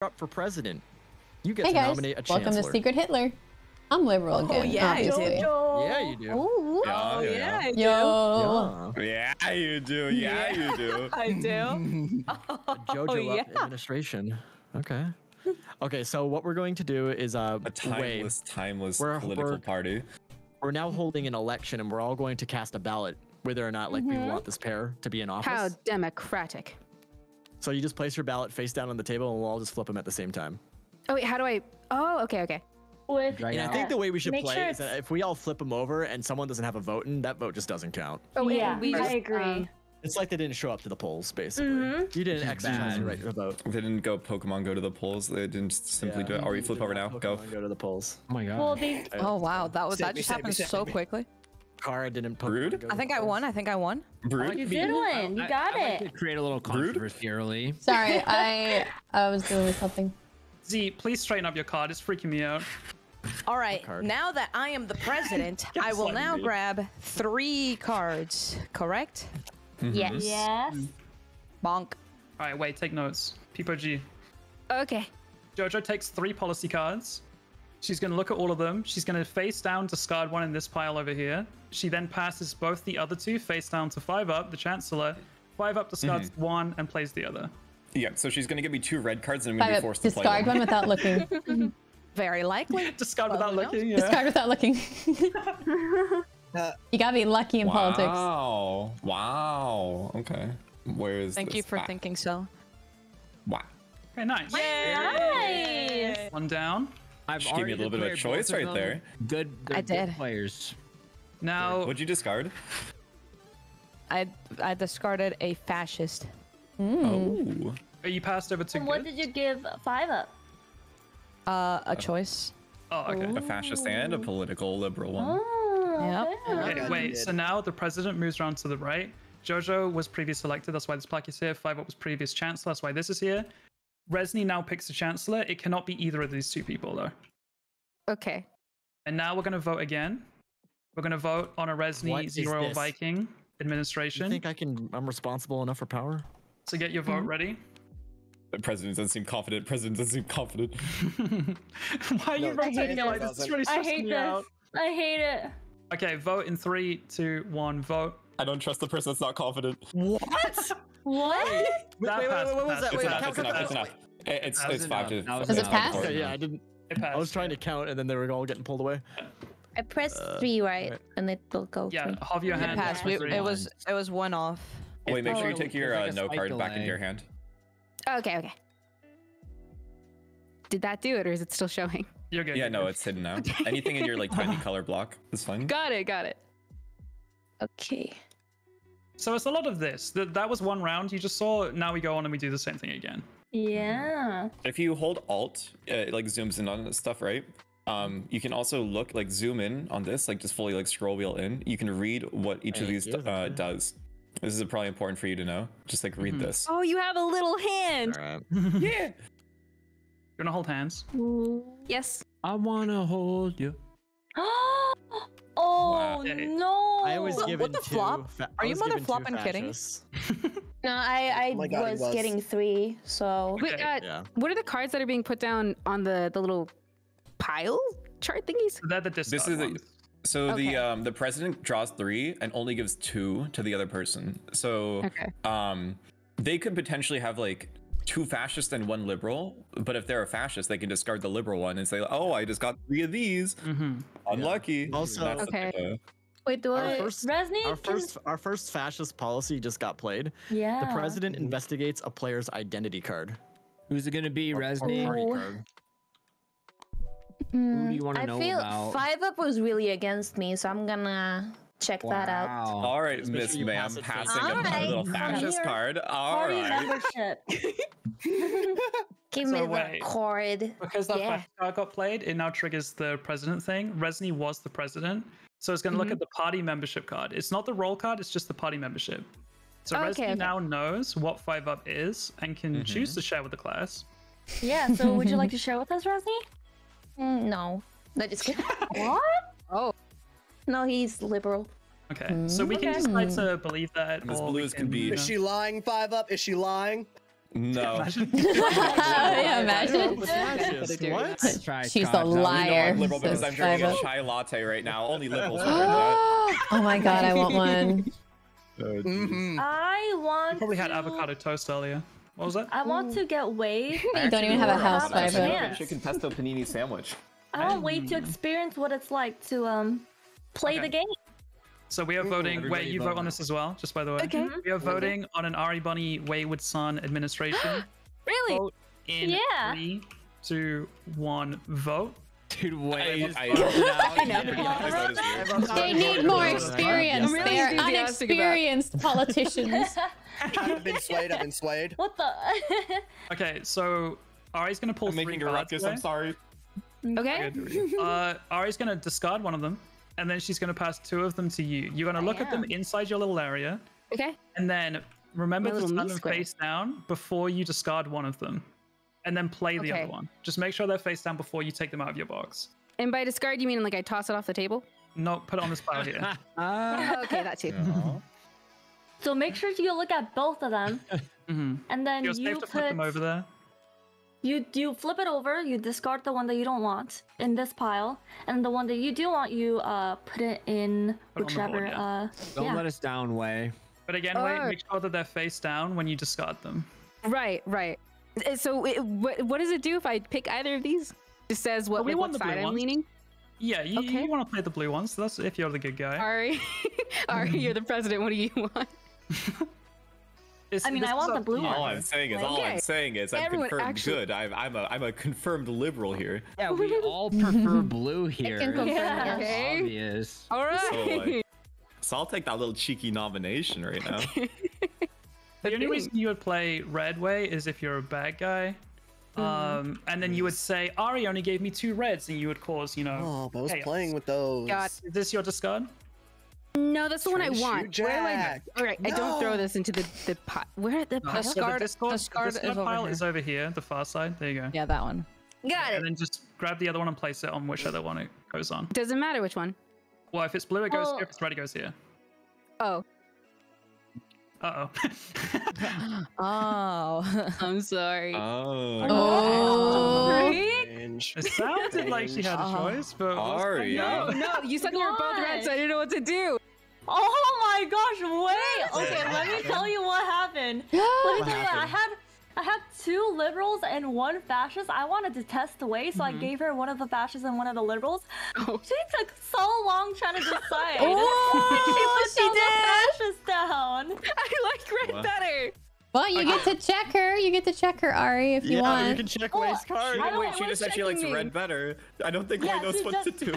up for president. You get to nominate a chancellor. Welcome to Secret Hitler. I'm liberal again. Oh yeah, you do. Yeah, you do. Ooh, yeah, yeah, you do. Yo. Yeah, you do. Yeah, you do. I do. Jojo up administration. Okay. Okay, so what we're going to do is a timeless, political party. We're now holding an election, and we're all going to cast a ballot whether or not, like, we want this pair to be in office. How democratic! So you just place your ballot face down on the table, and we'll all just flip them at the same time. Oh wait, how do I? Oh, okay, okay. With and I think the way we should play is that if we all flip them over and someone doesn't have a vote in, that vote just doesn't count. Oh yeah, we just, I agree. It's like they didn't show up to the polls, basically. You didn't exercise your right to vote. They didn't go Pokemon Go to the polls. They didn't simply do it. Are we flip over now? Go. Go to the polls. Oh my god. Well, they... Oh wow, that was that just happened so quickly. Kara didn't. Br00d. I think I won. Br00d. You did win. You got it. Like create a little controversy early. Sorry, I was doing something. Z, please straighten up your card. It's freaking me out. All right, now that I am the president, I will now grab 3 cards. Correct? Yes. Yes. Bonk. All right, wait, take notes. PPOG. Okay. Jojo takes 3 policy cards. She's going to look at all of them. She's going to face down, discard one in this pile over here. She then passes both the other 2 face down to 5 up, the chancellor. 5 up discards 1 and plays the other. Yeah, so she's going to give me 2 red cards and I'm going to be forced to play discard one without looking. Very likely. Discard without looking. Yeah. Discard without looking. You gotta be lucky in politics. Wow. Wow. Okay. Where is Thank you for thinking so. Wow. Okay, nice. Yay. Nice. One down. I've already gave me a little bit of a choice right there. Good, good players. Now, what'd you discard? I discarded a fascist. Oh. You passed over to. What did you give 5 up? A choice. Oh, okay. Ooh. A fascist and a political liberal one. Oh, yep. Okay, wait, so now the president moves around to the right. Jojo was previous elected, that's why this plaque is here. 5 up was previous chancellor, that's why this is here. Resni now picks the chancellor. It cannot be either of these 2 people, though. Okay. And now we're going to vote again. We're going to vote on a Resni Zero Viking administration. You think I'm responsible enough for power? So get your vote ready. The president doesn't seem confident. President doesn't seem confident. Why are you rotating it like this? It's really stressing me out. I hate it. Okay, vote in 3, 2, 1, vote. I don't trust the person that's not confident. What? What? Wait, what was that? It's 5 to... Does it pass? Yeah, I didn't... It passed. I was trying to count and then they were all getting pulled away. I pressed 3, right? And it'll go through. Yeah, have your hand. It passed. It was 1 off. Wait, make sure you take your no card back into your hand. Okay, okay. Did that do it, or is it still showing? You're good. Yeah, no, it's hidden now. Okay. Anything in your like tiny color block is fine. Got it, got it. Okay. So it's a lot of this. That was 1 round you just saw. Now we go on and we do the same thing again. Yeah. If you hold Alt, it like zooms in on this stuff, right? You can also look, like zoom in on this, like just fully like scroll wheel in. You can read what each of these does. This is probably important for you to know. Just like read this. Oh, you have a little hand. Yeah. You wanna hold hands? Yes. I wanna hold you. Oh wow. No! I was given what the flop? Are you mother flopping kidding? No, I was getting 3. So wait, what are the cards that are being put down on the little pile chart thingies? They're the discard ones. So the president draws 3 and only gives 2 to the other person. So they could potentially have like 2 fascists and 1 liberal, but if they're a fascist, they can discard the liberal one and say, "Oh, I just got 3 of these. Unlucky." Also, wait, our first fascist policy just got played. Yeah, the president investigates a player's identity card. Who's it going to be, Resni? Who do you want to know about? 5 up was really against me, so I'm gonna check that out. All right, Miss Ma'am, passing a little fascist card. All right. Membership. Give me the cord. Because that fascist card got played, it now triggers the president thing. Resni was the president, so it's gonna look at the party membership card. It's not the roll card; it's just the party membership. So Resni now knows what 5 up is and can choose to share with the class. Yeah. So would you like to share with us, Resni? No, no, just kidding. What? Oh, no, he's liberal. Okay, so we can decide to believe that. Miss Blues can be. Is she lying? 5 up? Is she lying? No. Imagine. Yeah, imagine. What? She's a liar. You know I'm liberal because I'm drinking a chai latte right now. Only liberals will drink that. Oh my god, I want one. I want. You probably had avocado toast earlier. What was that? I want to get Wei. You don't even have a house vibe. A chicken pesto panini sandwich. I want Wei to experience what it's like to play the game. So we are voting. Everybody Wei, you vote on this as well, just by the way. Okay. We are voting on an Ari Bunny Wayward Son administration. Really? Vote in 3, 2, 1, vote. Dude, Wei. They need more experience. Really they're unexperienced politicians. I've been swayed. I've been swayed. What the? Okay, so Ari's gonna pull three cards. I'm sorry. Okay. Ari's gonna discard one of them, and then she's gonna pass two of them to you. You're gonna look at them inside your little area. Okay. And then remember to turn them face down before you discard one of them. And then play the other one. Just make sure they're face down before you take them out of your box. And by discard, you mean like I toss it off the table? No, put it on this pile here. Okay, that too. No. So make sure you look at both of them. And then you're safe to flip them over there. You flip it over, you discard the one that you don't want in this pile, and the one that you do want, you put it in whichever. Don't let us down, Wei. But again, Wei, make sure that they're face down when you discard them. Right, right. So what does it do if I pick either of these? It says what, like, what side I'm leaning? Yeah, you want to play the blue ones. So that's if you're the good guy. Ari, Ari, you're the president. What do you want? I mean, I want the blue one. All I'm saying is, I'm confirmed good. I'm a confirmed liberal here. Yeah, we all prefer blue here. It's obvious. All right. So, like, I'll take that little cheeky nomination right now. The only reason you would play red Wei is if you're a bad guy. And then you would say, Ari only gave me 2 reds, and you would cause, you know. Oh, but I was playing with those. God, is this your discard? No, that's the one I want. Where do I... All right, I don't throw this into the pot. Where the discard? The discard pile is over here, the far side. There you go. Yeah, that one. Got it. And then just grab the other one and place it on which other one it goes on. Doesn't matter which one. Well, if it's blue, it goes here. If it's red, it goes here. Oh. Uh-oh. Oh, I'm sorry. Oh. It sounded like she had a choice, but Ari. No, you said we were both red, so I didn't know what to do. Oh my gosh, Wei! Okay, let me tell you what happened. Let me tell you, I had 2 liberals and 1 fascist. I wanted to test Wei, so I gave her one of the fascists and one of the liberals. She took so long trying to decide. Oh, she put the fascists down. I like red better. Well, you get to check her. You get to check her, Ari, if you want. You can check Wei's card. She just said she likes red better. I don't think Wei knows what to do.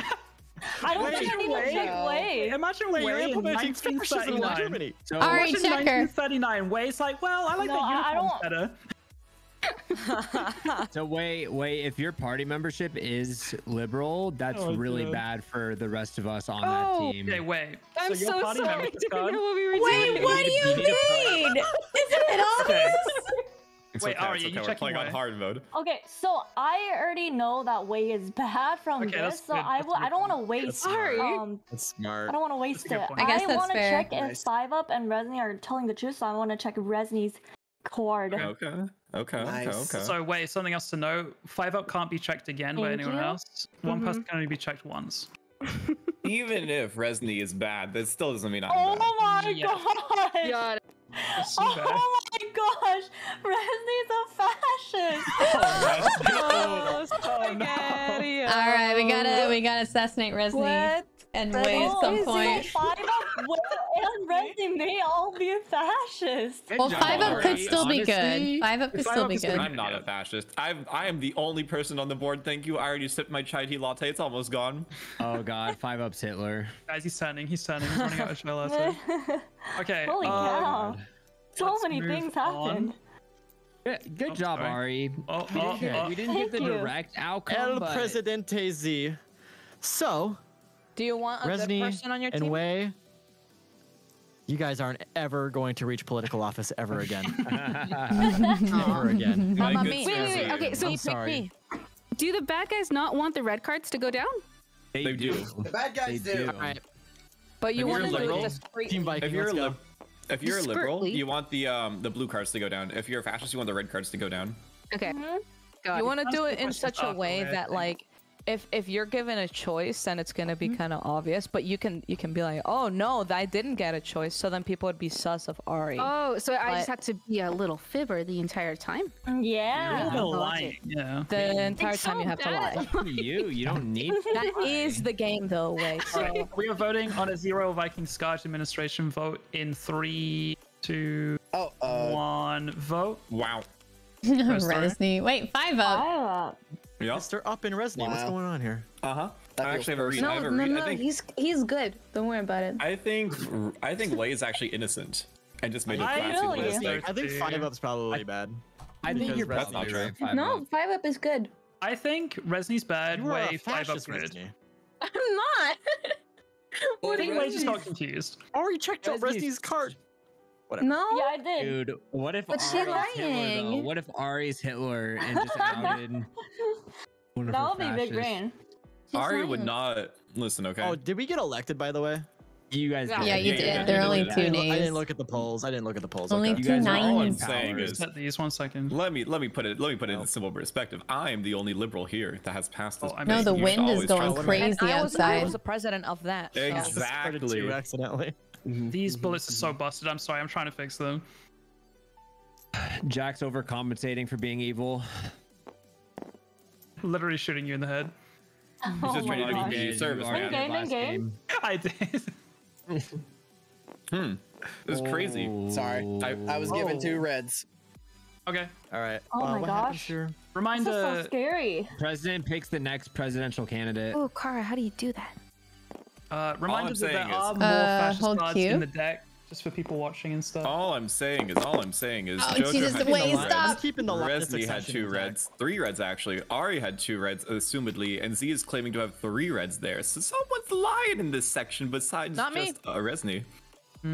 I don't think I need to check Wei. Imagine Wei, you're implementing fascism in Germany. Alright, check her. 1939, Wei's like, well, I like the uniform better. So Wei, if your party membership is liberal, that's really bad for the rest of us on that team. Okay, Wei. I'm so sorry, I didn't know what we were doing. Wei, what do you mean? Isn't it obvious? Wait, Ari, you check playing on hard mode. Okay, so I already know that Wei is bad from this, so I don't want to waste. That's smart. I don't want to waste it. I guess that's fair. I want to check if 5UP and Resni are telling the truth, so I want to check Resni's card. Okay. So Wei, something else to note: 5UP can't be checked again by anyone else. One person can only be checked once. Even if Resni is bad, that still doesn't mean I'm bad. Oh my god! Yeah. Oh my gosh! Resni's a fascist! No. Alright, we gotta assassinate Resni. What? And Wei at some point. 5UP, Will, and Resni may all be fascists. Well, 5UP could still be good. 5UP could still be good. I'm not a fascist. I am the only person on the board, thank you. I already sipped my chai tea latte, it's almost gone. Oh god, 5UP's Hitler. Guys, he's standing, he's running out of chai latte. Okay. Holy cow. So many things happened. Good job, Ari. We didn't get the direct outcome. El Presidente Z. So... Do you want a Resni good person on your team? And Wei, you guys aren't ever going to reach political office ever again. Ever again. Wait. Okay, so you pick me. Do the bad guys not want the red cards to go down? They do. The bad guys do. All right. But you want to do it discreetly. If you're a liberal, If you're a liberal, you want the blue cards to go down. If you're a fascist, you want the red cards to go down. Okay. Mm-hmm. You want to do it in such a way that, like, if you're given a choice, then it's gonna be kind of obvious. But you can be like, oh no, I didn't get a choice. So then people would be sus of Ari. Oh, so I just have to be a little fibber the entire time. Yeah. You're lying. Yeah. The entire time you have to lie. You don't need. That is the game though, Wei. So. We are voting on a zero Viking Skadj administration vote in 3, 2, 1 vote. Wow. Resney. Wait, 5 up. Yep. Mr. Up in Resney, what's going on here? I actually have a read. No, he's good. Don't worry about it. I think Wei is actually innocent. I just made it classy. I think 5 up's probably bad. I think you're best not true. No, 5 up is good. I think Resney's bad. Wei, 5 up's good. I'm not. What do you mean? Wei just got confused. Ari checked out Resney's card. Whatever. No, yeah, I did. Dude, what if Ari's Hitler, though? What if Ari's Hitler and just outed one of her fascists? That'll be big brain. Ari would not listen, okay? Oh, did we get elected, by the way? You guys did. Yeah, you did. Yeah, there are only 2 days. I didn't look at the polls. Only okay. 2 days. All I'm saying is, just 1 second. Let me put it in a simple perspective. I'm the only liberal here that has passed this. No, the wind is going crazy outside. I was the president of that. So. Exactly. Accidentally. These bullets are so busted. I'm sorry. I'm trying to fix them. Jack's overcompensating for being evil. Literally shooting you in the head. Oh, he's just trying to do service. Game. I did. This is crazy. Sorry. I was given 2 reds. Okay. All right. Oh my gosh. Reminder. This is so scary. President picks the next presidential candidate. Oh, Kara, how do you do that? Reminder that there are more fascist cards in the deck, just for people watching and stuff. All I'm saying is, Resney had 2 reds, 3 reds actually. Ari had 2 reds, assumedly, and Z is claiming to have 3 reds there. So someone's lying in this section besides Resney.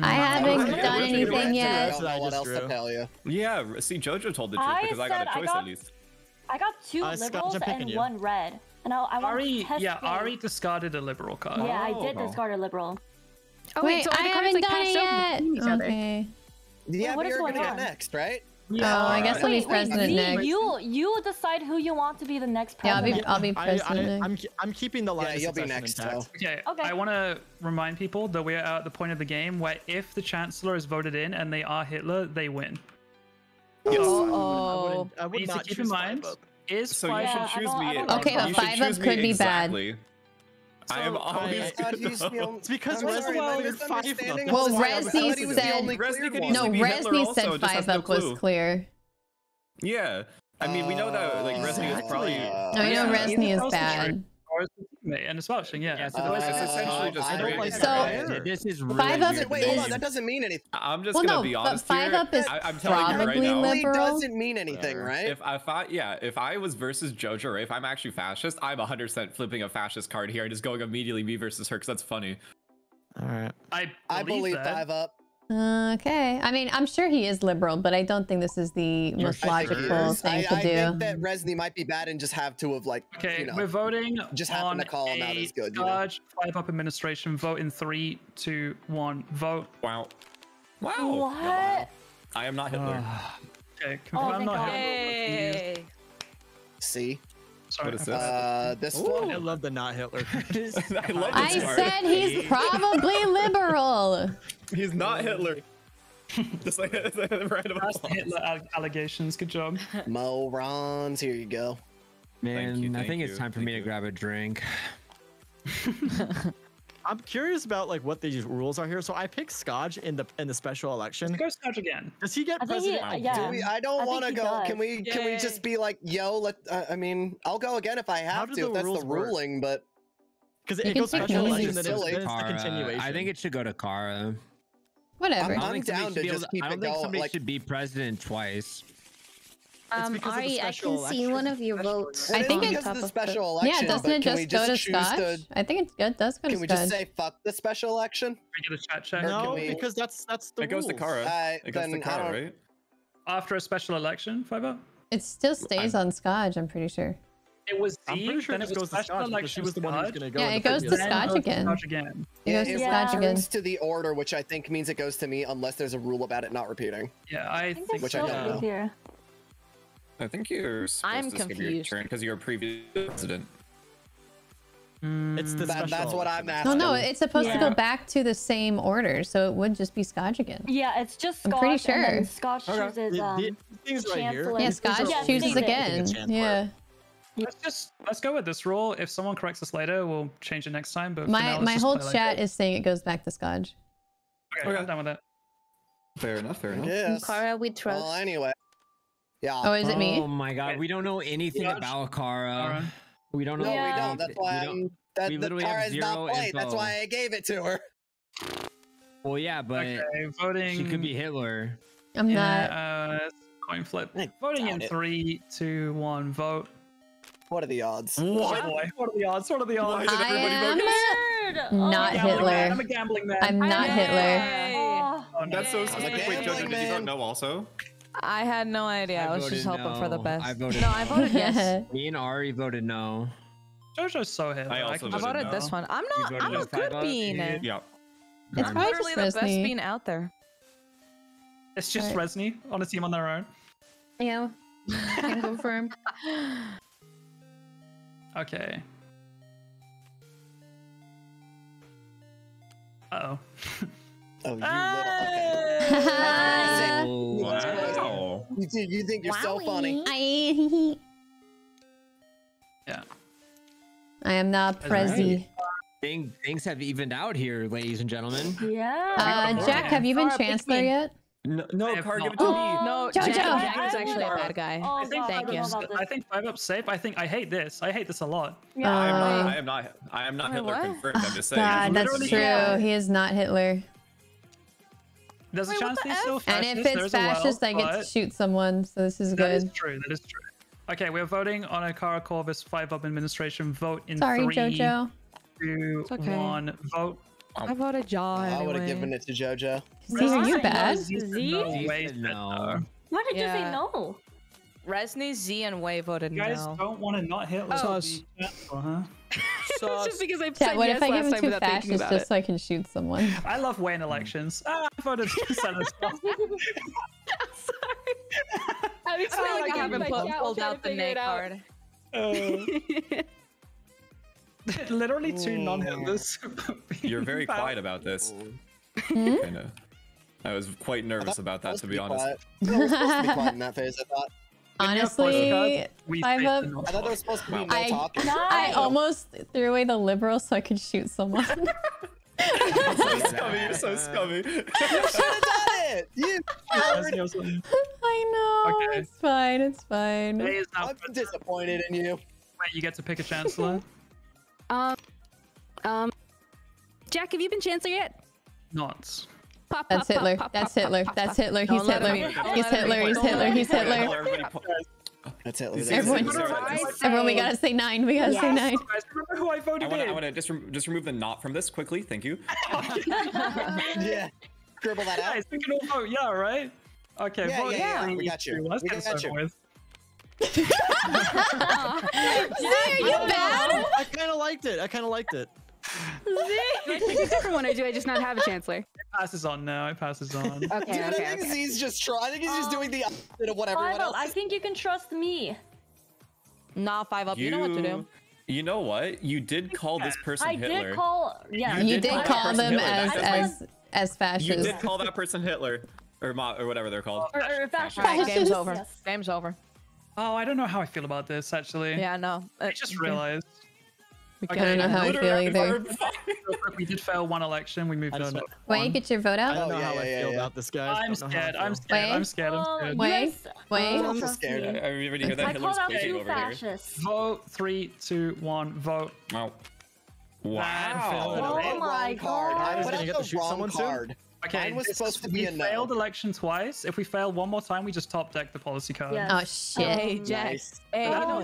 I haven't done anything yet. Yeah, see, Jojo told the truth because I got a choice at least. I got 2 liberals and 1 red. No, Ari discarded a liberal card. Yeah, I did discard a liberal. Oh, wait, so I haven't done it yet. Okay. Yeah, but you're going to get next, right? Yeah. Oh, I guess I'll be president next. You decide who you want to be the next president. Yeah, I'll be president. I'm keeping the line. Yeah, you'll be next. Okay. I want to remind people that we are at the point of the game where if the chancellor is voted in and they are Hitler, they win. Yes. Oh, I would not keep in mind. So you should choose me. Okay, but 5 up could be bad. So I am always it's because Resney is 5 up. Well, Resney said Resney said 5 up was clear. Yeah, I mean we know that like Resney is probably. I know Resney is bad. And it's watching, yeah. So it's essentially just this is really 5 up. Wait, hold on, that doesn't mean anything. I'm just gonna be honest here. 5 up is probably liberal. Doesn't mean anything, right? If I was versus Jojo, right? If I'm actually fascist, I'm 100% flipping a fascist card here and just going immediately me versus her because that's funny. All right, I believe 5 up. Okay, I mean, I'm sure he is liberal, but I don't think this is the most logical thing to do. I think that Resney might be bad and just have to have like. Okay, we're voting. Just happen to call him out as good. You know? 5 up administration. Vote in 3, 2, 1. Vote. Wow. What? I am not Hitler. Okay, I'm not Hitler. See. Sorry, this one. I love the not Hitler. I said he's probably liberal. He's not Hitler. Just like the Hitler allegations. Good job. Morons, here you go. Man, I think it's time for me to grab a drink. I'm curious about like what these rules are here. So I picked Skadj in the special election. Go Skadj again. Does he get president? I don't want to go. Does. Can we just be like, yo? I mean, I'll go again if I have to. If that's the ruling, but because it goes special election, then it's a continuation. I think it should go to Kara. Whatever. I'm down to just keep it going. I don't think somebody should be president twice. Ari, I can see one of your votes. I think it's the special election. Yeah, doesn't it just go to Skadj? I think it does go to Skadj. Can we just say fuck the special election? Can we get a chat check? No, because that's the. It goes to Kara. It goes to Kara, right? After a special election, 5 up. It still stays on Skadj. I'm pretty sure. It was Z, I'm pretty sure it goes to Skadj, like she was the one who was going to go. Yeah, it goes to Skadj again. It goes to Skadj again. To the order, which I think means it goes to me unless there's a rule about it not repeating. Yeah, I think which I don't know. I think you're supposed to skip your turn because you're a previous president. It's the that's what I'm asking. No, no, it's supposed to go back to the same order, so it would just be Skadj again. Yeah, it's just Skadj. I'm pretty sure. And then Skadj chooses the right here. Yeah, Skadj chooses again. Yeah. Let's go with this rule. If someone corrects us later, we'll change it next time. But my whole chat is saying it goes back to Skadj. Okay, I'm done with that. Fair enough. Fair enough. Yes. Kara, we trust. Well, anyway. Yeah. Oh, is it me? Oh my God, we don't know anything about Kara. We don't know. No, we don't. That's why Kara's not played. That's why I gave it to her. Well, yeah, but voting. She could be Hitler. I'm not. Coin flip. Voting in 3, 2, 1. Vote. What are the odds? What? Oh boy. What are the odds? What are the odds? I am not Hitler. I'm a gambling man. I'm not Hitler. Oh, that's so specific. Wait, Jojo, did you vote no also? I had no idea. I was just hoping for the best. I voted no. I voted yes. Me and Ari voted no. Jojo's so Hitler. I voted no. This one. I'm not. I'm a good bean. Yeah. It's probably the best bean out there. It's just Resny on a team on their own. Yeah. Can't confirm. Okay. Uh-oh. Oh, you little... Okay. Wow. You think you're so funny. Yeah. I am not Prezi. Right. Things have evened out here, ladies and gentlemen. Yeah. Jvckk, have you been Chancellor yet? No, Kara, give it to me. No, Jvckk is actually a bad guy. Oh, thank you. I think I'm up safe. I hate this. I hate this a lot. Yeah. I am not Hitler confirmed. I'm just saying. God, that's true. He is not Hitler. There's a chance he's still fascist. And if it's fascist, I get to shoot someone. So this is good. That is true. That is true. Okay, we're voting on a karacorvus 5-up administration. Vote in 3, 2, 1. Vote. I voted Jaw. I would have given it to Jojo. See, are you bad? No. Why did you say no? Resny, Z, and Wei voted no. You guys don't want to not hit us. Just because I said what if I give him 2 fascists just so I can shoot someone? I love Wei in elections. I voted for Senate. I'm sorry. I just feel like I haven't pulled out the name card. Literally 2 non-Hitlers. You're very quiet about this. I was quite nervous about that, to be honest. No, we're supposed to be quiet in that phase, I thought. Honestly, 5-up. I thought there was supposed to be no top. I almost threw away the liberal so I could shoot someone. So scummy, you're so scummy. You should have done it. I know. Okay. It's fine. It's fine. I'm disappointed in you. Wait, you get to pick a chancellor. Jvckk, have you been chancellor yet? Not. That's Hitler. That's Hitler. That's Hitler. He's Hitler. He's Hitler. He's Hitler. He's Hitler. That's Hitler. Everyone, we gotta say 9. We gotta say 9. Remember who I voted in. I want to just remove the "not" from this quickly. Thank you. Yeah. Dribble that out. We can all vote. Yeah, right. Okay. Yeah. We got you. We got you. Z, are you bad? I kind of liked it. Z, I think it's everyone. I do. I just not have a chancellor. It passes on now. It passes on. Okay. Dude, I think Z's just trying. I think he's just doing the opposite of what everyone else. I think you can trust me. Nah, 5-up. You know what to do. You know what? You did call this person Hitler. I did call. Yeah. You did call them as fascists. You did call that person Hitler or whatever they're called. Or fascist. Game's over. Game's over. Oh, I don't know how I feel about this, actually. Yeah, I know. I just realized. Okay, I don't know how I feel either. We did fail 1 election. We moved on. Wait, get your vote out. I don't know how I feel about this, guys. I'm scared. I'm scared. I'm scared. Wait. I'm scared. I already hear that Hitler's crazy over here. Vote 3, 2, 1. Vote. Wow. Wow. Oh my God. I was gonna get to shoot someone soon. Okay, we failed election twice. If we fail 1 more time, we just top deck the policy card. Yes. Oh shit! Hey, Jvckk. Hey, oh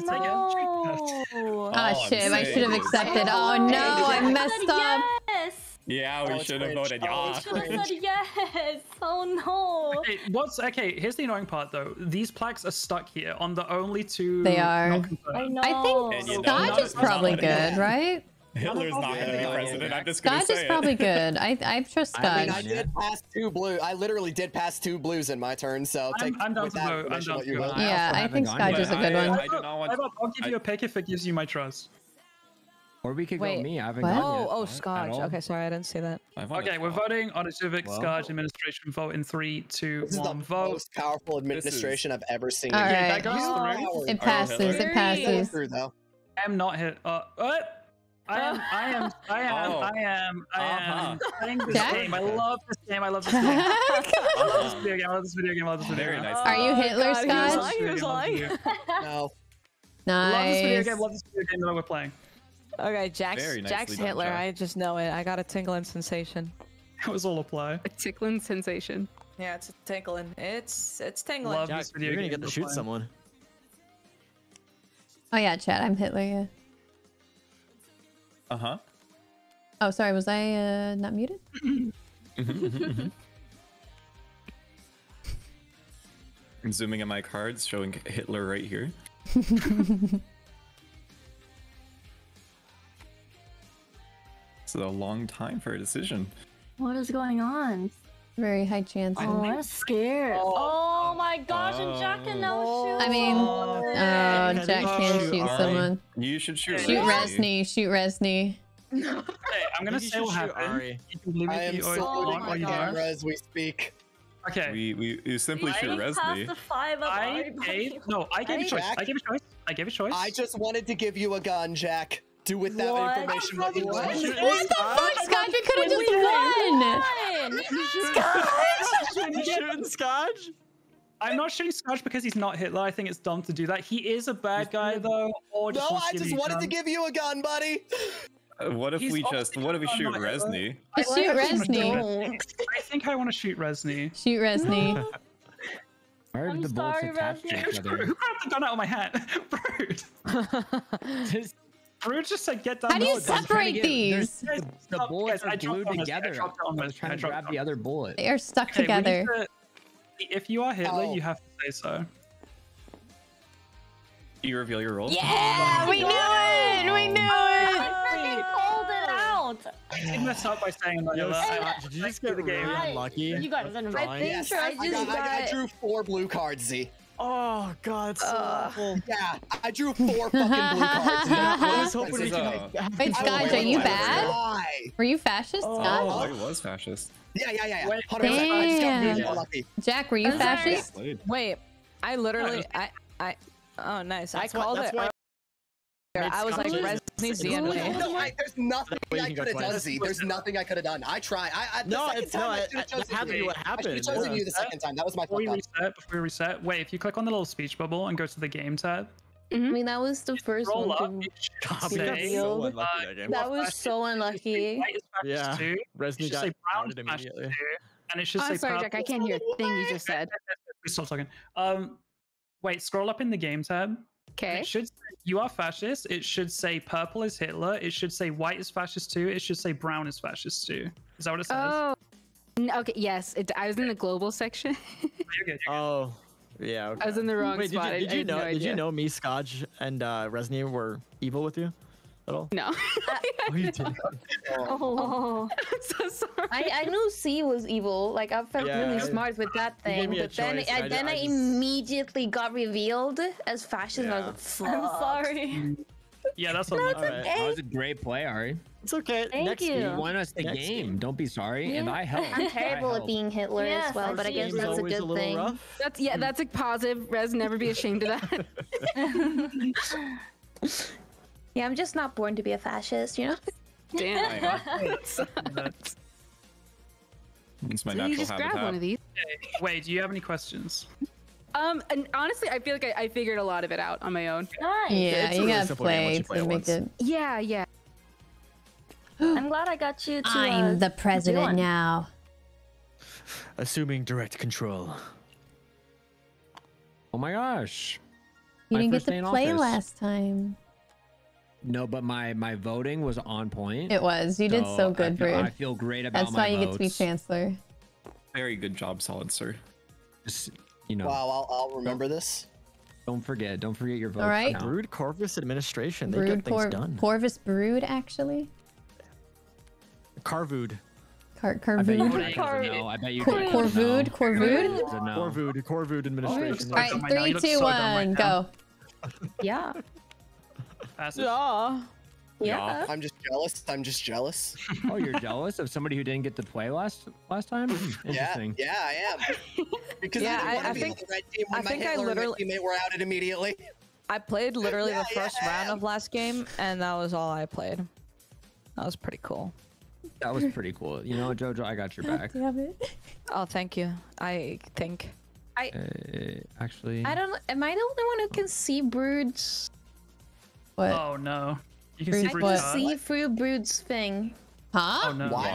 shit! I should have accepted. Oh no, I messed up. Yes. Yeah, we should have voted yes. We should have said yes. Oh no. Okay, here's the annoying part though. These plaques are stuck here on the only two. They are. I know. I think Skadj is probably good, right? Hitler's not going to be president. I'm just going to say is probably good. I trust Skadj. I mean, I did pass two blue. I literally did pass two blues in my turn, so take I'm down to vote. Yeah, I think Skadj is a good one. I'll give you a pick if it gives you my trust. Or we could go me. I haven't gone yet. Oh, Skadj. Okay, sorry, I didn't see that. Okay, we're voting on a Jvckk Skadj administration vote in 3, 2, 1, vote. Most powerful administration I've ever seen. All right, it passes. It passes. I'm not hit. What? I am playing this game. I love this game. I love this game. I love this video game. I love this video game. I love this video game. Nice. Are you Hitler, Skadj? He was lying. No. Nice. Love this video game. Love this video game that we're playing. Okay, Jack's Hitler. I just know it. I got a tingling sensation. It was all a play. A tickling sensation. Yeah, it's a tingling. It's tingling. Love this video game. You're gonna get to shoot someone. Oh yeah, chat. I'm Hitler. Yeah. Uh-huh. Oh, sorry. Was I not muted? I'm zooming in my cards, showing Hitler right here. It's a long time for a decision. What is going on? Very high chance. Oh, I'm scared. Oh my gosh, and Jack can now shoot. I mean, Jack can shoot someone. You should shoot. Shoot Resni. Shoot Resni. Hey, I'm gonna say what happened. I am saluting my camera as we speak. Okay. We simply shoot Resni. I gave a choice. I just wanted to give you a gun, Jack. Do with that information what you want. What the fuck, Skadj? We could have just won! Skadj! Shooting Skadj? I'm not shooting Skadj because he's not Hitler. I think it's dumb to do that. He is a bad guy, though. Or just no, I just wanted to give you a gun, buddy! What if we shoot Resni? Just shoot Resni. I think I want to shoot Resni. Shoot Resni. I'm sorry, Resni. Who grabbed the gun out of my hat? Bro. Br00d just said, "Get down." How do you separate these? The bullets are glued together. I was trying to grab the other bullet. They are stuck together. If you are Hitler, you have to say so. Do you reveal your role? Yeah, we knew it. We knew it. I fucking pulled it out. I messed up by saying that. Did you just get the game unlucky? You got it. I drew 4 blue cards, Z. Oh god, it's so awful. Yeah, I drew 4 fucking blue cards. I was hoping we could Wait, Skadj, are you bad? Were you fascist, Skadj? Oh, I was fascist. Yeah. 100%. I just got really unlucky. Jack, were you fascist? Wait, I literally, I oh nice, that's I called what, it. I was like, Resni's the enemy. No, there's nothing I could have done, Z. There's nothing I could have done. I tried. I should have chosen you the second time. That was my fault. Before we reset, wait, if you click on the little speech bubble and go to the game tab. I mean, that was the first one. That was so unlucky. Yeah. Resni got grounded immediately. And it should say, I'm sorry, Jack, I can't hear a thing you just said. Stop talking. Wait, scroll up in the game tab. Okay. It should say, you are fascist. It should say purple is Hitler. It should say white is fascist too. It should say brown is fascist too. Is that what it says? Oh. Okay. Yes. I was in the global section. You're good. Oh. Yeah. Okay. I was in the wrong spot. Did you know me, Skadj, and Resni were evil with you at all? No. What are you doing? Oh. I'm so sorry. I knew C was evil. Like I felt really smart with that thing, but then I immediately got revealed as fascist. Yeah. I was like, fuck. I'm sorry. Yeah, that's all right. Okay. That was a great play, Ari. It's okay. Next game. You won us the game. Don't be sorry. Yeah. And I helped. I'm terrible at being Hitler as well, but I guess that's a good thing. That's a positive. Res, never be ashamed of that. Yeah, I'm just not born to be a fascist, you know? Damn. It's my natural habitat. You just grab one of these. Wait, do you have any questions? And honestly, I feel like I figured a lot of it out on my own. Nice. Yeah, you gotta play. Yeah. I'm glad I got you to. I'm the president now. Assuming direct control. Oh my gosh. You didn't get to play last time. No, but my voting was on point. It was. You did so good, Br00d. I feel great about my votes. That's why you get to be chancellor. Very good job, solid sir. Just, you know. Wow, I'll remember this. Don't forget your vote. All right. Br00d Corvus administration. They get things done. Corvus Br00d, actually. Carvood. Corvood administration. All right, 3, 2, 1, go. Yeah. Yeah. I'm just jealous. Oh, you're jealous of somebody who didn't get to play last time? Interesting. Yeah, I am. Because I think I literally were outed immediately. I played literally the first round of last game, and that was all I played. That was pretty cool. That was pretty cool. You know, Jojo, I got your back. Damn it. Oh, thank you. I think. Actually, I don't. Am I the only one who can see Br00d's? What? Oh no! You can see through Br00d's thing. Huh? Oh no! What?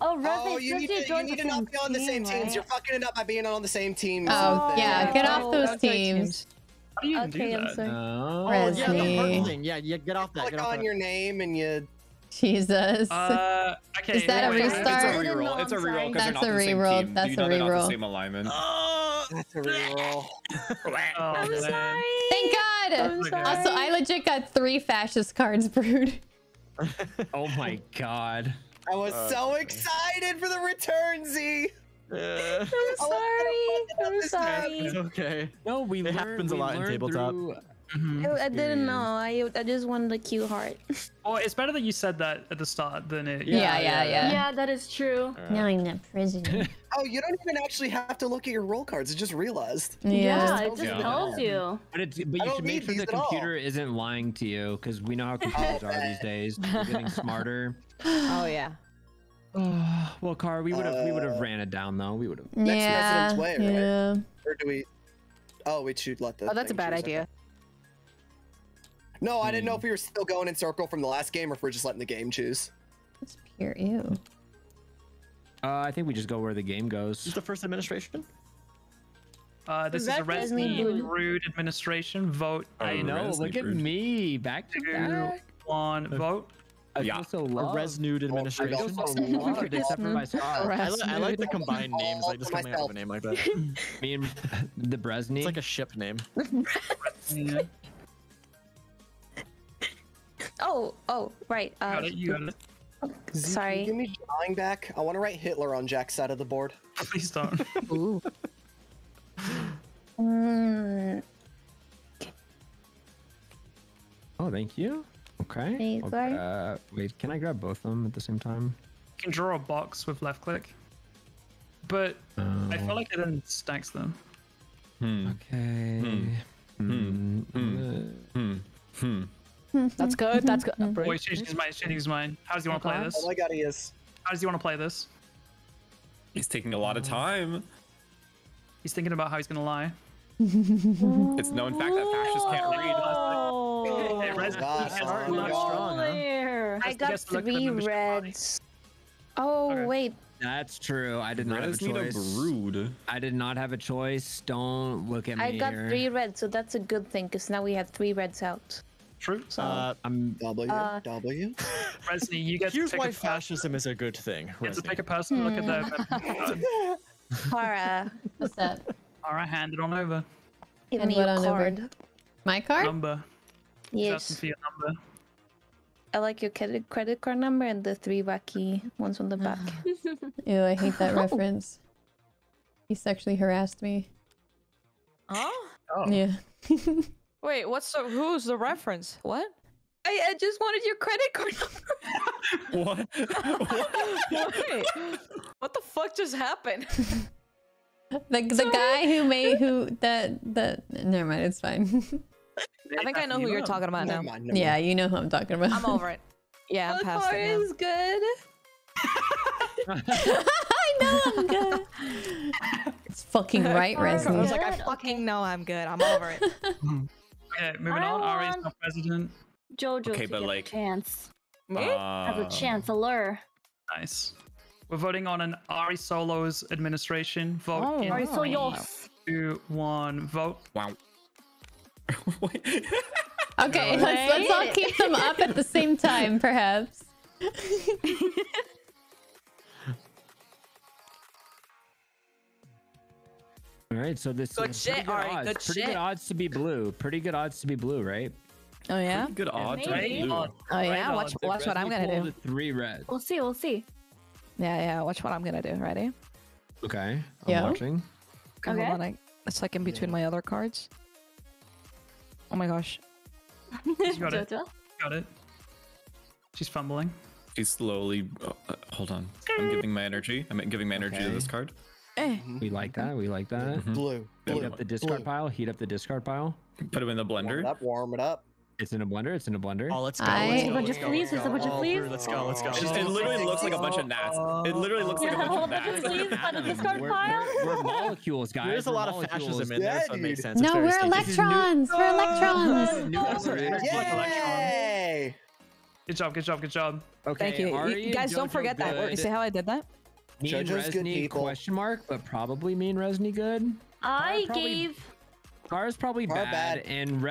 Oh, you need to not be on the same teams. Right? You're fucking it up by being on the same team. Oh yeah, get off those teams. How do you do that? No. Yeah, get off that. Click on your name and you. Jesus. Okay, is that a restart? It's a reroll. It's a reroll because they're not the same team. That's a reroll. They're not the same alignment. That's a reroll. I'm sorry. Thank God. I'm sorry. Also, I legit got 3 fascist cards, Br00d. Oh my God. I was so excited for the return, Z. I'm sorry. It's okay. No, it happens a lot in tabletop. I didn't know. I just wanted a cute heart. Oh, it's better that you said that at the start than it. Yeah, that is true. Now I'm a prisoner. Oh, you don't even actually have to look at your roll cards. I just realized. Yeah, it just tells you. But you should make sure the computer isn't lying to you, because we know how computers are these days. They're getting smarter. Oh yeah. Well, Kara, we would have ran it down though. We would have. Yeah. Way, right? Yeah. Or do we? Oh, we should let the. Oh, that's a bad idea. No, I didn't know if we were still going in circle from the last game or if we're just letting the game choose. That's pure ew. I think we just go where the game goes. This is the first administration? This is a Br00d administration. Vote. I know, look at me. Back to back. 2, 1, vote. Yeah. Also love a Br00d administration. I like the combined names. Like just coming out of a name like that. Me and the Br00d. It's like a ship name. Oh, right. Sorry. Can you give me drawing back? I want to write Hitler on Jack's side of the board. Please don't. Ooh. Oh, thank you. Okay. Wait, can I grab both of them at the same time? You can draw a box with left click. But I feel like it then stacks them. Okay. That's good. That's good. Oh, he's changing his mind. How does he want to play this? Oh my God, he is. How does he want to play this? He's taking a lot of time. He's thinking about how he's gonna lie. It's known fact that fascists can't read. I got 3 reds. Oh wait. That's true. I did not have a choice. Br00d. I did not have a choice. Don't look at me. I got 3 reds, so that's a good thing, because now we have 3 reds out. True. So I'm W. Resni, you get here's to pick why fascism is a good thing. It's a pick a person. Look at that. Kara, what's up? Kara, hand it on over. Give me your card. My card. Number. Yes. For your number. I like your credit card number and the 3 wacky ones on the back. Ew, I hate that reference. He sexually harassed me. Oh. Yeah. Wait, who's the reference? What? I just wanted your credit card number. What the fuck just happened? The guy who made never mind, it's fine. I think I know who you're talking about now. Yeah, you know who I'm talking about. I'm over it. Yeah, I'm past it now. The card is good. I know I'm good. It's fucking right, Resni. I was like, I fucking know I'm good. I'm over it. Okay, moving on. Ari's not president. Jojo a chance. As a chancellor. Nice. We're voting on an Ari Solo's administration. Vote in 3, 2, 1, vote. Wow. Wait. Okay, let's all keep them up at the same time, perhaps. All right, so this is pretty good odds to be blue. Pretty good odds to be blue, right? Oh yeah. Pretty good odds, right? Oh yeah. Right, watch what I'm gonna do. Three reds. We'll see. We'll see. Yeah, yeah. Watch what I'm gonna do. Ready? Okay. I'm watching. Okay. Hold on, it's like in between my other cards. Oh my gosh. Got it. She's fumbling. She's slowly. Hold on. I'm giving my energy. I'm giving my energy to this card. We like that. We like that. Mm-hmm. Blue. Heat up the discard pile. Heat up the discard pile. Put them in the blender. Warm it up. It's in a blender. It's in a blender. Oh, let's go. There's a bunch of fleas. Let's go. Let's go. It literally looks like a bunch of gnats. It literally looks like a bunch of gnats. There's a whole bunch of fleas on the discard pile. We're molecules, guys. There's a lot of fascism in there, so it makes sense. No, we're electrons. We're electrons. Yay! Good job. Good job. Good job. Okay. Thank you. You guys, don't forget that word. You see how I did that? Mean Resni question mark, but probably Mean Resni good. I gave. Kara's probably bad, and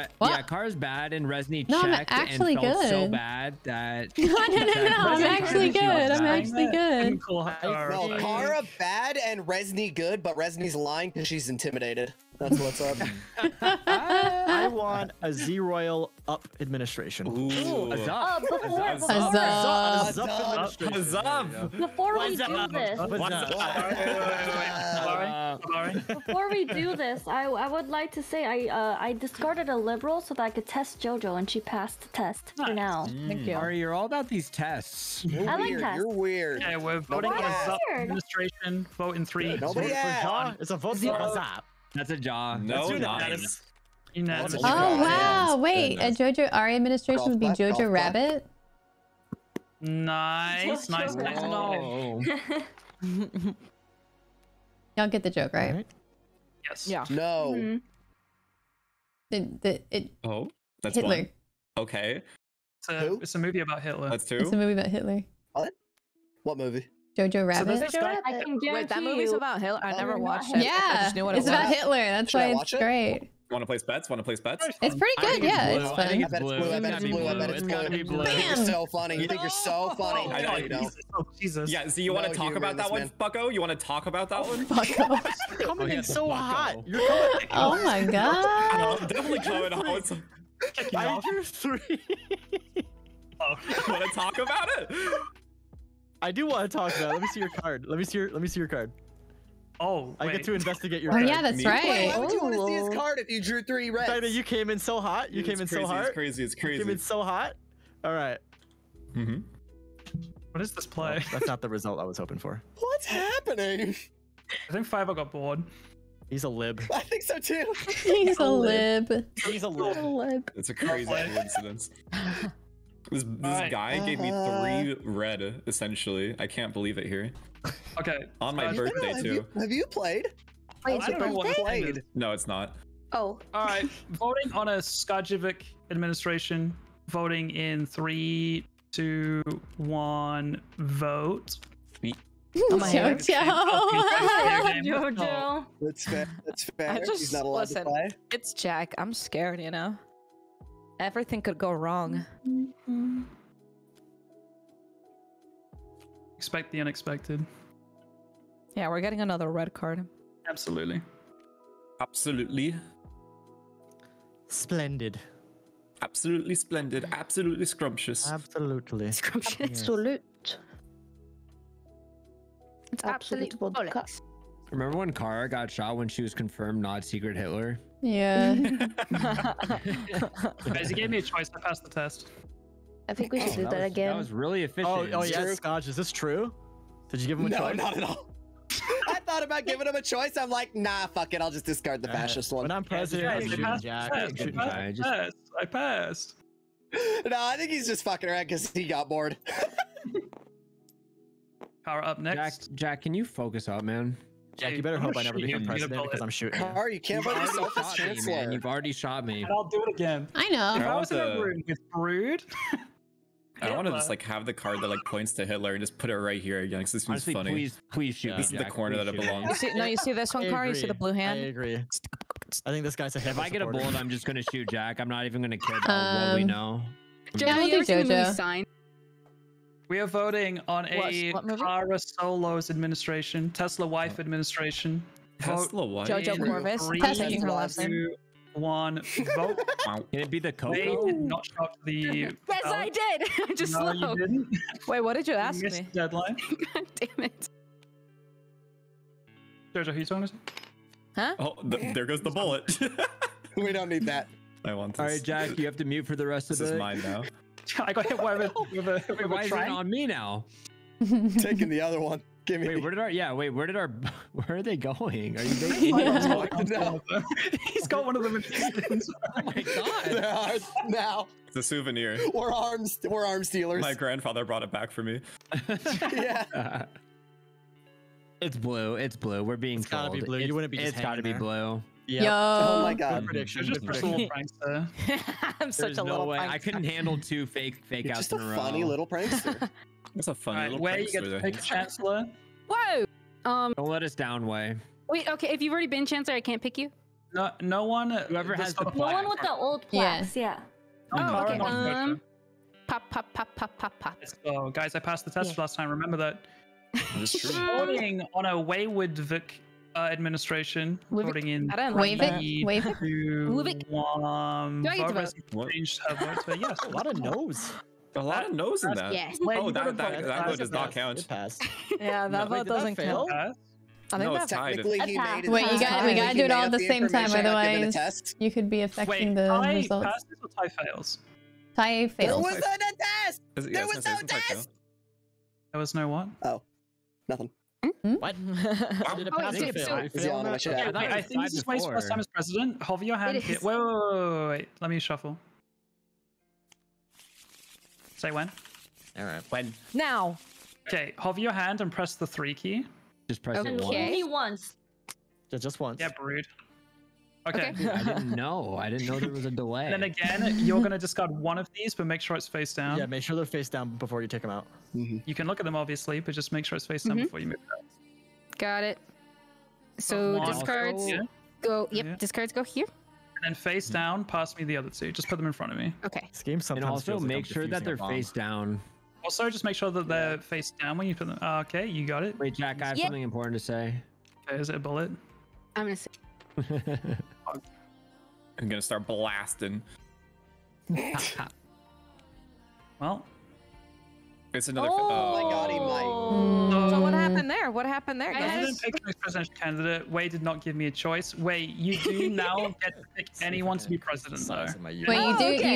Kara's bad, and Resni checked and felt so bad that. No, no, no, no! I'm actually good. I'm actually good. No, Kara bad and Resni good, but Resni's lying because she's intimidated. That's what's up. I want a Z-Royal up administration. Ooh. Before we do this, before we do this, I would like to say I discarded a liberal so that I could test Jojo, and she passed the test for now. Thank you. Ari, you're all about these tests. I like tests. You're weird. Yeah, we're voting on a sub administration. Vote in three. It's a vote for Zap. That's a jaw. No, that's a oh wow! Wait, a Jojo Ari administration would be Jojo Rabbit. Nice, nice. No. Y'all get the joke, right? Yes. Yeah. No. Mm-hmm. Oh, that's Hitler. One. Okay. It's a movie about Hitler. That's two. It's a movie about Hitler. What? What movie? Jojo Rabbit. So I can guarantee wait, that movie's about Hitler. I never watched it. Yeah, I just knew what it was. It's about Hitler. That's Should why it's great. Want to place bets? Want to place bets? It's pretty good. Yeah, it's fun. I bet it's blue. I bet it's blue. I bet it's blue. You think you're so funny. You think you're so funny. I know you don't. Oh, Jesus. Yeah. So you want to talk about that one, Bucko? You want to talk about that one? Bucko. You're coming in so hot. Oh my God. Definitely coming hot. I drew three. Oh, you want to talk about it? I do want to talk about it. Let me see your card. Let me see your card. Oh, I get to investigate your card. Oh, yeah, that's right. Wait, why would you want to see his card if you drew three reds? The fact that you came in so hot. You came in so hot. It's crazy. It's crazy. You came in so hot. All right. Mm-hmm. What is this play? Oh, that's not the result I was hoping for. What's happening? I think Five got bored. He's a lib. I think so too. He's a lib. He's a lib. It's a crazy coincidence. This guy gave me three red, essentially. I can't believe it here. Okay. On my birthday, too. Have you played? I don't know what played. No, it's not. Oh. All right. Voting on a Skadj administration. Voting in 3, 2, 1, vote. Jojo. That's fair. That's fair. He's not allowed to play. It's Jack. I'm scared, you know? Everything could go wrong. Mm-hmm. Expect the unexpected. Yeah, we're getting another red card. Absolutely. Absolutely. Splendid. Absolutely splendid. Absolutely scrumptious. Absolutely. Scrumptious. Absolute. Yes. It's absolute vodka. Remember when Kara got shot when she was confirmed not Secret Hitler? Yeah. Guys, you gave me a choice. I passed the test. I think we should do that again. That was really efficient. Oh yeah, Skadj, is this true? Did you give him a choice? No, not at all. I thought about giving him a choice. I'm like, nah, fuck it. I'll just discard the fascist one. When I'm president, I'm shooting Jack. I passed. No, I think he's just fucking around because he got bored. Power up next. Jack, can you focus up, man? Jack, you better hope I never become president because I'm shooting. You can't let yourself as chancellor. You've already shot me. And I'll do it again. I know. If I was in a room with Br00d. I don't want to just like have the card that like points to Hitler and just put it right here again because this one's funny. Please, please shoot. This is the corner that it belongs. No, you see this one, Kara? You see the blue hand? I agree. I think this guy's a hip. If I get a bullet, I'm just gonna shoot Jack. I'm not even gonna care about what we know. Jojo. We are voting on what Kara Solo's administration, Tesla Wife administration. Tesla Wife. Jojo Corvus. Testing her last name. 1 vote. Can it be the Coco? They did not shock the. Yes, I did. I'm just slow. You didn't. Wait, what did you ask me? Missed deadline. God damn it. Jojo, who's on us? Huh? Oh, there goes the bullet. We don't need that. I want this. All right, Jack, you have to mute for the rest of this. This is mine now. I got hit with a why is it on me now? Taking the other one. Give me. Wait, where are they going? Are you taking He's got one of them in his Oh my god. They're ours now. It's a souvenir. We're arms dealers. My grandfather brought it back for me. Yeah. It's blue. It's blue. We're being it's gotta be blue. You wouldn't be just hanging there. It's gotta be blue. Yeah. Oh my god. Good prediction. I'm such a little prankster. I couldn't handle 2 fake outs in a row. Just a funny little prankster. That's a funny little prankster. Wei, you get to pick Chancellor. Whoa! Don't let us down, Wei. Wait, okay, if you've already been Chancellor, I can't pick you? No, no one... Whoever has the plaque. No one with the old plaques, yeah. Oh, okay, Pop. Let's go. Guys, I passed the test last time, remember that. That's true. Voting on a wayward Jvckk administration. Voting in yes, a lot of no's. A lot of no's in that. Yes. Oh, that vote does not count. Yeah, that vote doesn't count. I think that's technically he made it. Wait, we gotta do it all at the same time, otherwise you could be affecting the results. Wait, Ty passes or Ty fails? Ty fails. There was no test! There was no test! There was no what? Oh, nothing. What? Did it pass or fail? I think this is my first time as president. Hover your hand. Wait. Let me shuffle. Say when. All right. When? Now. Okay. Hover your hand and press the 3 key. Just press it once. Only once. Just once. Yeah, Brood. Okay. I didn't know. I didn't know there was a delay. Then again, you're going to discard one of these, but make sure it's face down. Yeah, make sure they're face down before you take them out. Mm-hmm. You can look at them, obviously, but just make sure it's face down before you move them. Got it. So discards go, discards go here. And then face down, pass me the other two. Just put them in front of me. Okay. This game sometimes also make sure that they're face down. Also, just make sure that they're face down when you put them. Okay, you got it. Wait, Jack, I have something important to say. Okay, is it a bullet? I'm going to say. I'm gonna start blasting. Well, it's another. Oh my god, he might. So what happened there? What happened there? I didn't pick my presidential candidate. Wei did not give me a choice. Wei, you do now get to pick anyone to be president, though. Wait, you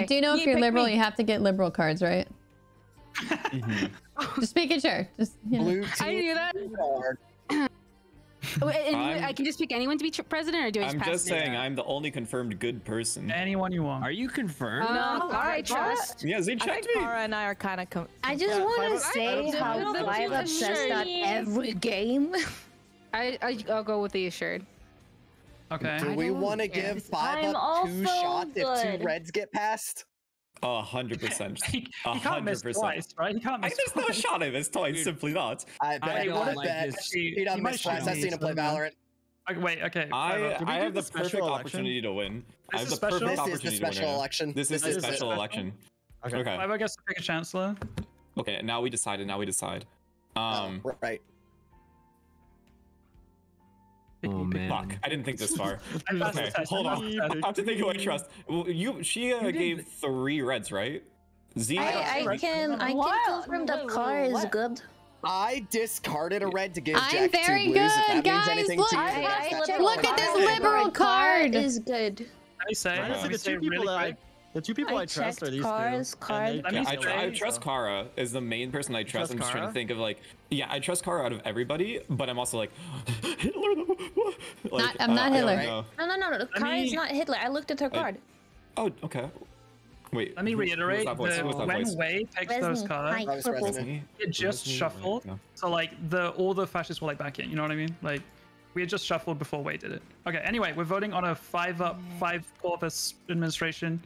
do know if you're liberal, you have to get liberal cards, right? Just making sure. I knew that. I can just pick anyone to be president, or do I just pass? I'm just saying, I'm the only confirmed good person. Anyone you want. Are you confirmed? No, I trust. Yeah, Z checked me. Kara and I are kind of confirmed. I just want to say how I'm obsessed at every game. I'll go with the assured. Okay. Do we want to give 5 up 2 shots if 2 reds get passed? 100%. He can't miss twice, right? He can't miss twice. There's no shot at this time, simply not. I bet he won't bet. He doesn't miss twice. I've seen him play Valorant. Wait, okay. I have the perfect opportunity to win. I have the perfect opportunity to win. This is the special election. This is the special election. Okay. I guess to pick a chancellor. Okay, now we decide. Right. Oh, man. Fuck, I didn't think this far. Okay, hold on. I have to think who I trust. Well, she gave 3 reds, right? Z. I can confirm the car is good. I discarded a red to give Jack 2 blues. I'm very good, guys. Look at this liberal card. Is good. I say the 2 people I trust are these two. I trust Kara is the main person I trust. I'm just trying to think of like, I trust Kara out of everybody, but I'm also like, Hitler. I'm not Hitler. No. Kara is not Hitler. I looked at her card. Oh, okay. Wait. Let me reiterate. When Wei takes those cards, it just shuffled. So like all the fascists were like back in. You know what I mean? Like we had just shuffled before Wei did it. Okay. Anyway, we're voting on a 5 up 5 Corvus administration.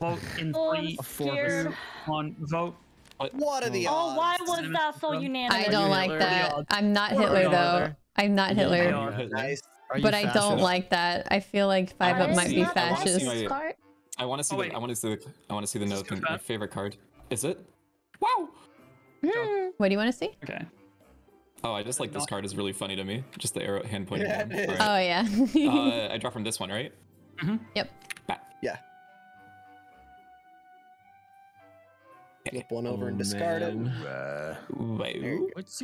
Vote in 3, 4, 1. Vote. What are the odds? Oh, why was that so unanimous? I don't like that. I'm not Hitler, though. I'm not Hitler. Nice. But I don't like that. I feel like 5-Up might be fascist. I want to see. I want to see the note. My favorite card. Is it? Wow. Mm. What do you want to see? Okay. Oh, I just like this card. It's really funny to me. Just the arrow hand pointing. Yeah, right. Oh yeah. I draw from this one, right? Mm-hmm. Yep. Back. Yeah. Flip one over and discard it.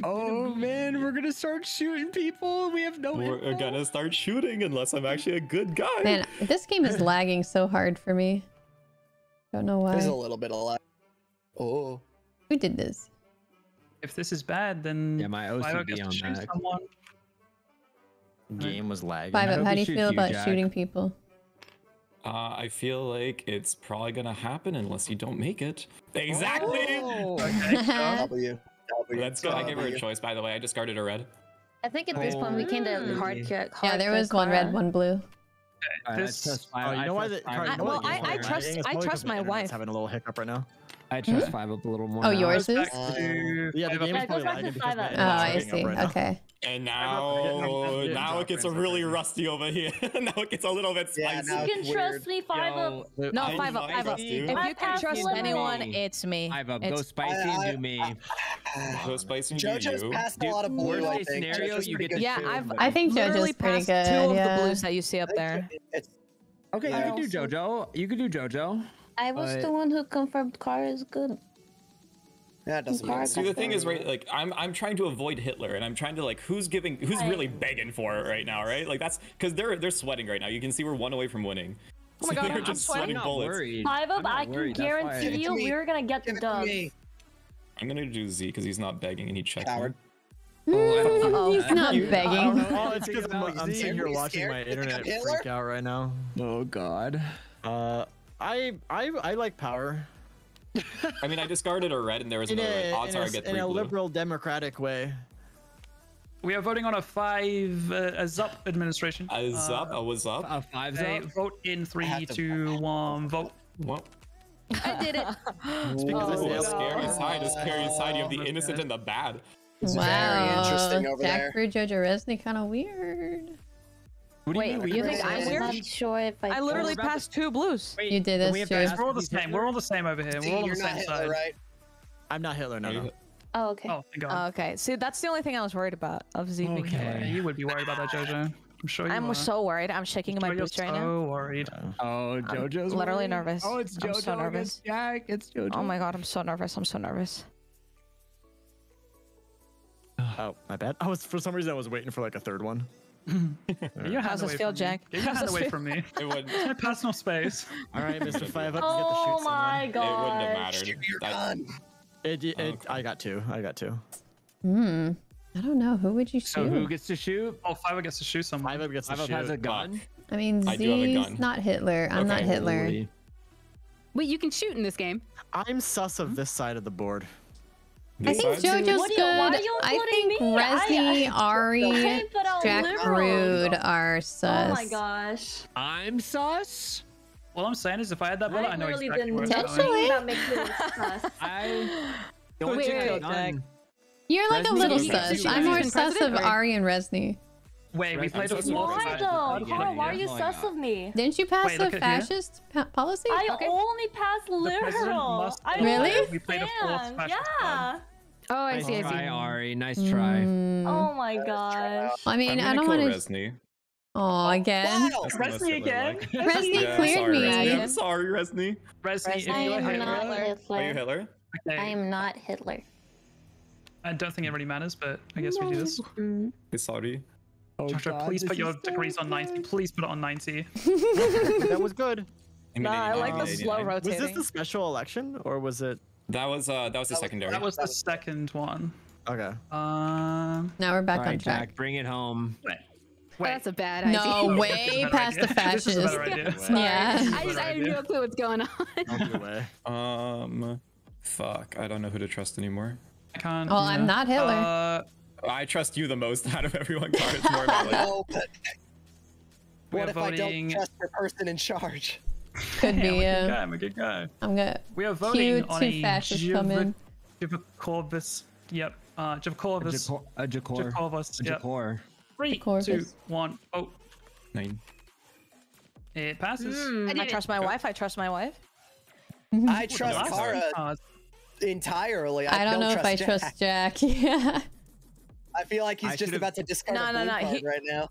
Oh man, we're gonna start shooting people. We have no. We're gonna start shooting unless I'm actually a good guy. Man, this game is lagging so hard for me. Don't know why. There's a little bit of lag. Oh. Who did this? If this is bad, then yeah, my OCD on that. Someone. Game was lagging. 5-Up, how do you feel about shooting people? I feel like it's probably gonna happen unless you don't make it. Exactly. Oh. Okay. Let's go. I gave her a choice, by the way. I discarded a red. I think at this point we came to hard kick. Yeah, there was one red, one blue. I trust my wife. Having a little hiccup right now. I trust 5-Up a little more. Oh, now. Yours is? Yeah, the game is probably lagging because my I see. Right okay. Now. And now it gets really rusty over here. Now it gets a little bit spicy. Yeah, you can trust me, 5-Up. No, 5-Up, 5-Up. If you can trust anyone, it's me. 5-Up, go spicy and do me. Go spicy and do you. JoJo's passed a lot of blue, I think. Yeah, I think JoJo's pretty good. Two of the blues that you see up there. Okay, you can do JoJo. You can do JoJo. I was the one who confirmed car is good. That doesn't matter. See, the thing is, right? Like, I'm trying to avoid Hitler, and I'm trying to like, who's really begging for it right now, right? Like, that's because they're sweating right now. You can see we're one away from winning. Oh my god, I'm sweating bullets. 5-Up, I can guarantee you, we're gonna get the dub. I'm gonna do Z because he's not begging, and he checked. Coward. Oh, he's not begging. Oh, it's because I'm sitting here watching my internet freak out right now. Oh god. I like power. I mean, I discarded a red and there was another red. Odds are I get three blue. In a liberal democratic way. We are voting on a ZUP administration. A ZUP? A what's up? A 5-ZUP. Vote in 3, 2, 1, vote. What? I did it. It's because it's the scary side. The scary side. You have the innocent and the bad. It's very interesting over there. Jack for Jojo Resnick, kind of weird. Wait, you think I'm weird? I'm not sure if I literally passed 2 blues. Wait, you did this. We're all the same. We're all the same over here. We're all on the same side. Right? I'm not Hitler, no. Oh, okay. Oh, thank God. Okay. See, that's the only thing I was worried about of Z being Hitler. You would be worried about that, JoJo. I'm sure you are. So worried. I'm shaking my boots right now. I'm so worried. Oh, JoJo's literally nervous. Oh, it's JoJo. I'm so nervous. Jack, it's JoJo. Oh my God, I'm so nervous. I'm so nervous. Oh, my bad. I was for some reason I was waiting for like a third one. How's this feel, Jack? Get your hand away from me. It wouldn't. It's my personal space. All right, Mr. 5-Up, you get to shoot someone. Oh my God! It wouldn't have mattered. I got 2. I got 2. Hmm. I don't know. Who would you shoot? So who gets to shoot? Oh, 5-Up gets to shoot someone. 5-Up gets to shoot. 5-Up has a gun. I mean, Z's not Hitler. I'm not Hitler. Holy. Wait, you can shoot in this game. I'm sus of this side of the board. I think JoJo's good. I think Resni, Ari, Jvckk, Br00d are sus. Oh my gosh. I'm sus? All I'm saying is if I had that bullet, I know exactly where that makes me sus. You're like a little sus. I'm more sus of Ari and Resni. Wait, we played a small side. Why are you sus of me? Didn't you pass a fascist policy? I only passed liberal. Really? We played a false fascist. Yeah. Oh, I see. Nice try, Ari. Nice try. Oh my gosh. I mean, I don't want to. Oh, again. Resni again. Resni cleared me. I'm sorry, Resni. Resni, are you Hitler? I am not Hitler. I don't think it really matters, but I guess we do this. Sorry. Oh, Jojo, please put your degrees on 90. Please put it on 90. That was good. Nah, I like the slow rotating. Was this the special election or was it? That was the secondary. That was the second one. Okay. Now we're back on track. Jack, bring it home. Wait. That's a bad idea. No, way past the fascists. Yeah. I have no clue what's going on. Fuck. I don't know who to trust anymore. I can't. Well, I'm not Hitler. I trust you the most out of everyone. It's more about like... What if I don't trust the person in charge? Could be. Yeah, I'm a good guy. I'm good. We are voting on a Jvckkorvus. Yep. Jvckkorvus. Jvckkorvus. 3, 2, 1. Oh. 9. It passes. I trust my wife. I trust my wife. I trust Kara entirely. I don't know if I trust Jack. Yeah. I feel like he's just about to discard a blue card right now.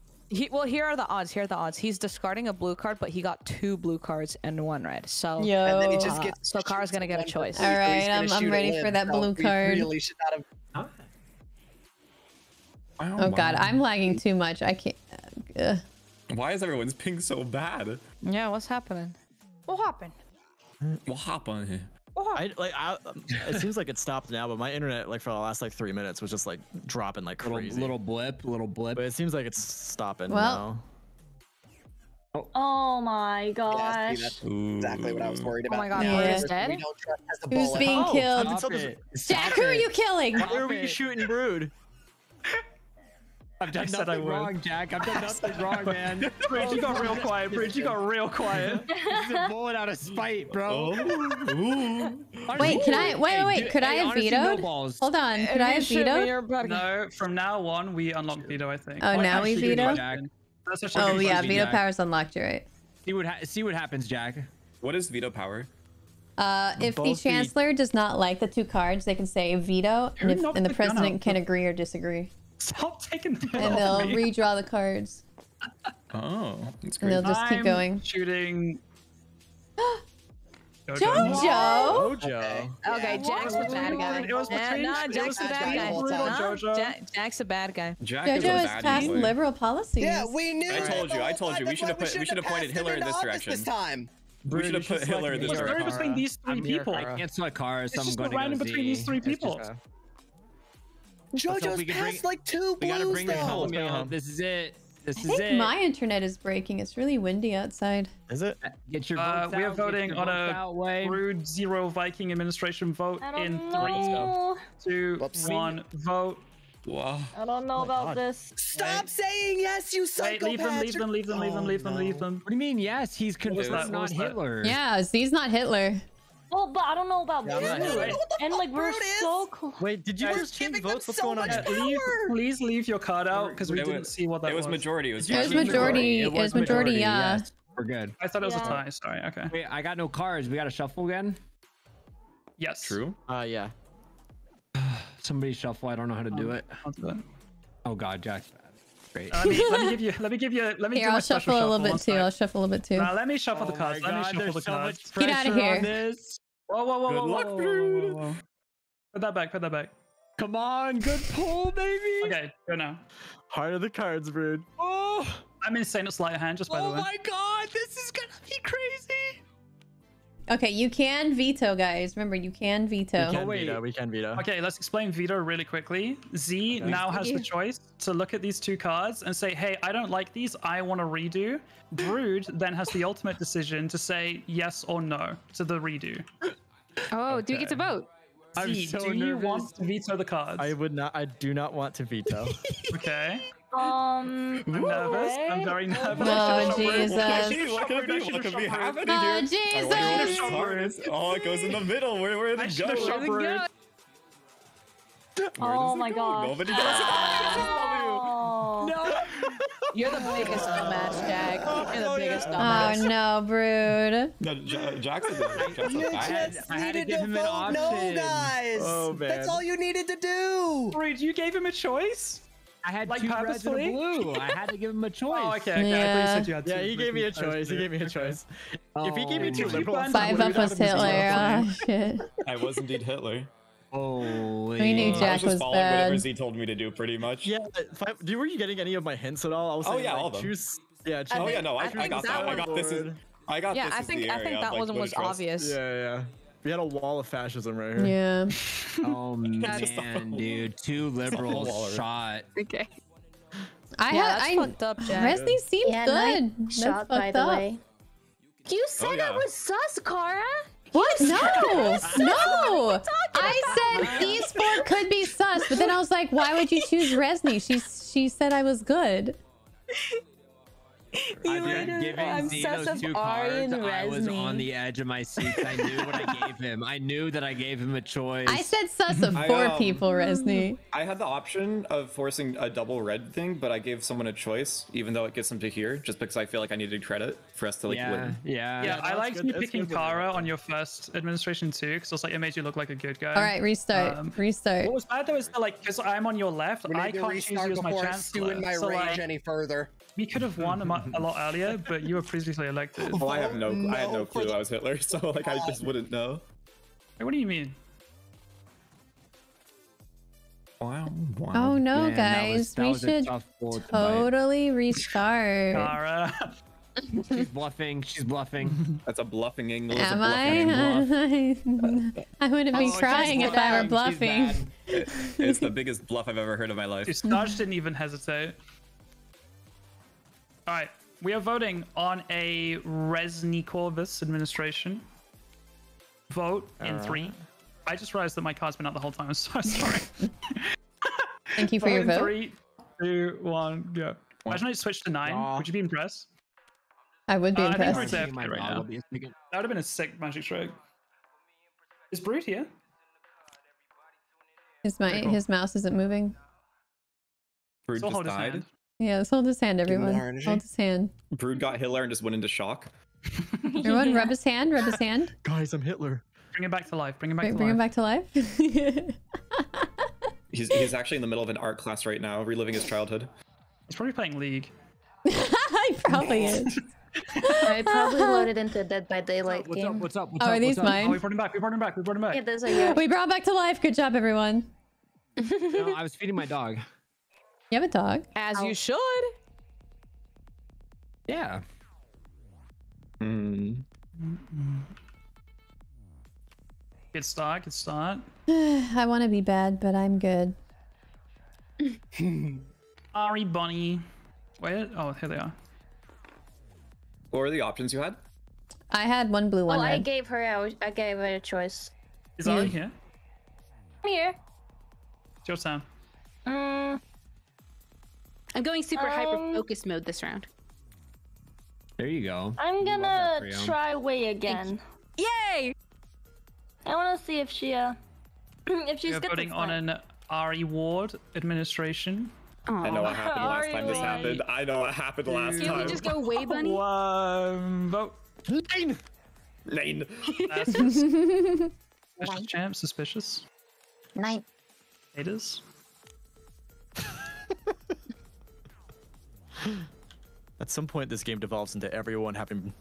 Well, here are the odds. Here are the odds. He's discarding a blue card, but he got 2 blue cards and 1 red. So, and then he just gets so Kara's gonna get a choice. All right, I'm ready for that blue card. Really should not have... Oh god, I'm lagging too much. I can't. Why is everyone's ping so bad? Yeah, what's happening? What happened? We'll hop on here. It seems like it stopped now, but my internet, like for the last 3 minutes, was just like dropping like crazy. Little blip. But it seems like it's stopping now. Oh my gosh! Yeah, see, exactly what I was worried about. Oh my god, yeah. Dead? Who's being killed? Jack, who are you killing? Why are we shooting Br00d? I've done nothing wrong, Jack. I've done nothing wrong, man. Bridge, you got real quiet. Bridge, you got real quiet. This is a bullet out of spite, bro. Wait, can I? Wait. Could I have vetoed? Hold on. Could I have vetoed? No. From now on, we unlock veto, I think. Oh, now we veto. Oh yeah, veto power's unlocked. You're right. See what happens, Jack. What is veto power? If the chancellor does not like the 2 cards, they can say veto, and the president can agree or disagree. Stop taking the and they'll redraw the cards. Oh, that's great. And they'll just keep going. Shooting. Jojo. Okay, Jack's the bad guy. Jack's a bad guy. Jojo has passed liberal policies. Yeah, we knew. I told you. We should have appointed Hitler in this direction this time. We should have put Hitler in this direction. It's between these 3 people. I can't select cars. It's just random between these 3 people. JoJo's passed like 2 blues. We gotta bring this home, yo. This is it. I think my internet is breaking. It's really windy outside. Is it? Get your we are voting on a Br00d Viking administration vote in 3, 2, 1. Vote. Whoa. I don't know about this. Stop saying yes, you psychopath. Wait, leave them. What do you mean yes? He's confused. Not Hitler. Yeah, he's not Hitler. Well, but I don't know about this. Yeah, and like we're so close. Wait, did you just change votes? What's going on? Please leave your card out because we didn't see what that was. It was majority. It was majority. It was majority. Yeah. We're good. I thought it was a tie. Sorry. Okay. Wait, I got no cards. We got to shuffle again. Yes. True. Yeah. Somebody shuffle. I don't know how to do it. Oh God, Jack's bad. Great. Let me give you. Here, I'll shuffle a little bit too. Let me shuffle the cards. Let me shuffle the cards. Get out of here. Whoa, whoa, whoa. Put that back. Come on, good pull, baby. Okay, go now. Heart of the cards, Br00d. Oh, I'm insane at sleight of hand, just by the way. Oh my god, this is gonna be crazy. Okay, you can veto, guys. Remember, you can veto. We can veto. Okay, let's explain veto really quickly. Z now has the choice to look at these 2 cards and say, hey, I don't like these. I want to redo. Br00d then has the ultimate decision to say yes or no to the redo. Oh, do you get to vote? Z, do you want to veto the cards? I would not. I do not want to veto. Okay. I'm nervous. I'm very nervous. Oh Jesus! Oh Jesus! Oh, it goes in the middle. Where did it go? Oh my God! Nobody does it. No. You're the biggest dumbass, Jack. You're the biggest dumbass. Oh no, Br00d. You just needed to vote no, guys. That's all you needed to do. Br00d, you gave him a choice. I had like 2 reds and a blue. I had to give him a choice. Oh, okay. Yeah, he gave me a choice. If he gave me 2 liberals, 5 up was Hitler. Oh shit. I was indeed Hitler. Holy. We knew Jack was following whatever Z told me to do, pretty much. Yeah. Were you getting any of my hints at all? I was saying, all of them. Yeah. Oh yeah. No, I got that. I got this. I got this. Yeah. I think that wasn't what's obvious. Yeah. We had a wall of fascism right here. Yeah. Oh man, dude, 2 liberals shot. Okay. I fucked up, Jack. Wesley seemed good. That's shot, by the way. You said it was sus, Kara. What? No, no. I said esport could be sus, but then I was like, why would you choose Resni? She said I was good. I've been giving Zeno's two cards. I was on the edge of my seat. I knew what I gave him. I knew that I gave him a choice. I said sus of four people, Resni. I had the option of forcing a double red thing, but I gave someone a choice, even though it gets them to here, just because I feel like I needed credit for us to like win. Yeah, I liked you picking Kara on your first administration too, because it's like it made you look like a good guy. All right, restart. Restart. What was bad though is that, like, because I'm on your left, I can't choose you as my chancellor. In my range any further. We could have won a lot earlier, but you were previously elected. Oh, I had no clue I was Hitler, so like I just wouldn't know. Wait, what do you mean? Wow. Oh no, man, guys, we should totally restart. Kara. She's bluffing. That's a bluffing English. Am I? Bluff. I wouldn't be crying if I were bluffing. It's the biggest bluff I've ever heard in my life. Skadj didn't even hesitate. All right, we are voting on a Resni-Corvus administration. Vote in 3. I just realized that my card's been out the whole time. I'm so sorry. Thank you for your vote. 3, 2, 1, go. Imagine I switched to 9. Would you be impressed? I would be impressed. I think we're right now. That would have been a sick magic trick. Is Br00d here? His mouse isn't moving. Br00d just died. Yeah, let's hold his hand, everyone. Hold his hand. Br00d got Hitler and just went into shock. Everyone, rub his hand. Rub his hand. Guys, I'm Hitler. Bring him back to life. Bring him back to life. He's actually in the middle of an art class right now, reliving his childhood. He's probably playing League. He probably is. I probably loaded into a Dead by Daylight game. What's up? Are these mine? Oh, we brought him back. Yeah, those are yours. We brought back to life. Good job, everyone. No, I was feeding my dog. You have a dog? As you should. Yeah. Good start. I want to be bad, but I'm good. Sorry, bunny. Wait. Oh, here they are. What were the options you had? I had one blue, one red. I gave her a choice. Is Ari here? I'm here. It's your turn. I'm going super hyper focus mode this round. There you go. I'm gonna try Wei again. Yay! I want to see if she if she's good. Voting on an Ari Ward administration. I know what happened last time this happened. Can we just go Wei bunny? Vote. Nine. Suspicious champ. Suspicious. 9. Haters. At some point, this game devolves into everyone having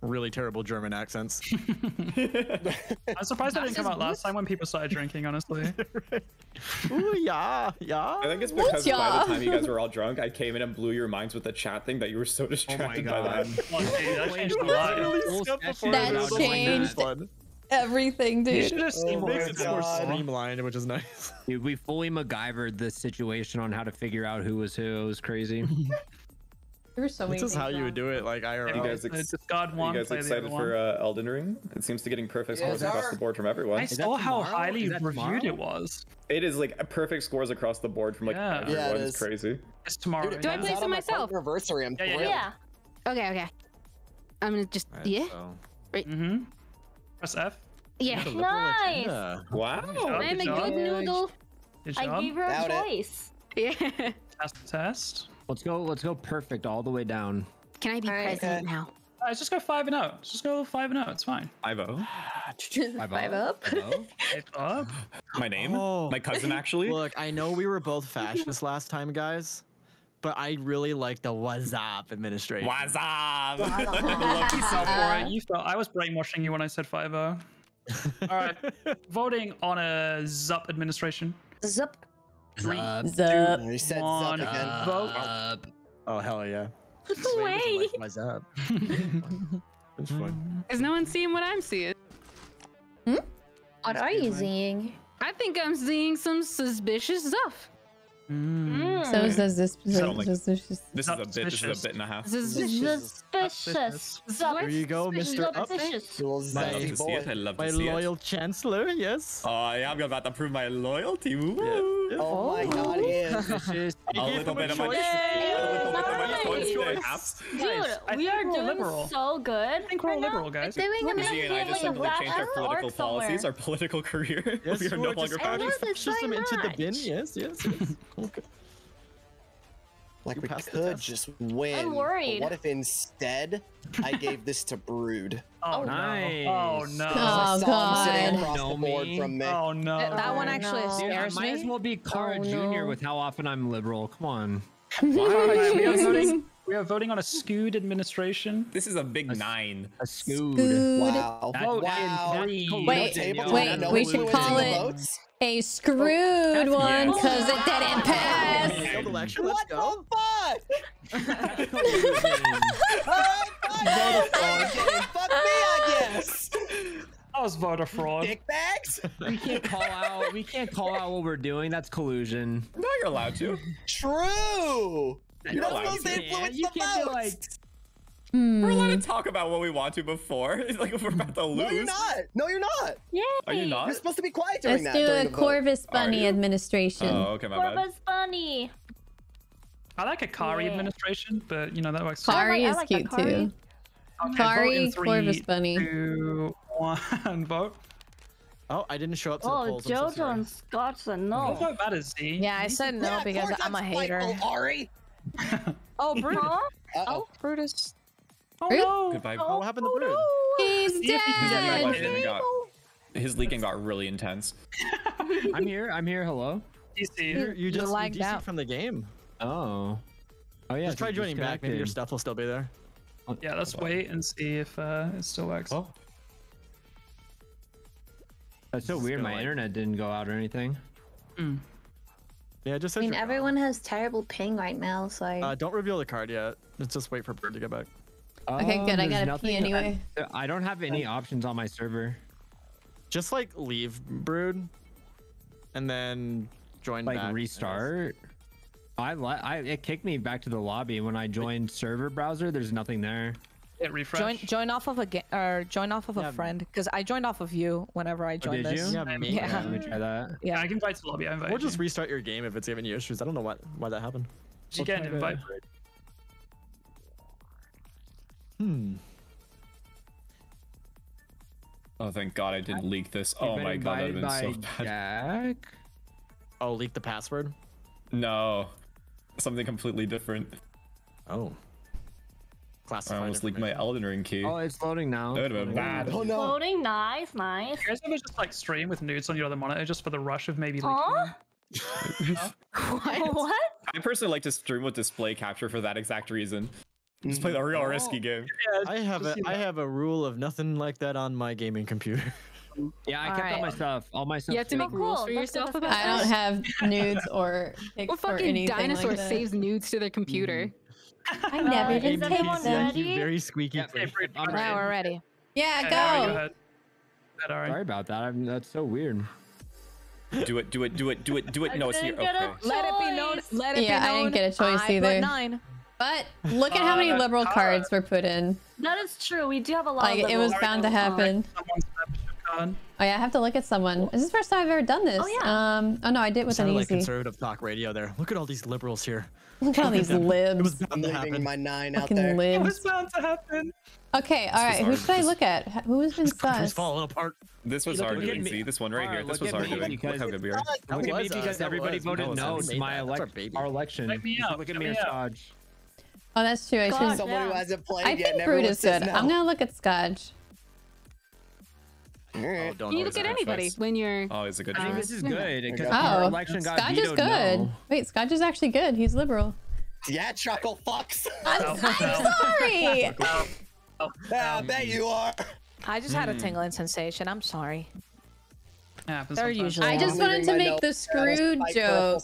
really terrible German accents. I'm surprised that didn't come out last time when people started drinking, honestly. Ooh, yeah. I think it's because by the time you guys were all drunk, I came in and blew your minds with the chat thing that you were so distracted by that. That changed a lot. That changed everything, dude. You should have seen what makes it more streamlined, which is nice. Dude, we fully MacGyvered the situation on how to figure out who was who. It was crazy. So this is how you would do it, like IRL. You guys excited for Elden Ring? It seems to be getting perfect scores across the board from everyone. I saw how highly reviewed it was. It is like perfect scores across the board from like everyone. It's crazy. It's tomorrow. Dude, do I play some myself? Yeah. Okay. I'm gonna just right. Press F. Yeah. Nice. Wow. I'm a good noodle. I gave her a choice. Yeah. Test. Let's go perfect all the way down. Can I be present now? Let's just go 5-0. Let's just go 5-0. It's fine. 5-0. 5-up. 5-up. My name? My cousin, actually. Look, I know we were both fascists last time, guys, but I really like the WhatsApp administration. WhatsApp. I love yourself for it. I was brainwashing you when I said 5-0. All right. Voting on a ZUP administration. ZUP. Zup. Oh hell yeah! Wei. What's up? It's fun. Is no one seeing what I'm seeing? What are you seeing? I think I'm seeing some suspicious stuff. So this is a bit and a half. Suspicious. There you go, Mr. Up. My loyal chancellor, yes. I'm about to prove my loyalty. Oh my god, he is. A little bit of my Dude, we are doing so good. I think we're all liberal, guys. Lizzie and I just suddenly changed our political policies, our political career. We are no longer party fascism into the bin. Yes, yes. Okay. Like, we could just win. I'm worried. What if instead I gave this to Br00d? Oh, nice. Oh, no. Oh, God. Oh, no. That one actually scares me. I might as well be Kara Jr. with how often I'm liberal. Come on. We are voting on a skewed administration. This is a big nine. A skewed. Wow. Wow. Wait, we should call it a screwed one, because it didn't pass. What the fuck? Fuck me, I guess. That was voter fraud. Dick bags? We can't call out. We can't call out what we're doing. That's collusion. No, you're allowed to. True. You're not supposed to influence the votes. We're allowed to talk about what we want to before. It's like if we're about to lose. No, you're not. No, you're not. Yay. Are you not? You're supposed to be quiet during that. Let's do a Corvus Bunny administration. Oh, okay, my bad. Corvus Bunny. I like a Kari administration, but you know that works. Kari is cute too. Kari, Corvus Bunny. 3, 2, 1, vote. Oh, I didn't show up to the polls. Oh, Jojo and Skadj said no. That's not bad as Z. Yeah, I said no because I'm a hater. Oh, Br00d. Oh, Br00d is. Oh, no. Goodbye. Oh, what happened to Br00d? He's dead. His leaking got really intense. I'm here. I'm here. Hello. You just lagged out from the game. Oh. Oh yeah. Just try joining back. Maybe your stuff will still be there. Yeah. Let's wait and see if it still works. Oh. That's so weird. My internet didn't go out or anything. Yeah, just. I mean, everyone has terrible ping right now, so. Don't reveal the card yet. Let's just wait for Br00d to get back. Okay, good. I gotta pee anyway. I don't have any options on my server. Just like leave Br00d, and then join. Like back restart. It kicked me back to the lobby when I joined server browser. There's nothing there. It refreshed. Join off of a join off of a friend, because I joined off of you whenever I joined this. Yeah, let me try that. Yeah, I can invite to the lobby. We'll just restart your game if it's giving you issues. I don't know why that happened. You can't invite Br00d. Oh, thank God I didn't leak this. Oh my God, that would have been so bad. Jvckk? Oh, leak the password? No, something completely different. Oh. I almost leaked my Elden Ring key. Oh, it's loading now. That would have been bad. Oh no. Loading, nice, nice. You guys ever just like stream with nudes on your other monitor just for the rush of maybe leaking? What? I personally like to stream with display capture for that exact reason. Just play the real risky game. Yeah, I have a rule of nothing like that on my gaming computer. Yeah, I kept all my stuff. All my stuff. You have to make rules for yourself about that. I don't have nudes or pics or anything. What fucking dinosaur like saves nudes to their computer? I never did take them. Very squeaky. Yeah, now we're ready. Yeah, go. Sorry about that. That's so weird. Do it. Do it. Do it. Do it. Do it. No, it's here. Okay. Let it be known. Let it be known. I didn't get a choice either. But look at how many liberal cards were put in. That is true. We do have a lot. Like it was bound to happen. Oh yeah, I have to look at someone. This is the first time I've ever done this. Oh, yeah. Oh no, I did with an easy. Like conservative talk radio there. Look at all these liberals here. Look at all these libs. It was bound to happen. My nine out there. It was bound to happen. Okay, all right. Who should I look at? Who has been sus? Falling apart. This was our doing. See, this one right here. This was our doing. Look how good we are. Look at me because everybody voted no to my election. Look at me and Skadj. Oh, that's true. I should. Someone who hasn't played yet. I think Br00d is good. I'm gonna look at Skadj. Oh, don't you look at anybody advice. When you're. Oh, it's a good choice. This is good. Oh, Skadj is good. No. Wait, Skadj is actually good. He's liberal. Yeah, chuckle fucks. I'm sorry. Yeah, I bet you are. I just had a tingling sensation. I'm sorry. Yeah, they're usually. I just wanted to make the screwed joke.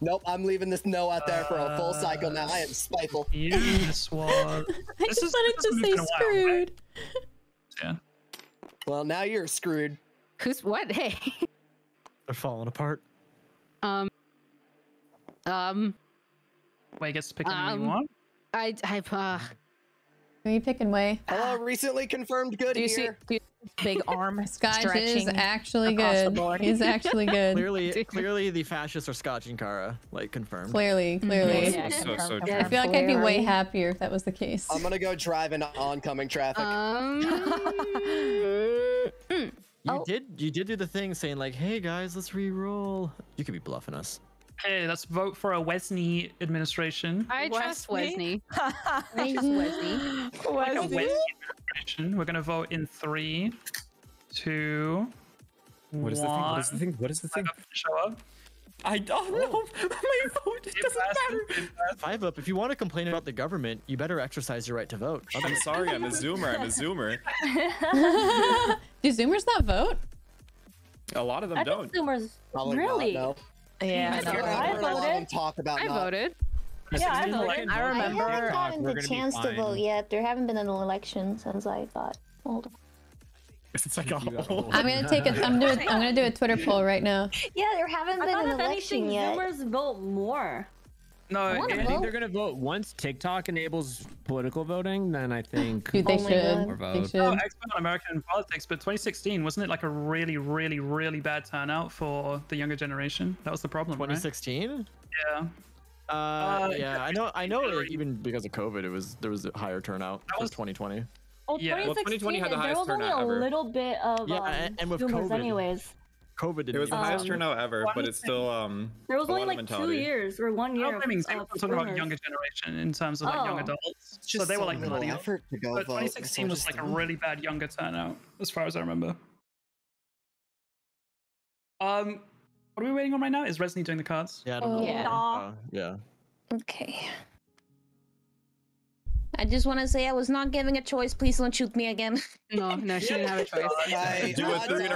Nope, I'm leaving this no out there for a full cycle now. I am spiteful. This one. I just wanted to say screwed. Yeah. Well, now you're screwed. Who's what? Hey. They're falling apart. Wei gets to pick anyone you want. Are you picking Wei? Hello, recently confirmed good do you here. See, do big arm Skadj is actually good. He's actually good. Clearly the fascists are Skadj and Kara, like, confirmed. Clearly. Yeah, so I feel like I'd be way happier if that was the case. I'm gonna go drive into oncoming traffic. You did do the thing saying like, hey guys, let's re-roll. You could be bluffing us. Hey, let's vote for a Wesney administration. I trust Wesney. I trust Wesney. Like a Wesney administration. We're gonna vote in 3, 2, What is the thing? Show up. I don't know. My vote doesn't matter. 5-Up, if you want to complain about the government, you better exercise your right to vote. Oh, I'm sorry, I'm a Zoomer. Do Zoomers not vote? A lot of them don't. Zoomers, really? Not, no. Yeah, I voted. Yeah, I voted. I remember. I haven't gotten the chance to vote yet. There haven't been an election since I got older. It's like I'm gonna do a Twitter poll right now. Yeah, there haven't been an election yet. Zoomers vote more. No, I think they're gonna vote once TikTok enables political voting. Then I think they should. Oh, expert on American politics, but 2016 wasn't it like a really, really, really bad turnout for the younger generation? That was the problem. 2016. Right? Yeah. Yeah. I know. Like, even because of COVID, there was a higher turnout. That was 2020. Oh, yeah. 2020 had the highest turnout ever. There was only a little bit of and with Zoomers anyways. COVID did. It was the highest turnout ever, but it's still there was only like 2 years or 1 year. I mean, I'm talking about younger generation in terms of like young adults. So they were like bloody effort to go. But 2016 was like a really bad younger turnout, as far as I remember. What are we waiting on right now? Is Resney doing the cards? Yeah. Yeah. Okay. I just want to say I was not giving a choice. Please don't shoot me again. No, she didn't have a choice. Do it 3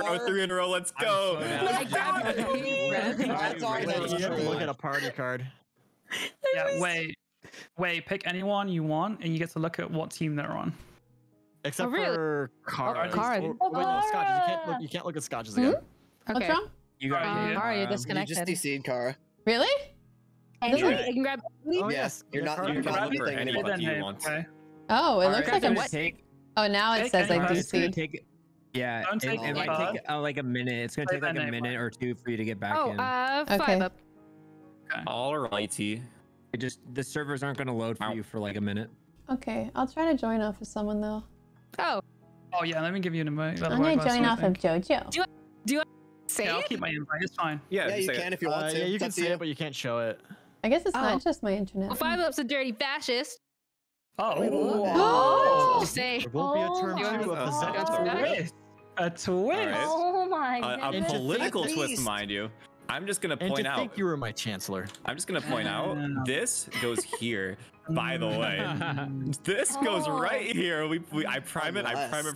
in a row. Let's go. Look at a party card. Yeah, Wei, pick anyone you want, and you get to look at what team they're on. Except for Kara. Skadj. You can't look at Skadj again. What's wrong? You Kara, you're disconnected. You just DC'd Kara. Really? You can grab. Oh yes, you're not grab anything that you want. Okay. Oh, it looks like I'm taking. Oh, now it says I DC. Yeah, it might take like a minute. It's gonna take like a minute or two for you to get back in. 5-Up. Okay. All righty. It just the servers aren't gonna load for you for like a minute. Okay, I'll try to join off of someone though. Oh yeah, let me give you an invite. I'm gonna join off of Jojo. Do I say it? I'll keep my invite. It's fine. Yeah, you can if you want to. You can see it, but you can't show it. I guess it's not just my internet. Well, 5-Up's a dirty fascist. Oh! Just say. There won't be a turn 2 a twist. Right. Oh my god. A political twist, mind you. I'm just gonna point out. I think you were my chancellor. I'm just gonna point out this goes here. By the way, this goes right here. I prime it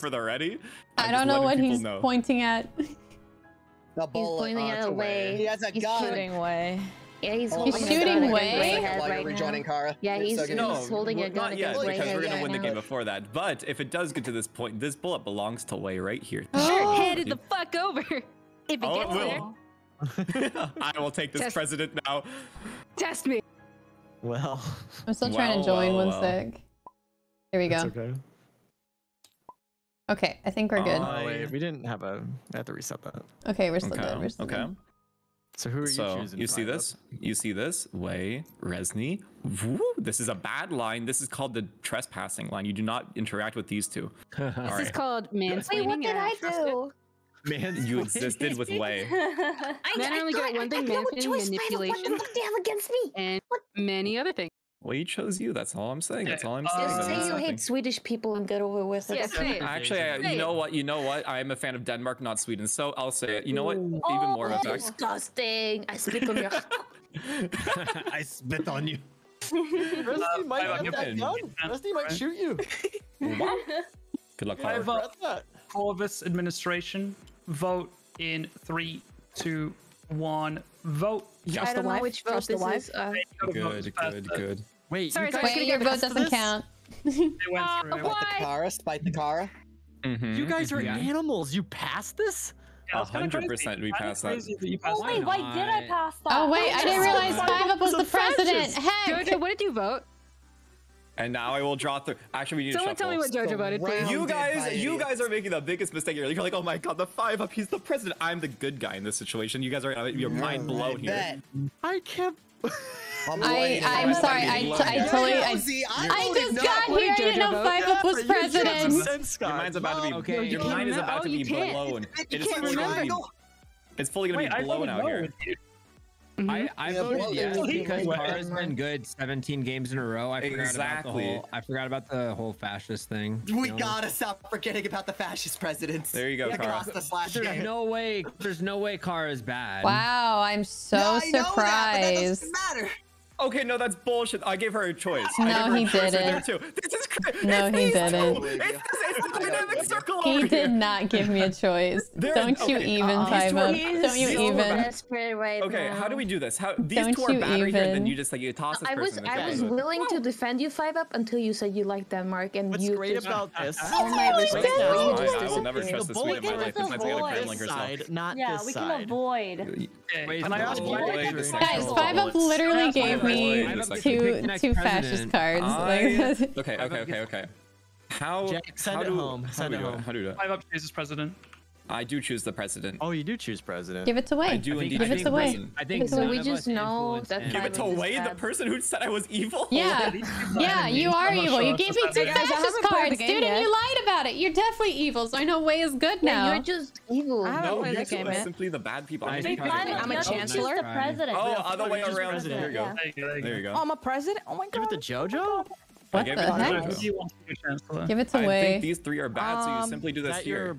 for the ready. I don't know what he's pointing at. He's pointing at a Wei. He has a gun. Yeah, he's shooting Wei. Right, yeah, he's holding a gun against Wei. Because we're gonna win the game before that. But if it does get to this point, this bullet belongs to Wei right here. Sure, head it the fuck over. If it gets there. I will take this president now. Test me. Well. I'm still trying to join. One sec. Here we go. Okay, I think we're good. Wait, we didn't have a. I have to reset that. Okay, we're still good. We're still good. So who are you choosing? You see this? You see this? Wei, Resney. Woo, this is a bad line. This is called the trespassing line. You do not interact with these two. This is called mansplaining. Wait, what did I do? You existed with Wei. Men only got one thing: mansplaining, manipulation, and many other things. Well, you chose you. That's all I'm saying. That's all I'm saying. Just say you hate Swedish people and get over with it. Actually, you know what? I am a fan of Denmark, not Sweden. So I'll say it. You know what? Even more of a disgusting. I spit on you. I spit on you. Rusty might shoot you. What? Good luck. I vote Corvus administration. Vote in 3, 2, 1. Vote. I don't know which vote this is. Good. Wait, Wait, your vote doesn't count. Spite the Kara. You guys are animals. You passed this? 100% we passed that. Oh wait, why did I pass that? Oh wait, I didn't realize 5-Up was the president. Heck! Jojo, what did you vote? And now I will draw through. Actually, we need someone to shuffle. Someone tell me what Jojo voted, please. You guys are making the biggest mistake here. You're like, oh my god, the 5-up, he's the president. I'm the good guy in this situation. You guys are mind blown here. I can't. I'm sorry. I just got here. I didn't know 5-up was president. Your mind's about to be. Okay. Your mind is about to be blown. It's fully gonna be blown out here. I voted yes because Kara's been good 17 games in a row. I forgot about the whole fascist thing. We gotta stop forgetting about the fascist presidents. There you go, Kara. There's no way. There's no way Kara's bad. Wow, I'm so surprised. I know that, but that doesn't matter. Okay, no, that's bullshit. I gave her a choice. No, he didn't. This is crazy. No, he didn't. It's the dynamic circle. He did not give me a choice. Don't you even 5-up. Don't you even. Okay, how do we do this? These two are bad right here, and then you just like you toss this person. I was willing to defend you 5-up until you said you liked Denmark, and you. What's great about this? I will never trust this week in my life. Besides, I gotta crime like herself. Not this side. Yeah, we can avoid. And I asked you. Guys, 5-up literally gave me. Two fascist cards. Okay. How do we do it? 5-up chooses president. I do choose the president. Oh, you do choose president. Give it to Wei. I think so. We just know that. Give it to Wei, the person who said I was evil. Yeah, yeah, you are evil. You gave me two fascist cards, dude, and you lied about it. You're definitely evil. So I know Wei is good now. You're just evil. No, you're simply the bad people. I'm a chancellor. Oh, other way around. There you go. There you go. I'm a president. Oh my god. Give it to Jojo. What the heck? Give it to Wei. I think these three are bad, so you simply do this here.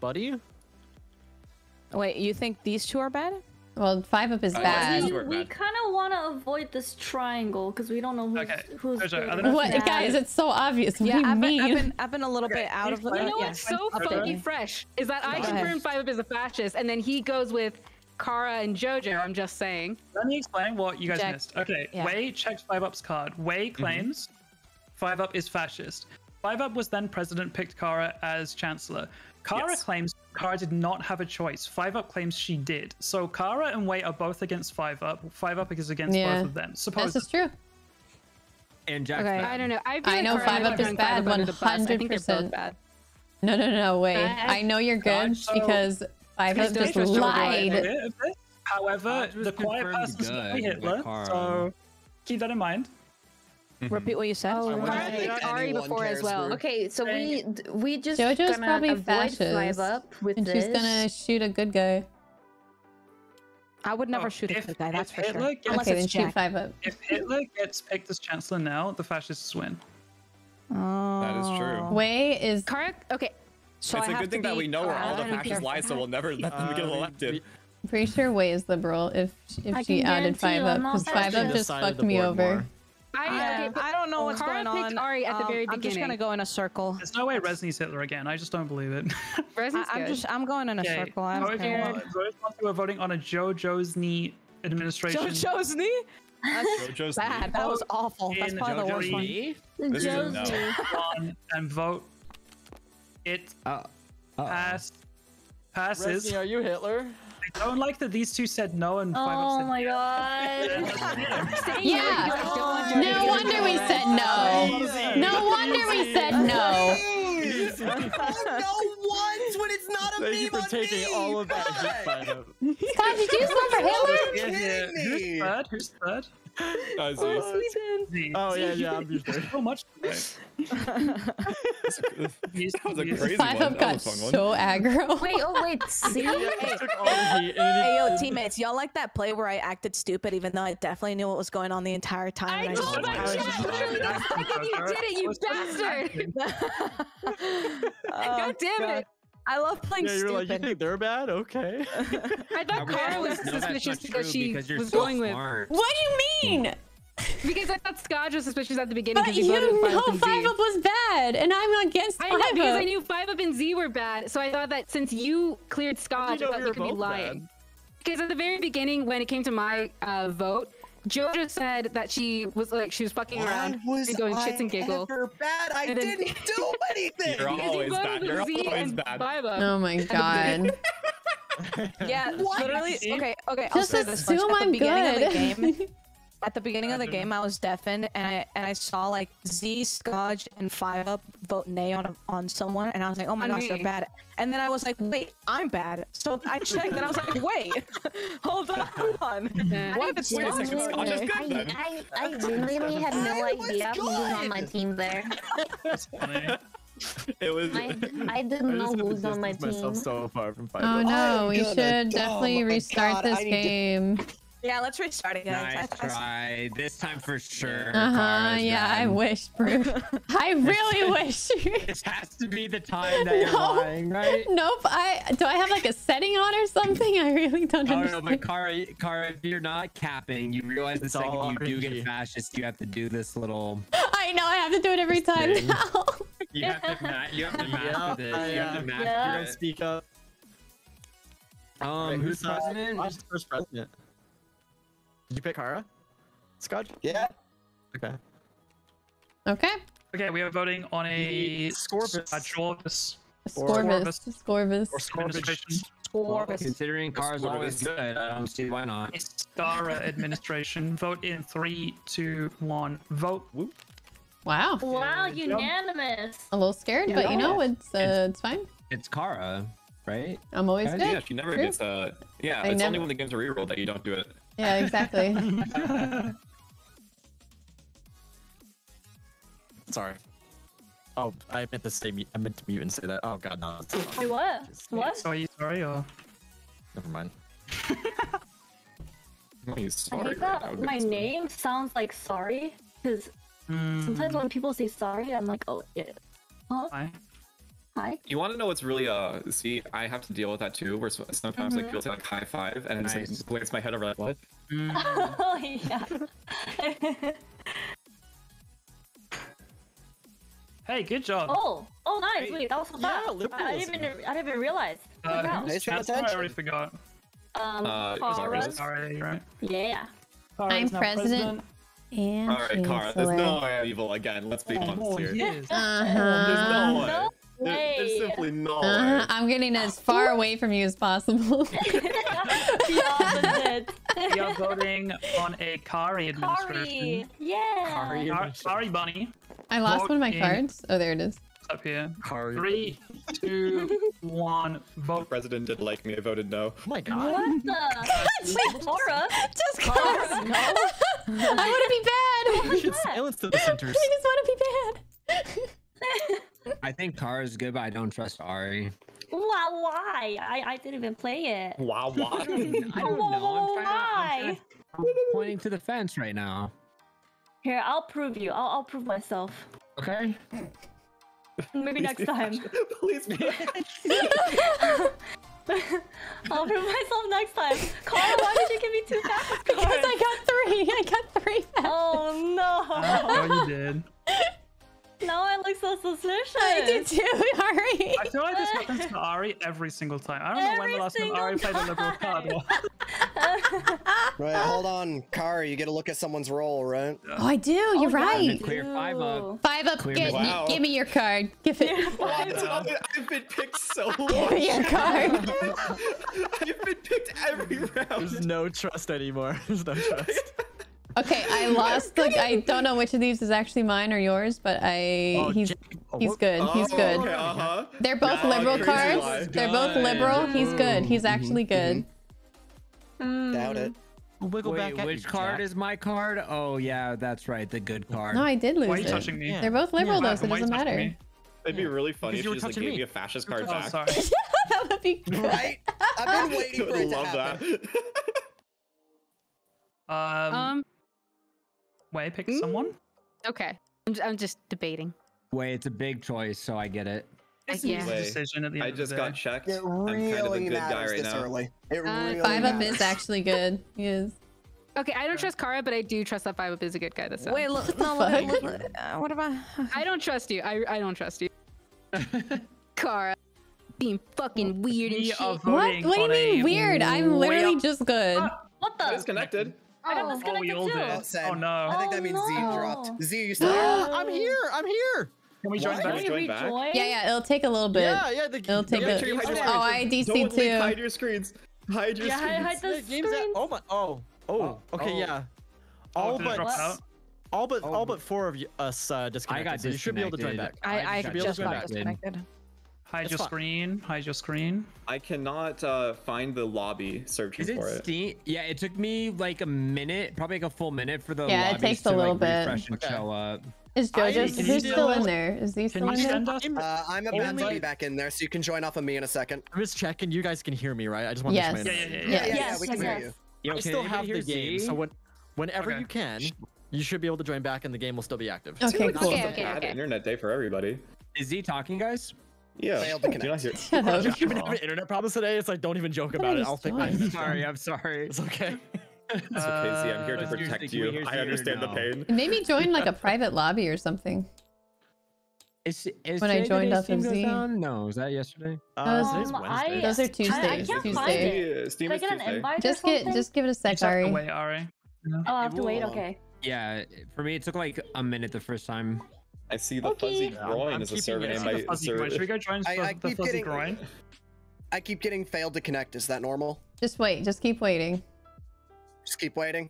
Buddy? Wait, you think these two are bad? Well, 5-up is bad. We kind of want to avoid this triangle because we don't know who's what, guys. It's so obvious. What do you mean? I've been a little bit out of. You know what's so funky fresh is that I confirmed 5-up is a fascist, and then he goes with Kara and Jojo. I'm just saying. Let me explain what you guys missed. Okay, Wei checked 5-up's card. Wei claims 5-up is fascist. 5-up was then president, picked Kara as chancellor. Kara claims Kara did not have a choice. 5-up claims she did. So Kara and Wei are both against 5-up. 5-up is against both of them. Suppose this is true. And Jvckk. Okay. I don't know. I know 5-up is bad 100%. No, Wei. I know you're good because 5-up just lied. However, the quiet person is Hitler, so keep that in mind. Repeat what you said. Oh, right. Ari before as well. Okay, so we just Jojo's gonna probably avoid fascist. 5-up with and this. She's gonna shoot a good guy. I would never shoot a good guy. That's for Hitler sure. Unless it's Jvckk. Shoot 5-up. If Hitler gets picked as chancellor now, the fascists win. Oh, that is true. Wei is correct. Okay, so it's a good thing that we know where all the fascists lie, so we'll never let them get elected. I'm pretty sure Wei is liberal if she added 5-up because 5-up just fucked me over. I don't know what's going on. Ari at the very beginning. I'm just gonna go in a circle. There's no way Resni's Hitler again. I just don't believe it. I'm going in a circle. I'm scared. Those ones who are voting on a Jojo's knee administration. Jojo's knee? That's Jojo's bad. Knee. That was awful. That's probably the worst one. This is no. And vote. It passes. Resni, are you Hitler? I don't like that these two said no and 5-up said my god. Yeah. No wonder we said no. No wonder we said no. No ones when it's not a meme on taking all of that Skadj, did you vote for Hitler? Who's third? Sweden. Oh yeah, I'm used to so much. 5-up got so aggro. Wait. See? Hey, yo, teammates, y'all like that play where I acted stupid even though I definitely knew what was going on the entire time? I told my chat fucking you did it, you bastard! God damn it! I love playing stupid. You're like, you think they're bad? Okay. I thought Kara was suspicious because she was going with. What do you mean? Because I thought Skadj was suspicious at the beginning. But you know 5-up was bad, and I'm against 5-up. I know, because I knew 5-up and Z were bad, so I thought that since you cleared Skadj, I thought you could be lying. Because at the very beginning, when it came to my vote, Jojo said that she was fucking around and going shits and giggles. I didn't do anything. You're always bad. You're always bad. Oh my god. Yeah, literally. Okay. Just assume I'm good. At the beginning of the game, I was deafened, and I saw like Z, Skadj, and 5UP vote nay on someone, and I was like, oh my gosh, they're bad. And then I was like, wait, I'm bad. So I checked, and I was like, wait, hold on, hold on. I literally had no idea who was on my team there. That's funny. It was. I didn't know who's on my team. So far from 5UP. Oh no, we should definitely restart this game. Yeah, let's restart again. Nice try. This time for sure. Yeah, I wish, bro. I really wish. This has to be the time that you're lying, right? Nope. Do I have like a setting on or something? I really don't understand. No, but Kara, if you're not capping, you realize the second you do get fascist, you have to do this little. I know. I have to do it every time now. You have to master this. You have to master it. You don't speak up. Wait, who's president? Who's the first president? Did you pick Kara? Skadj? Yeah. Okay. Okay. Okay, we are voting on a Scorvus. Scorvus. Considering Kara's always good, I don't see why not. Kara administration. Vote in 3, 2, 1. Vote. Woo. Wow. Wow, unanimous. A little scared, but you know, it's fine. It's Kara, right? I'm always good. Yeah, she never gets yeah, it's only when the game's a reroll that you don't do it. Yeah, exactly. Sorry. Oh, I meant to say I meant to mute and say that. Oh god, no. Wait, what? Just, what? Are you sorry or? Never mind. I think that my name sounds like sorry, because sometimes when people say sorry, I'm like, oh yeah. Huh? Hi. You want to know what's really see? I have to deal with that too. Where sometimes like people say like high five, and I just glance my head over like what? Oh yeah. Hey, good job. Oh nice. Wait, that was so fast. Yeah, I didn't even realize. I already forgot. Kara, right? Yeah. I'm president. And all right, Kara. There's no way I'm evil again. Let's be honest here. There's no way. No? There's simply no way. I'm getting as far away from you as possible. We are voting on a Kari administration. Yeah. Kari bunny. I lost one of my cards. Oh, there it is. Up here. Kari. 3, 2, 1. Vote. The president didn't like me. I voted no. Oh my god. What the? Kara. Just Kara. No. I want to be bad. You should silence the dissenters. I just want to be bad. I think Kara's good, but I don't trust Ari. Wow, why? I didn't even play it. Wow, why? I don't know. I'm pointing to the fence right now. Here, I'll prove you. I'll prove myself. Okay. Maybe next time. Please be. I'll prove myself next time. Kara, why did you give me 2 facets? Because I got 3 facets. Oh no. Oh, you did. Now I look so suspicious. I do too, Ari. I feel like this happens to Ari every single time. I don't know when the last time Ari played a liberal card was. Right, hold on. Kara, you get a look at someone's roll, right? Oh, I do. You're right. Clear 5UP. 5UP, give me your card. Give it. I've been picked so much. Give me your card. I've been picked every round. There's no trust anymore. There's no trust. Okay, I lost. Like, I don't know which of these is actually mine or yours, but he's good. He's good. Okay, They're both liberal cards. They're both liberal. He's good. He's actually good. Doubt it. Wiggle back. Which card is my card? Oh yeah, that's right. The good card. No, I did lose. Why are you touching me? They're both liberal though, so it doesn't matter. It'd be really funny if you just like, gave me a fascist card back. Sorry. That would be good. Right? I've been waiting for it to happen. Wei, pick someone. Okay, I'm just debating. Wei, it's a big choice, so I get it. It's an easy decision at the end of the day. I just got checked. It really I'm kind of a good guy right now. Early. It really 5UP is actually good. He is. Okay, I don't trust Kara, but I do trust that 5UP is a good guy this time. Wait, look, no, look. What about? I don't trust you. I don't trust you. Kara, being fucking weird and shit. What? What do you mean weird? I'm literally just good. What the? Disconnected. I got disconnected too. Oh no! I think that means Z dropped. Z, you still? I'm here. I'm here. Can we join back? Yeah. It'll take a little bit. Yeah. It'll take a. Oh, I DC too. Hide your screens. Hide your screens. Yeah, hide the screens. Oh my. Oh. Okay. Yeah. All but four of us disconnected. I got disconnected. You should be able to join back. I just got disconnected. Hide your screen. I cannot find the lobby searching for it. Yeah, it took me like a minute, probably like a full minute for the lobby. Yeah, it takes a little bit. Is Jojo still in there? Is he still in there? I'm about to be back in there, so you can join off of me in a second. I'm just checking. You guys can hear me, right? I just want to explain. Yeah, we can hear you. I still have the game, so whenever you can, you should be able to join back, and the game will still be active. Okay, cool. Okay. Internet day for everybody. Is he talking, guys? Yeah. You've been having internet problems today. It's like, don't even joke about it. I'll think. I'm sorry. It's okay. It's okay, Z. I'm here to protect you. I understand the pain. Maybe join like a private lobby or something. Is when I joined FMZ. No, was that yesterday? Wednesday. Those are Tuesdays. Can I get an invite? Just give it a sec, Ari. Oh, I have to wait. Okay. Yeah, for me it took like a minute the first time. I see the fuzzy groin as a server name. Should we go join the fuzzy groin? I keep getting failed to connect. Is that normal? Just wait. Just keep waiting.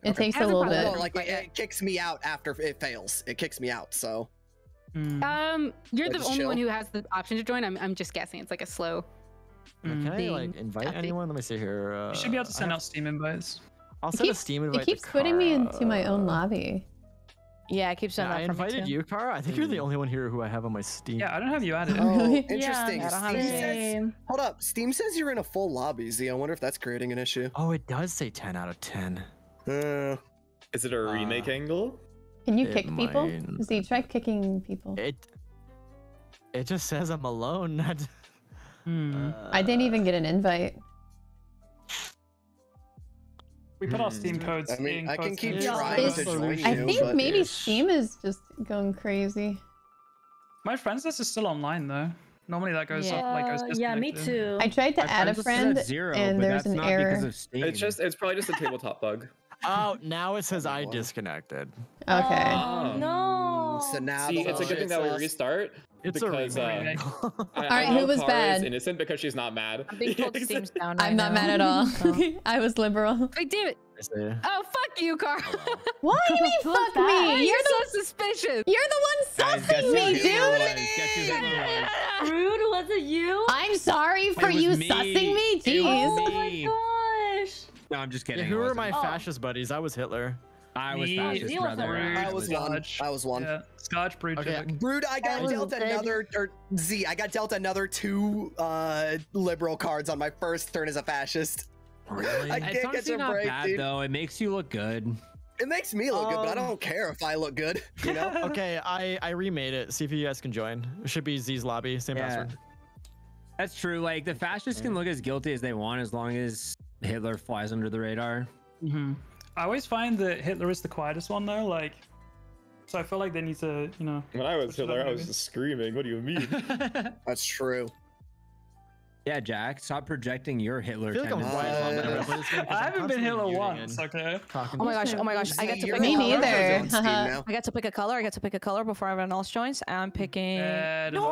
It takes a little bit. Like it kicks me out after it fails. It kicks me out. So. You're the only one who has the option to join. I'm just guessing. It's like a slow. Can I like invite anyone? Let me see here. You should be able to send out Steam invites. I'll send a Steam invite. It keeps putting me into my own lobby. Yeah, I keep saying that. I invited you, Kara. I think you're the only one here who I have on my Steam. Yeah, I don't have you added. Oh, interesting. Hold up. Steam says you're in a full lobby, Z. I wonder if that's creating an issue. Oh, it does say 10 out of 10. Is it a remake angle? Can you kick people? Z, try kicking people. It just says I'm alone. I didn't even get an invite. We put our Steam codes. I mean, I can keep trying to join you. I think maybe Steam is just going crazy. My friends list is still online though. Normally that goes up like goes me too. I tried to add a friend and there's an error. It's probably just a tabletop bug. Oh, now it says I disconnected. Okay. Oh, no. So now it's a good thing that we restart. It's because, all right, who was bad? Innocent because she's not mad. I'm not mad at all. I was liberal. I did. Oh, fuck you, Carl. Why do you mean fuck me? You're so suspicious. You're the one sussing me, dude. Rude, was it you? I'm sorry for you sussing me. Jeez. Oh my gosh. No, I'm just kidding. Who were my fascist buddies? I was Hitler. I was fascist, brother. I was one. Yeah. Skadj, Br00d, Jvckk. Br00d, I got dealt another, or Z, I got dealt another two liberal cards on my first turn as a fascist. Really? I can't get some break, bad, dude. Though. It makes you look good. It makes me look good, but I don't care if I look good. You know? Okay, I remade it. See if you guys can join. It should be Z's lobby, same password. That's true. Like the fascists can look as guilty as they want as long as Hitler flies under the radar. Mm-hmm. I always find that Hitler is the quietest one though, like, so I feel like they need to, you know. When I was Hitler, I was just screaming, what do you mean? That's true. Yeah, Jack, stop projecting your Hitler. I haven't been Hitler once, okay? Oh my gosh, I got to pick a color. Me neither. I got to pick a color, before everyone else joins. I'm picking... No,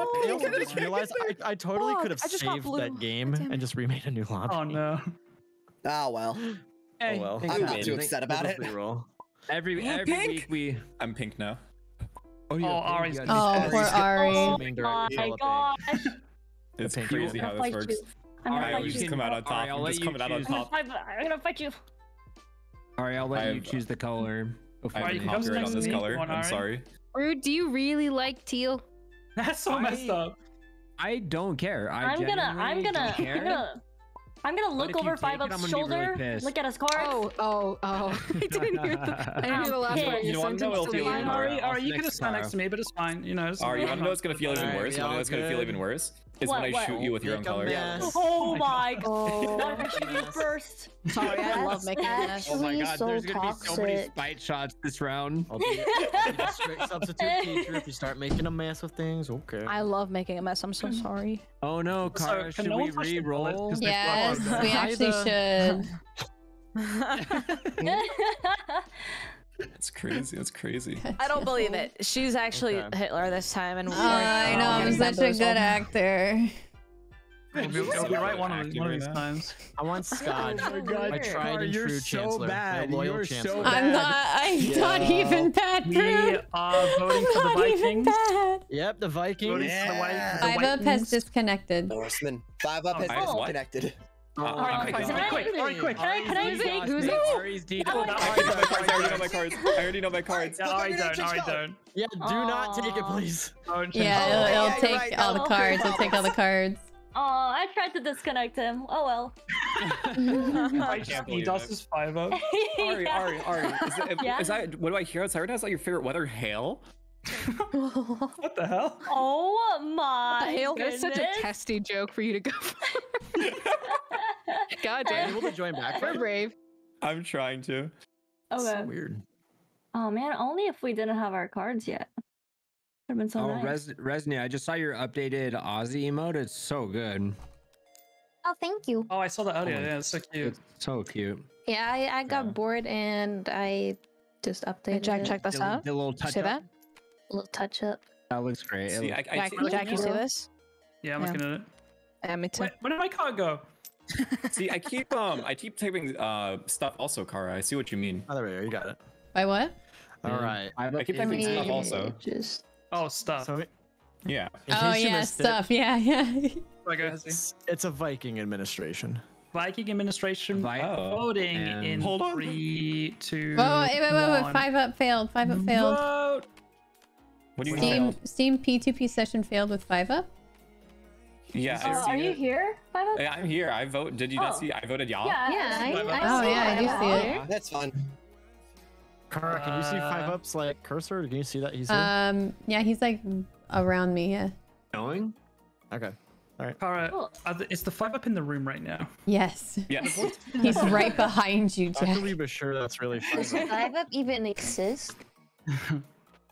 I totally could have saved that game and just remade a new lobby. Oh no. Oh well. Hey, I'm not too upset about it. Every week I'm pink now. Oh, yeah, Ari's pink. Oh, poor Ari. Oh my gosh. It's crazy how this works. I'm just coming out on top. I'm gonna fight you. Ari, I'll let you choose the color. I'm copyright on this color. I'm sorry. Br00d, do you really like teal? That's so messed up. I don't care. I'm gonna look over 5-Up's shoulder, really look at his card. Oh. I didn't hear the last part. You want to know it'll feel even worse. Ari, you can just stand next to me, but it's fine. You know, Ari, you want to know it's gonna feel even worse? You want to know it's gonna feel even worse? Is when I shoot you with your own color. Oh my god. What if I shoot you first? Sorry, I love making this. Oh my god, there's gonna be so many spite shots this round. I'll be a strict substitute teacher if you start making a mess of things. Okay. I love making a mess. I'm so sorry. Oh no, Kara, should we re-roll? Yes, we actually should. That's crazy. I don't believe it. She's actually Hitler this time. And I know. I'm such a good actor. It'll be right one of these times. I want Skadj. Oh my tried and true chancellor. Bad. Loyal chancellor. I'm not even bad, bro. We are voting for the Vikings. Yep, the Vikings. Yeah. 5-Up has disconnected. Norseman. 5-Up has disconnected. Alright, quick. Can I take who's I already know my cards. I don't. Yeah, do not take it, please. Yeah, it'll take all the cards. It'll take all the cards. Oh, I tried to disconnect him. Oh well. I can't believe it. He does his 5-Up. Ari. What do I hear? It's I heard that's like your favorite weather, hail. What the hell? Oh my! Hail! That's such a testy joke for you to go for. God damn! We'll join back. We're brave. I'm trying to. Okay. So weird. Oh man! Only if we didn't have our cards yet. Been so nice. Resnia, I just saw your updated Aussie emote. It's so good. Oh, thank you. Oh, I saw the audio. Yeah, it's so cute. It's so cute. Yeah, I got bored and I just updated. Jvckk, check this out. Did a little touch up. A little touch up. That looks great. See, Jvckk, you see this? Yeah, I'm looking at it. Yeah, me too. Where did my car go? See, I keep typing stuff. Also, Kara, I see what you mean. Oh, there we go. You got it. By what? All right. I keep typing stuff. Also. Just. Oh, stuff. So, yeah. Oh, yeah, stuff. Yeah. It's a Viking administration. Voting in 3, 2. Wait. 5-Up failed. 5-Up failed. Vote. What do you mean? Steam P2P session failed with 5-Up. Yeah. Are you here? 5-Up. Yeah, I'm here. I vote. Did you not see? I voted y'all. Yeah. I do see it. Yeah, that's fun. Kara, can you see 5-Up's like cursor? Can you see that he's here? Yeah, he's like around me. Yeah. Going? Okay. All right. Kara, is the 5-Up in the room right now? Yes. Yes. He's right behind you, Jvckk. I'm pretty sure that's really 5-Up. Does 5-Up even exist?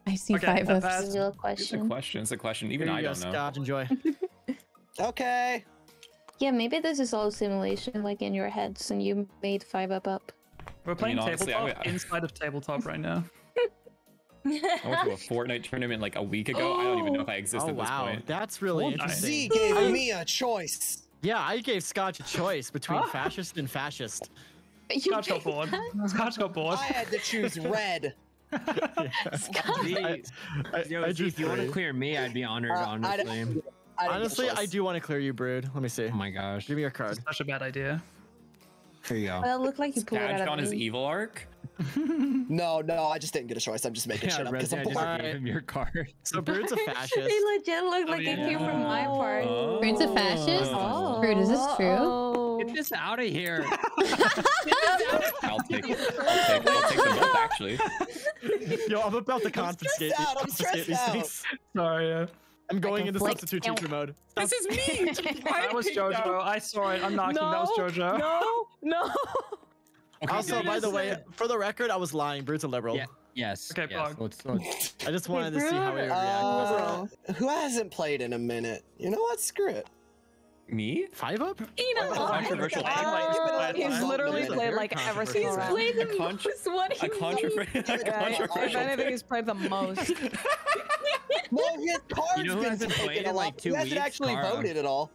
I see 5-Up. That's a question. It's a question. Even I don't know. Skadj, enjoy. Okay. Yeah, maybe this is all simulation, like in your heads, and you made 5-Up up. We're playing tabletop inside of tabletop right now. I went to a Fortnite tournament like a week ago. I don't even know if I exist at this point. That's really interesting. Z gave me a choice. Yeah, I gave Skadj a choice between fascist and fascist. Skadj got bored. I had to choose red. If you want to clear me, I'd be honored, honestly. Honestly, I do want to clear you, Br00d. Let me see. Oh my gosh. Give me your card. Such a bad idea. There you go. Well, it looked like you pulled it out on his evil arc. No, I just didn't get a choice. I'm just making shit up because I'm bored. I gave him your card. So Br00d's a fascist. He legit looked like it came from my part. Br00d's a fascist? Br00d, is this true? Get this out of here. I'll take them both, actually. Yo, I'm about to confiscate these. Sorry, I'm going into substitute teacher mode. This is me! That was Jojo. I saw it. I'm knocking. That was Jojo. No. Okay, also, by the way, for the record, I was lying. Br00d's a liberal. Yeah. Yes. Okay, let's I just wanted to see how he would react. Who hasn't played in a minute? You know what? Screw it. Me? 5-Up? Controversial. He's literally played like ever since. He's played the most. If anything, he's played the most. Well, his card's been taken a lot. He hasn't actually voted at all.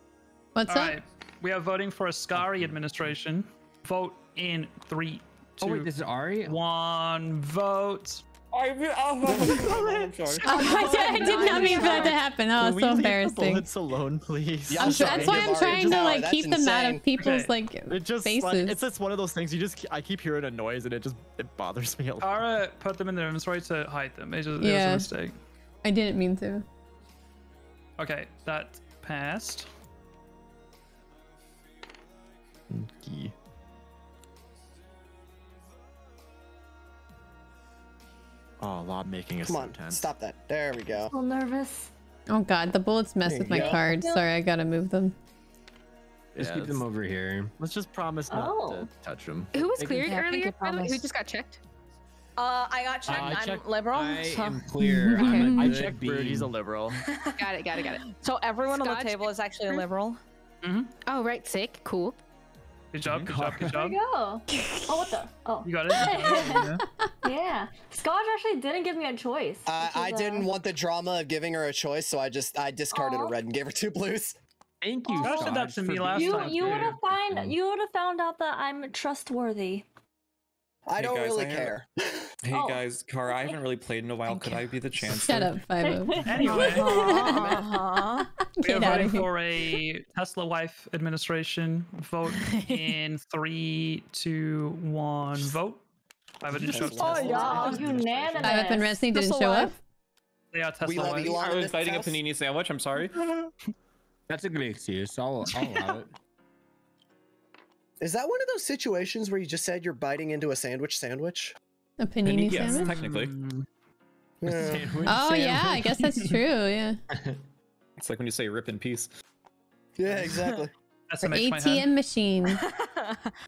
What's up? We are voting for a Skari administration. Vote in 3, 2. Oh wait, this is Ari. 1 vote. I'm sorry. I did not mean for that to happen. That was so embarrassing. It's alone, please. Yeah, that's why I'm trying to like keep them out of people's like faces. It's just one of those things. I keep hearing a noise and it bothers me a lot. Kara put them in there. I'm sorry to hide them. It was a mistake. I didn't mean to. Okay, that passed. Okay. Oh, lob making is sometimes. Stop that. There we go. I'm a little nervous. Oh god, the bullets mess with my cards. Sorry, I gotta move them. Just keep them over here. Let's just promise not to touch them. Who was cleared earlier? Who just got checked? I got checked. I'm liberal. I am clear. I'm a checked Br00d. He's a liberal. Got it. So everyone on the table is actually a liberal. Mm-hmm. Oh, right. Sick. Cool. Good job. There you go. Oh, what the? Oh. You got it? Yeah. Skadj actually didn't give me a choice. I didn't want the drama of giving her a choice, so I discarded a red and gave her 2 blues. Thank you. Josh said that to me last time. You would have found out that I'm trustworthy. I don't really care. Hey guys, Kara, I haven't really played in a while. Could I be the chancellor? Shut up, Fibo. Anyway, we are voting for a Tesla wife administration vote in 3, 2, 1, vote. Fibo didn't show up. Oh yeah, unanimous. Fibo and Resney didn't show up. They are Tesla wife. I was biting a panini sandwich. I'm sorry. That's a good excuse. I'll allow it. Is that one of those situations where you just said you're biting into a sandwich? A panini sandwich? Yes, technically. Yeah. Sandwich, oh, sandwich. Yeah, I guess that's true, yeah. It's like when you say rip in peace. Yeah, exactly. SMH ATM machine.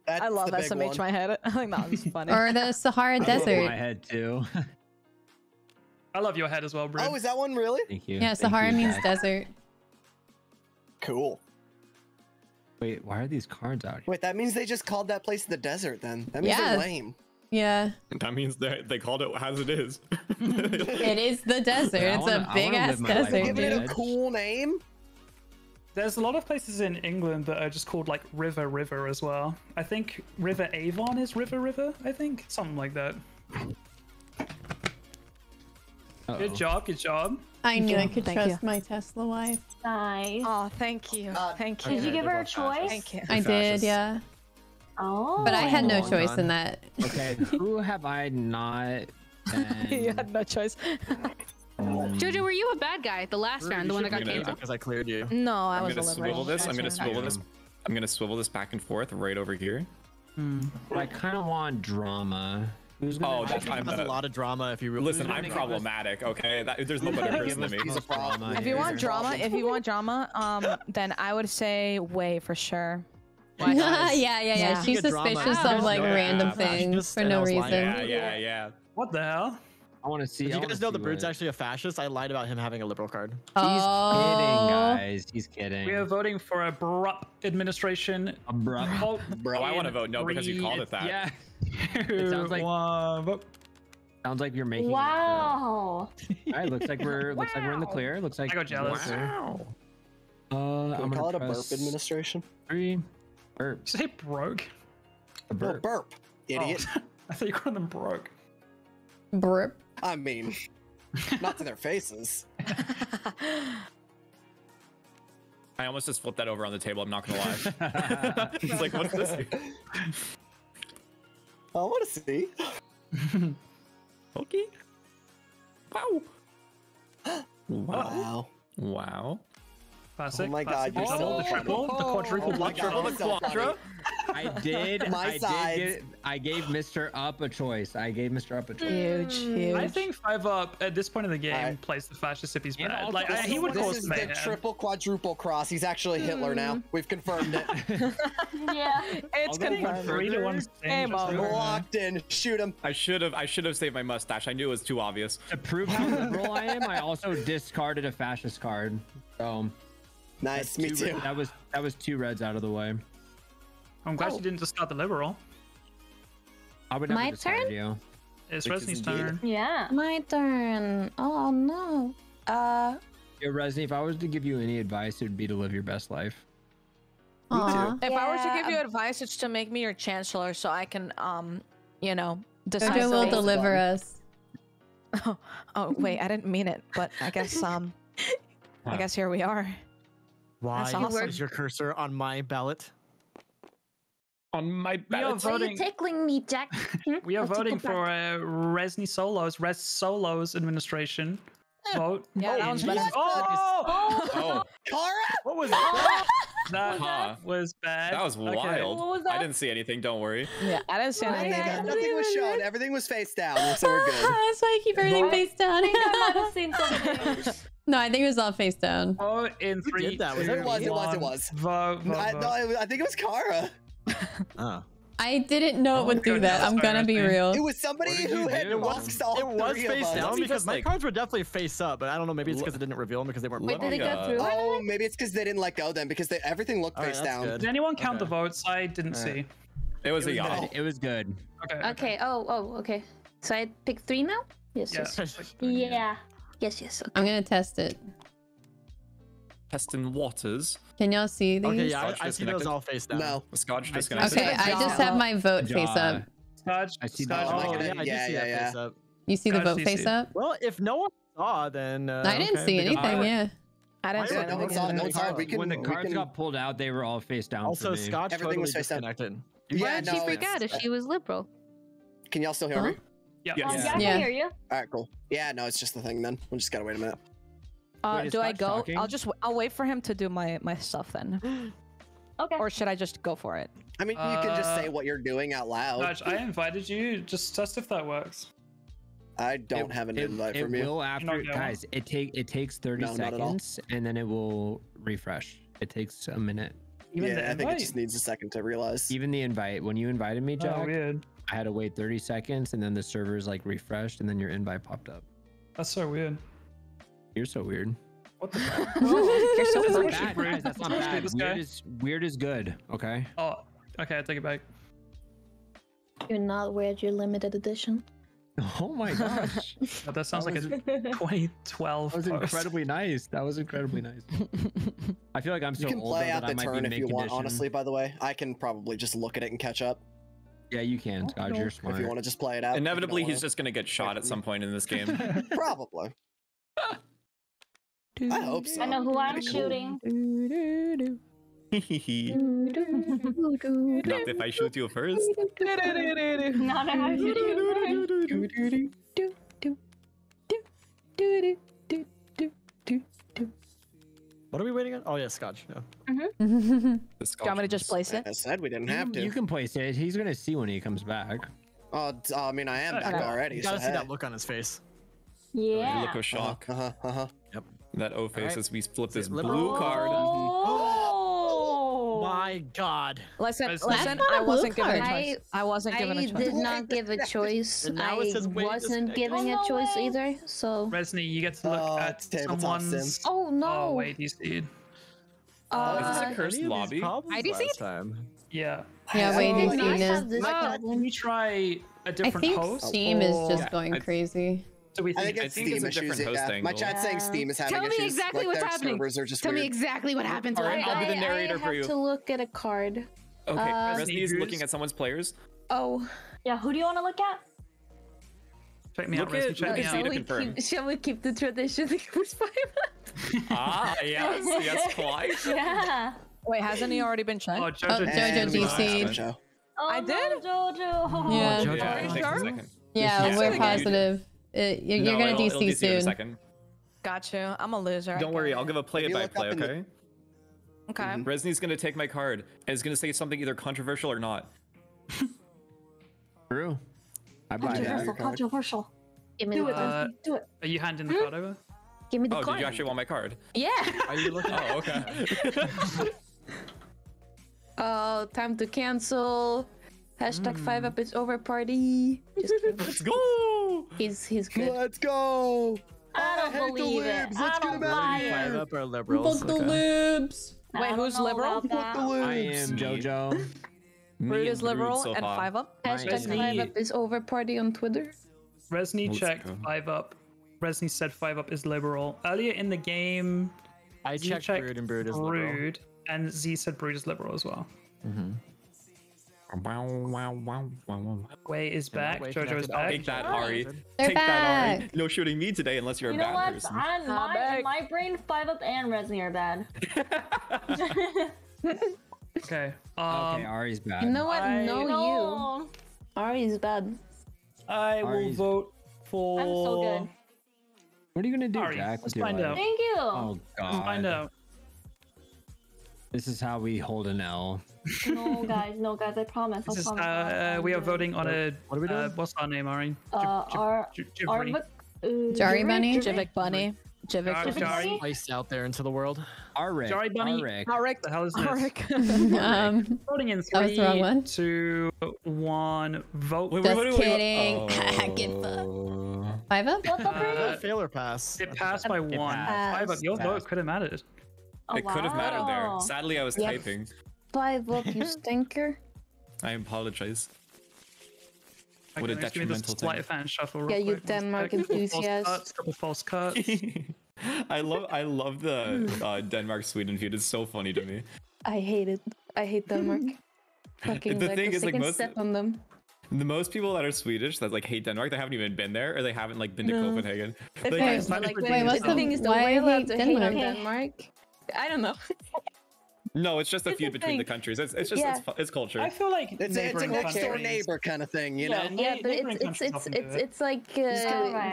I love SMH one. My head. I think that was funny. Or the Sahara Desert. I love my head, too. I love your head as well, Br00d. Oh, is that one really? Thank you. Yeah, Sahara means desert. Cool. Wait, why are these cards out here? Wait, that means they just called that place the desert then. That means they're lame. Yeah. That means they called it as it is. It is the desert. Yeah, it's a big ass desert. Giving it a cool name. There's a lot of places in England that are just called like River as well. I think River Avon is River, I think. Something like that. Uh-oh. Good job. I knew I could trust my Tesla wife. Nice. Oh, thank you. Thank you. Did you give her a choice? Thank you. I did, yeah. Oh. But I had no choice in that. Okay, who have I not been... You had no choice. Jojo, were you a bad guy at the last round, the one that got canceled? Because I cleared you. No, I was a liberal. I'm gonna swivel this back and forth right over here. But I kind of want drama. Oh, that's a lot of drama. If you really listen, I'm problematic. Okay, there's no better person than me. If you want drama, then I would say Wei for sure. Yeah. She's suspicious of like random things for no reason. Yeah. What the hell? I want to see. Did you guys know the Br00d's actually a fascist? I lied about him having a liberal card. Oh. He's kidding, guys. He's kidding. We are voting for a Br00d administration. Br00d. Bro, I want to vote no because you called it that. Yeah. It sounds like you're making. Wow. All right, looks like we're in the clear. Looks like I got jealous. Wow. I'm gonna call it a burp administration. 3 burps. Say broke. A burp. Oh, burp. Idiot. Oh, I thought you called them broke. Burp. I mean, not to their faces. I almost just flipped that over on the table. I'm not gonna lie. It's like, what's this? I want to see. Okay. Wow. Classic. Oh my god. You double the triple, the quadruple, the quadra. I gave Mr. Up a choice. Huge. I think 5-Up at this point in the game plays the fascist if he's bad. Like, he would call us mayhem. This is the triple quadruple cross. He's actually Hitler now. We've confirmed it. Yeah. It's confirmed. 3-1. Locked in. Shoot him. I should have saved my mustache. I knew it was too obvious. To prove how liberal I am, I also discarded a fascist card. Nice. Me too. That was 2 reds out of the way. I'm glad you didn't discard the liberal. I would never discard you. It's Resney's turn. Yeah. My turn. Oh no. Yo, Resney, if I was to give you any advice, it would be to live your best life. Aww. If I were to give you advice, it's to make me your chancellor so I can, you know, decide. Jojo will deliver us. Oh, wait, I didn't mean it, but I guess, I guess here we are. Why is your cursor on my ballot? On my ballot. Are you tickling me, Jack? We are voting for a Res Solos administration. Vote. Yeah, that one's better. Oh! Kara? What was that? That was bad. That was wild. What was that? I didn't see anything, don't worry. Yeah, I didn't see anything. Nothing was shown. Everything was face down, so we're good. That's why I keep everything face down. I think I might have seen something. No, I think it was all face down. Oh, in 3, 2, 1. It was. I think it was Kara. Oh. I didn't know it would do that. I'm gonna be real. It was somebody who had lost all three of us. It was face down because my cards were definitely face up, but I don't know. Maybe it's because it didn't reveal them because they weren't. Wait, did they go through? Oh, maybe it's because they didn't let go then because everything looked face down. Did anyone count the votes? I didn't see. It was a yawn. It was good. Okay. Okay. So I pick 3 now. Yes. Yes. Okay. I'm gonna test it. Pestin Waters. Can y'all see these? Okay, yeah, I see those all face down. No. Skadj disconnected. Okay, I just have my vote face up. Skadj, I see that. Oh, yeah, I do see that face up. You see the vote face up? Well, if no one saw, then... I didn't see anything, yeah. I didn't see anything. When the cards got pulled out, they were all face down. Also, Skadj totally disconnected. Why did she freak out if she was liberal? Can y'all still hear me? Yep. Yes. Yeah, I can hear you. All right, cool. Yeah, no, it's just the thing then. We just gotta wait a minute. Wait, do I go? Talking? I'll wait for him to do my stuff then. Okay. Or should I just go for it? I mean, you can just say what you're doing out loud. Skadj, I invited you. Just test if that works. I don't have an invite from you. It will after, guys. It takes 30 seconds, and then it will refresh. It takes a minute. Yeah, I think it just needs a second to realize. Even the invite. When you invited me, Jvckk, I had to wait 30 seconds, and then the servers like refreshed, and then your invite popped up. That's so weird. You're so weird. What the fuck? You're so weird. That's not bad. Weird is good. Okay. Oh, okay. I take it back. You're not weird. You're limited edition. Oh my gosh. That sounds like a 2012. That was incredibly nice. That was incredibly nice. I feel like I'm so old. You can play out the turn if you want, honestly, by the way. I can probably just look at it and catch up. Yeah, you can, Skadj. You're smart. If you want to just play it out. Inevitably, he's just going to get shot at some point in this game. Probably. I hope so. I know who I'm shooting. Not if I shoot you first. Not if I shoot you first. What are we waiting on? Oh, yeah, Skadj. Yeah. Mm-hmm. Do you want me to just place it? I said we didn't have to. You can place it. He's going to see when he comes back. Oh, I mean, I am back already. You got to see that look on his face. Yeah. Look of shock. Yep. That O face as we flip this blue card. Oh my God! Listen. I wasn't given a choice. I did not give a choice. I wasn't giving a choice either. So. Resni, you get to look at someone's. Oh no! Oh wait, you see. Is this a cursed lobby? I do see it. Yeah. Yeah, wait, you see it. Can you try a different host? I think Steam is just going crazy. So I think it's Steam issues. Yeah. My chat's saying Steam is having issues. Tell me exactly what's happening. Tell me exactly what happens. All right, I'll be the narrator for you. I have to look at a card. Okay, Resni is looking at someone's players. Oh. Yeah, who do you want to look at? Check me out, Resni. Check me out to confirm. Shall we keep the tradition? Ah, yes. Yes, quite. Yeah. Wait, hasn't he already been checked? Oh, Jojo DC. I did? Jojo. Yeah. Are you sure? Yeah, we're positive. You're gonna DC soon. Got you. I'm a loser. Don't worry, I'll give a play-by-play, okay? Okay. Resni's gonna take my card and is gonna say something either controversial or not. True. I buy that. Controversial. Give me the card. Do it. Are you handing the card over? Give me the card. Oh, did you actually want my card? Yeah. Are you looking? Oh, okay. Oh, time to cancel. Hashtag 5-up is over party. Just let's go. He's good. Let's go. I don't believe it. I don't buy it. 5-up are liberals. Fuck the libs. Wait, who's liberal? Fuck the libs. I am Jojo. Br00d is liberal and 5-up. Hashtag 5-up is over party on Twitter. Resni checked 5-up. Resni said 5-up is liberal. Earlier in the game, I checked Br00d and Br00d is liberal. And Z said Br00d is liberal as well. Mm-hmm. Wei is back. Jojo is back. Take that, Ari. Take that, Ari. No shooting me today unless you're a bad person. You know what? In my brain, 5-up and Resni are bad. Okay. Okay, Ari's bad. You know what? No, you. Ari's bad. I will vote for... I'm so good. What are you going to do, Jvckk? Let's find out. Thank you. Oh, God. Let's find out. This is how we hold an L. No, guys, I promise. This is, we are voting on a. What are we doing? What's our name, Ari? Jari Bunny? Jvckk Bunny? Jvckk Bunny? Placed out there into the world. Arik. Jari Bunny? Arik. The hell is this? Arik. Voting in 3, 2, 1. Vote. Just kidding. Get the 5-up? What's up? Fail or pass? It passed by 1. 5-up. Your vote could have mattered. It could have mattered there. Sadly, I was typing. 5-up, you stinker. I apologize. What a detrimental thing. Yeah, you Denmark enthusiast. Couple false cuts. I love the Denmark-Sweden feud. It's so funny to me. I hate it. I hate Denmark. Fucking the thing is, like, most step on them. The most people that are Swedish that like hate Denmark, they haven't even been there, or they haven't like been to Copenhagen. Why are we allowed to hate on Denmark? I don't know. No, it's just a feud between the countries. It's culture. I feel like it's a next door neighbor kind of thing, you know? Yeah, but it's like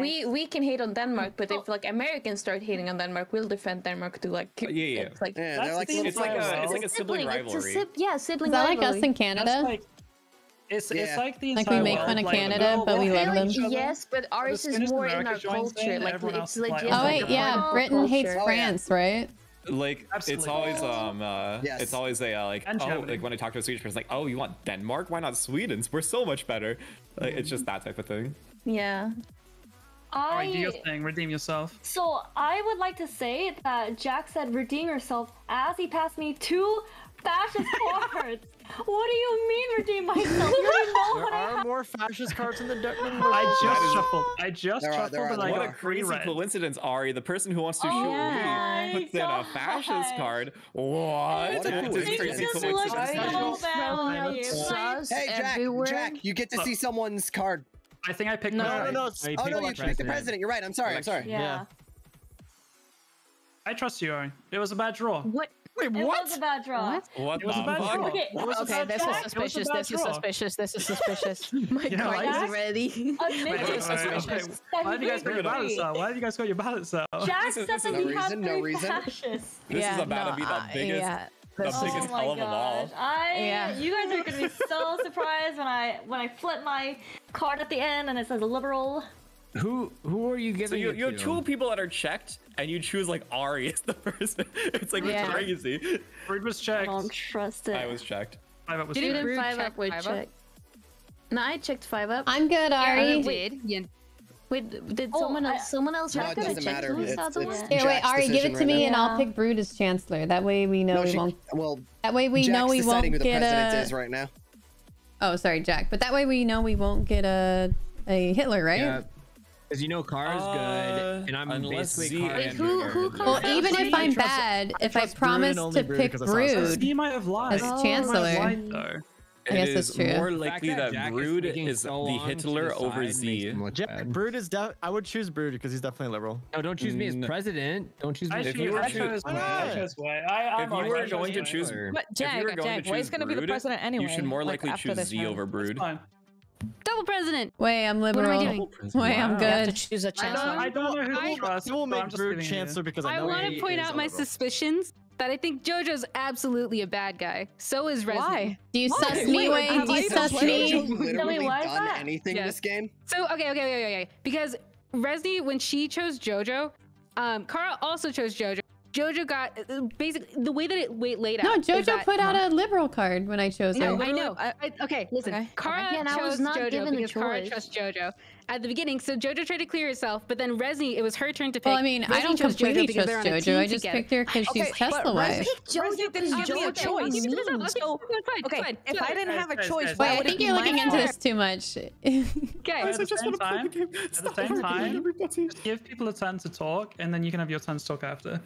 we can hate on Denmark, but if like Americans start hating on Denmark, we'll defend Denmark too. Like it's like a sibling rivalry. Yeah, sibling rivalry. Is that like us in Canada? It's like the entire world. Like we make fun of Canada, but we love them. Yes, but ours is more in our culture. Like it's legit. Oh wait, yeah, Britain hates France, right? Like absolutely. it's always when I talk to a Swedish person, like, oh, you want Denmark? Why not Sweden? We're so much better. Like it's just that type of thing. Yeah. Alright, do your thing, redeem yourself. So I would like to say that Jack said redeem yourself as he passed me 2 fascist cards. What do you mean redeem myself? There are more fascist cards in the deck than I just shuffled. What a crazy coincidence, Ari. The person who wants to shoot me puts in a fascist card. What? It's crazy coincidence. Hey, Jack, you get to see someone's card. I think I picked you picked the president. You're right. I'm sorry. Yeah. I trust you, Ari. It was a bad draw. What? Wait, what? It was a bad draw. What? It was a bad draw. Okay, this is suspicious. This is suspicious. My card is ready. Wait. Why have you guys got your ballots out? Jack said that we have 3 fascists. This is about to be the biggest. The biggest hell of them all. You guys are gonna be so surprised when I flip my card at the end and it says liberal. Who are you giving? So you have 2 people that are checked, and you choose like Ari as the person. It's like crazy. Brud was checked. I don't trust it. I was checked. 5-Up was checked. Did 5-Up was checked? No, I checked 5-Up. I'm good, Ari. Yeah, did. Yeah. Wait, did someone else have to check? Wait, Ari, give it to me, and I'll pick Brud as chancellor. That way we know we won't. Well, that way we know we won't get a. Right now. Oh, sorry, Jack. But that way we know we won't get a Hitler, right? Because you know Kara's good, and I'm basically Kara. Well, even if I'm bad, if I promise to pick Brud as chancellor, I guess that's true. It is more likely that Brud is the Hitler over Z. Brud is I would choose Brud because he's definitely liberal. No, don't choose me as president. Don't choose me as president. If you were going to choose Brud, Way's going to be the president anyway. You should more likely choose Z over Brud. Double president. Wait, I'm liberal. Wait, I'm good. I have to choose a chancellor. I want to point out my suspicions that I think Jojo's absolutely a bad guy. So is Resnick. Why? Do you suss me, Wei? Do you suss me? Have you literally done anything this game? So okay. Because Resnick, when she chose Jojo, Kara also chose Jojo. Jojo got basically the way that it laid out. No, Jojo put out a liberal card when I chose her. No, I know. Okay, listen. Kara chose Jojo because Kara trusts Jojo at the beginning. So Jojo tried to clear herself, but then Resnick, it was her turn to pick. Well, I mean, I don't completely trust Jojo. I just picked her because she's Tesla wife. Jojo didn't give me a choice. Okay, if I didn't have a choice, why would I think you're looking into this too much. Okay. At the same time, give people a turn to talk, and then you can have your turn to talk after.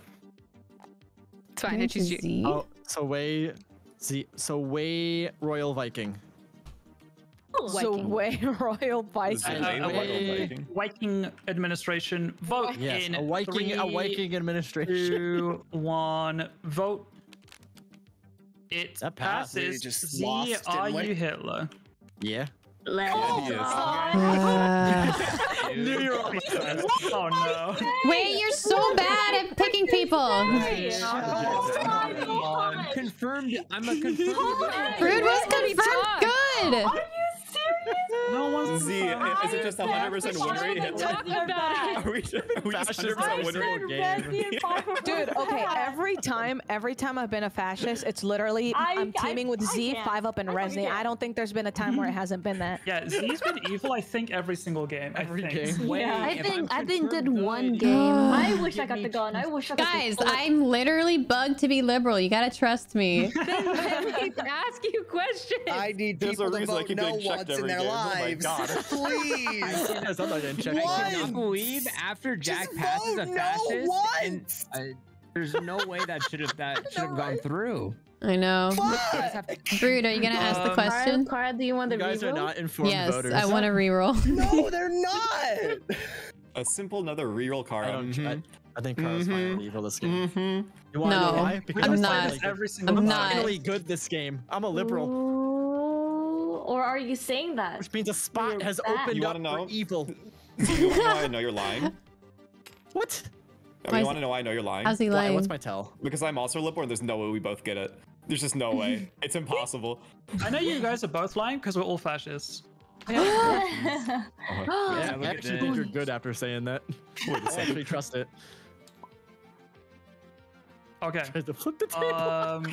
It's fine, I choose you. Oh, so Wei Royal Viking. So Wei Royal Viking. Viking administration. Vote in a Viking administration. 2, 1, vote. It passes. Z, are you Hitler? Yeah. New York. Oh no. Wait, you're so bad at picking people. Oh, confirmed. I'm a confirmed. Brud was confirmed good. Are you serious? No one's is it just 100% win rate? Are we just 100% win rate game? Dude, okay, every time I've been a fascist, it's literally I'm teaming with Z, 5-Up, and Resnick. I don't think there's been a time where it hasn't been that. Yeah, Z's been evil, I think, every single game. I've been good one game. I wish I got the gun. I wish I got the gun. Guys, I'm literally bugged to be liberal. You gotta trust me. Then we can ask you questions. I need people to vote no once in their lives. Oh God, please. I cannot believe after Jack just passes a fascist, and there's no way that should have gone through. I know. Br00d, are you gonna ask the question? Kara, do you want the reroll? Guys are not informed voters. Yes, I want to reroll. No, they're not. A simple another reroll, Kara. I think Kara's finally evil this game. You want to know why? Because I'm not. I'm finally good this game. I'm a liberal. Ooh, or are you saying that? Which means a spot has opened up for evil. You want to know you're lying? What? Oh, you want to know why I know you're lying? How's he lying? Why? What's my tell? Because I'm also liberal and there's no way we both get it. There's just no way. It's impossible. I know you guys are both lying because we're all fascists. Yeah, I actually think you're good after saying that. Wait, I actually trust it. Okay. I tried to flip the table.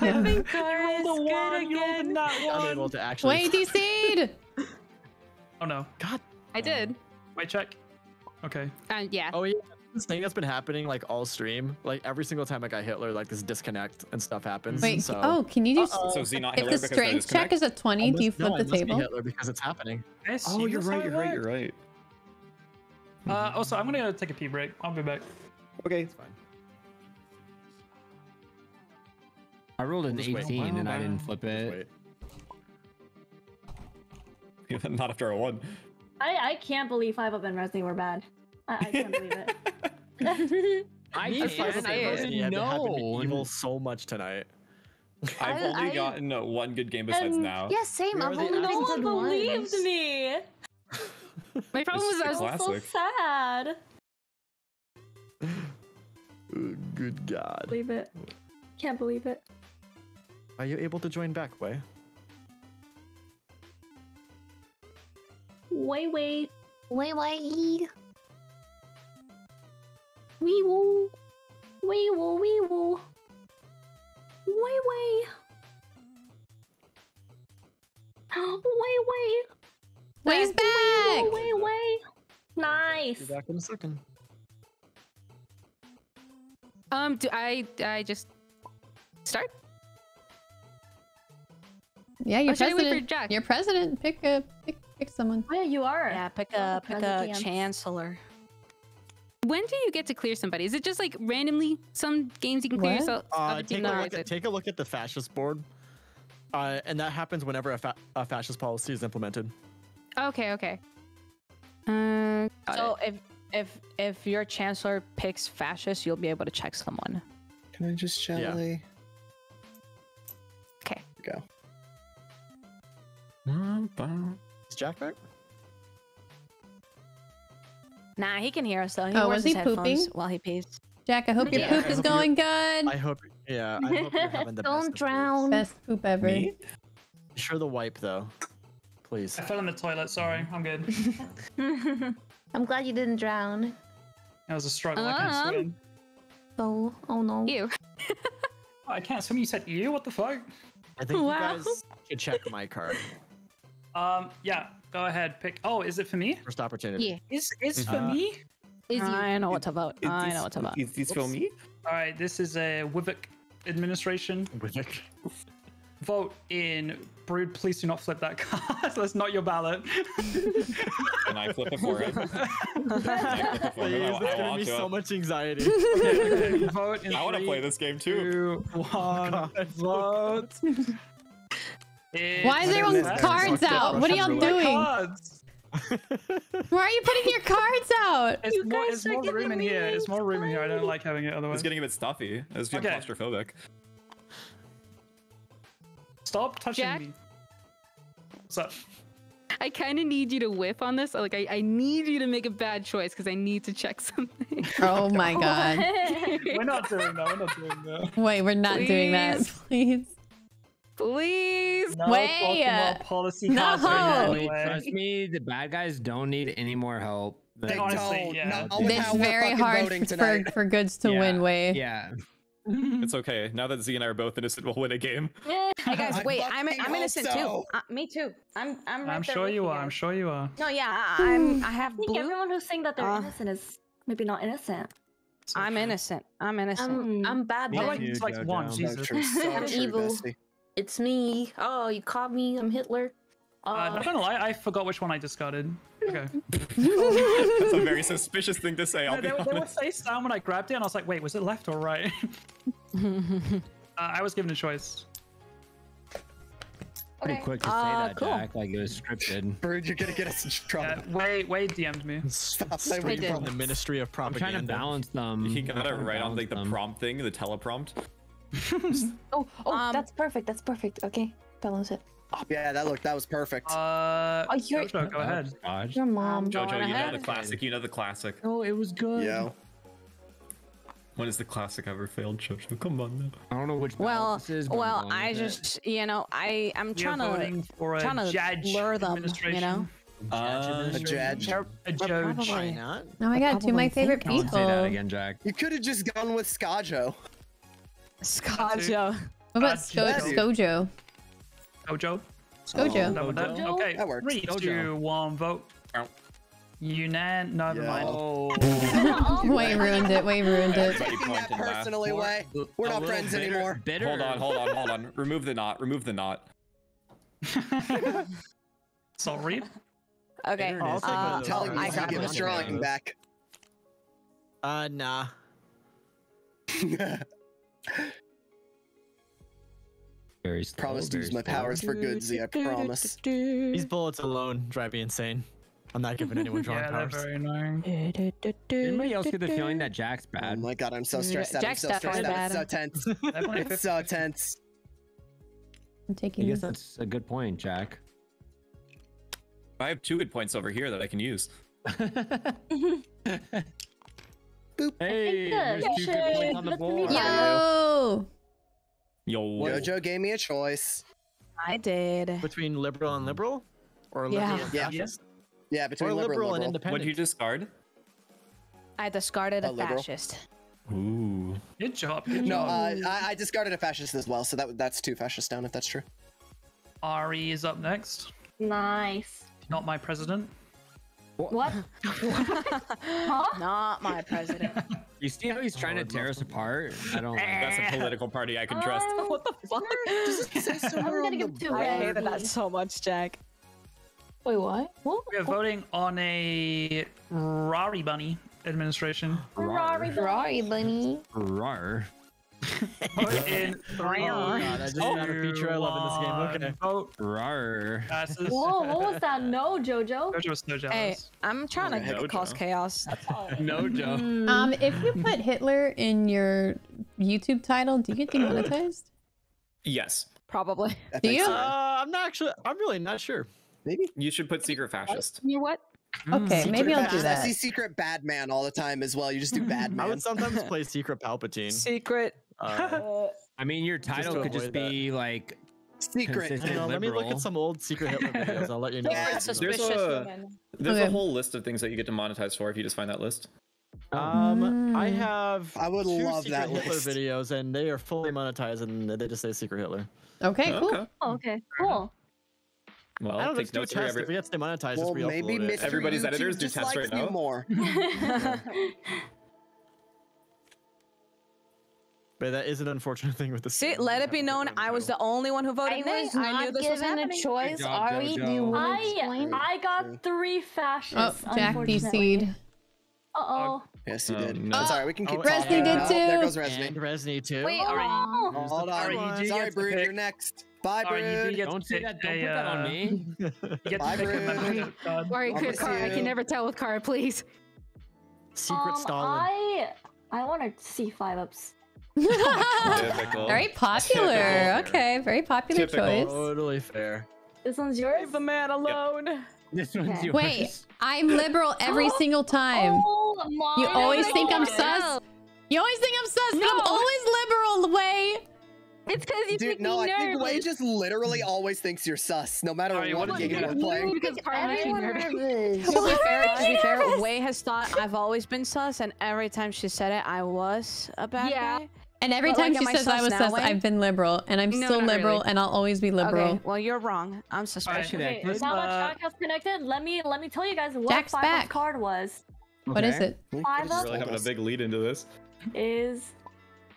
I think Kara is good again. Unable to actually. Wait, DC'd! Oh no. God. I did. Wait, check. Okay. Yeah. Oh yeah, this thing that's been happening like all stream, like every single time I got Hitler, like this disconnect and stuff happens. Wait. So, oh, can you do? So not if the strength check is a 20, do you flip the table? Hitler because it's happening. Oh, you're right. You're right. You're right. Also, I'm gonna take a pee break. I'll be back. Okay, it's fine. I rolled an 18 and I didn't flip it. Not after a 1. I can't believe 5UP and Resni were bad. I can't believe it. I know. Evil so much tonight. I've only gotten one good game besides now. Yeah, same. I've only no one believed me. My problem was I was so sad. Good God. Believe it. Can't believe it. Are you able to join back, Wei? Wei's back. Nice. Be back in a second. Do I just start? Yeah, you're president. You're president. Pick a pick someone. Oh yeah, you are. Yeah, pick a chancellor. When do you get to clear somebody? Is it just like randomly? Some games you can clear yourself. Take a look at the fascist board, and that happens whenever a fascist policy is implemented. Okay, okay. So if your chancellor picks fascist, you'll be able to check someone. Can I just gently? Yeah. Okay. Go. Is Jack back? Nah, he can hear us though. He wears his headphones while he pees. Jack, I hope your poop is going good. I hope you're having the best drown. Best poop ever. Me? Sure, the wipe though. Please. I fell in the toilet. Sorry, I'm good. I'm glad you didn't drown. That was a struggle. I can't swim. Oh no. Ew. Oh, I can't swim. You said ew? What the fuck? I think you guys should check my card. Yeah, go ahead. Pick. Oh, is it for me? First opportunity. Yeah. Is for me? Is I know what to vote. I know what to vote. Is this for me? All right, this is a Jvckk administration. Jvckk. Vote in Br00d. Please do not flip that card. That's not your ballot. Can I flip it for him? There's gonna be so much anxiety. Okay, vote in I want to play this game too. 2, 1, vote. Why is everyone's cards out? What are y'all doing? Why are you putting your cards out? There's more room in here. There's more room in here. I don't like having it otherwise. It's getting a bit stuffy. It's being claustrophobic. Stop touching me. What's up? I kind of need you to whiff on this. Like, I need you to make a bad choice because I need to check something. Oh my God. We're not doing that. We're not doing that. Wait, we're not doing that. Please. Please, no Wei. Policy trust me, the bad guys don't need any more help. They honestly, don't. Yeah. It's very hard for goods to win, Wei. Yeah. It's okay. Now that Z and I are both innocent, we'll win a game. Hey guys, wait, I'm innocent too. Me too. I'm. Right I'm sure you are. I'm sure you are. No, yeah, I have. I think everyone who's saying that they're innocent is maybe not innocent. So I'm innocent. I'm innocent. I'm bad. I like one. Jesus. I'm evil. It's me. Oh, you caught me. I'm Hitler. I'm not gonna lie, I forgot which one I discarded. Okay. That's a very suspicious thing to say, I'll be honest. There was face down when I grabbed it, and I was like, wait, was it left or right? I was given a choice. Pretty quick to say that, cool. Jack, like it was scripted. Br00d, you're gonna get us in trouble. Wei DM'd me. Stop saying from the Ministry of Propaganda. I'm trying to balance them. He got it right on like the prompt thing, the teleprompt. That's perfect. That's perfect. Okay, balance it. Oh, yeah, that was perfect. Oh, Jojo, go ahead. Your mom. Jojo, you know the classic. You know the classic. Oh, it was good. Yeah. When has the classic ever failed, Jojo? Come on now. I don't know which balance is. Well, I just, you know, I'm trying to lure them, you know. A judge. A judge. Why not? Oh my god, two of my favorite people. Don't say that again, Jack. You could have just gone with Skadj. Skadj. What about Skojo? Skojo? Skojo. Okay, that works. 3, 2, 1, vote. Never mind. Oh. Wei ruined it. Wei ruined it. That personally, Wei. We're not friends anymore. Bitter. Hold on. Remove the knot. Sorry. Okay. Telling me to get drawing back. Nah. Promise to use my powers for good, Z. I promise. These bullets alone drive me insane. I'm not giving anyone drawing powers. That's very annoying. Anybody else get the feeling that Jack's bad? Oh my god, I'm so stressed out. Jack's so tense. It's so tense. I'm taking. I guess that's a good point, Jack. I have 2 good points over here that I can use. Boop. Hey, there's 2 good points on the board. Jojo gave me a choice. I did. Between liberal and liberal, or liberal and fascist. Yeah, between liberal and independent. What did you discard? I discarded a fascist. Ooh. Good job. No, I discarded a fascist as well, so that's 2 fascists down if that's true. Ari is up next. Nice. Not my president. What? Huh? Not my president. You see how he's trying to tear us apart? I don't like that. That's a political party I can trust. What the fuck? I'm gonna give 2 I hated that so much, Jack. Wait, what? We are voting on a Rari Bunny administration. Rari Bunny. Rar. Vote in 3. Oh, that's not a feature I love in this game. Okay. Vote. Rar. Whoa, what was that? No, Jojo. Jojo was no jealous. Hey, I'm trying to cause chaos. That's all. No, Joe. If you put Hitler in your YouTube title, do you get demonetized? Yes. Probably. Do you? I'm really not sure. Maybe you should put secret fascist. You know what? Okay, maybe I'll do that. I see secret bad man all the time as well. You just do bad man. I would sometimes play secret Palpatine. Secret. I mean, your title could just be like secret. Let me look at some old Secret Hitler videos. I'll let you know. There's a whole list of things that you get to monetize for if you just find that list. I would 2 love secret that Hitler list. Videos, and they are fully monetized, and they just say secret Hitler. Okay, cool. Okay, cool. Well, I don't think do tests. If we have to monetize this, we maybe upload it. Everybody's YouTube editors do tests right now. More. But that is an unfortunate thing with the. See, let it be known, I was the only one who voted nay. I knew this was happening. A choice. Job, Ari, do you want to explain? I got 3 fascists. Oh, Jack DC'd. Uh-oh. Yes, he did. No, sorry, we can keep talking. Resni did too. There goes Resni. And Resni too. Wait, hold on. Sorry, Br00d, you're next. Bye, Br00d. Don't say that. Don't put that on me. Bye, Br00d. Sorry, I can never tell with Kara, please. Secret Stalin. I want to see 5 ups. Very popular. Okay, very popular choice. Totally fair. This one's yours. Leave the man alone. Yep. This one's yours. Wait, I'm liberal every single time. Oh, you always think I'm sus. You always think I'm sus, but I'm always liberal, Wei. It's because you think me nervous. I think Wei just literally always thinks you're sus, no matter what game you're playing. Because everyone nervous. To be fair, Wei has thought I've always been sus, and every time she said it, I was a bad guy. And every time she says I was sus, I've been liberal, and I'm still liberal, and I'll always be liberal. Okay, well, you're wrong. I'm suspicious. Okay, now that Jack has connected, let me tell you guys what Jack's 5-up card was. What is it? 5-up. Really having a big lead into this. Is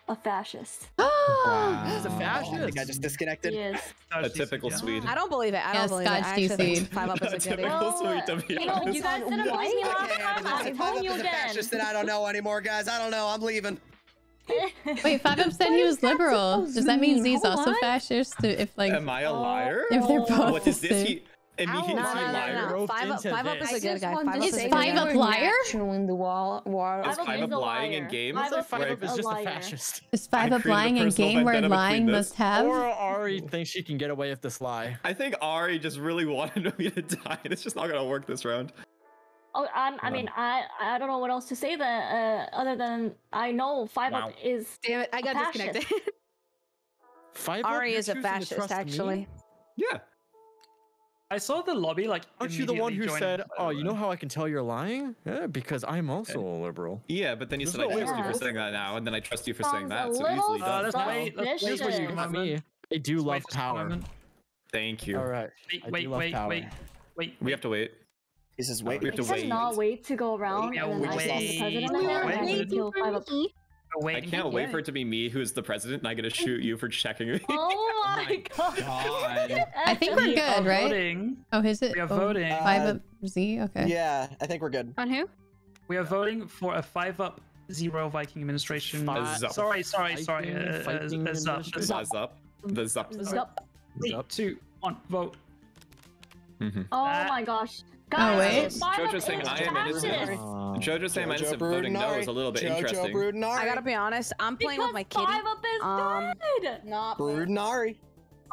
a fascist. Wow. He's a fascist. I think I just disconnected. He is. A typical Swede. I don't believe it. I don't believe it. I actually like 5 up as a typical Swede, to be honest. You guys didn't believe me last time. I'm telling you again. A fascist that I don't know anymore, guys. I don't know. I'm leaving. Wait, 5up said he was liberal. Does that mean Z's also fascist? If like, am I a liar? If they're both. What is this? No. 5up is a good guy. 5up liar? In the war. Is 5up lying in game? 5up is just a fascist. Is 5up lying in game where lying must have? Or Ari thinks she can get away with this lie. I think Ari just really wanted me to die, and it's just not gonna work this round. Oh, I mean, I don't know what else to say that other than I know 5up is. Damn it! I got disconnected. 5up. Ari is a fascist, actually. Yeah. I saw the lobby like. Aren't you the one who said, "Oh, you know how I can tell you're lying? Yeah, because I'm also a liberal." Yeah, but then you said, "I trust you for saying that now," and then I trust you for saying that. So easily done. Here's what you got me. I do love power. Thank you. All right. Wait. We have to wait. This is wait. We have to wait. Not wait to go around. Wait. I can't wait for it to be me who is the president, and I get to shoot you for checking me. Oh my god! I think we're good, right? Voting. Oh, is it? We are voting. 5up Z. Okay. Yeah, I think we're good. On who? We are voting for a 5up 0 Viking administration. Sorry. Zup. 3, 2, 1, vote. Mm-hmm. Oh my gosh. Guys, oh, wait. Jojo saying I am innocent. Jojo saying I'm innocent voting no is a little bit interesting. I gotta be honest, I'm playing with my kitty. 5up is dead! Br00d and Ari.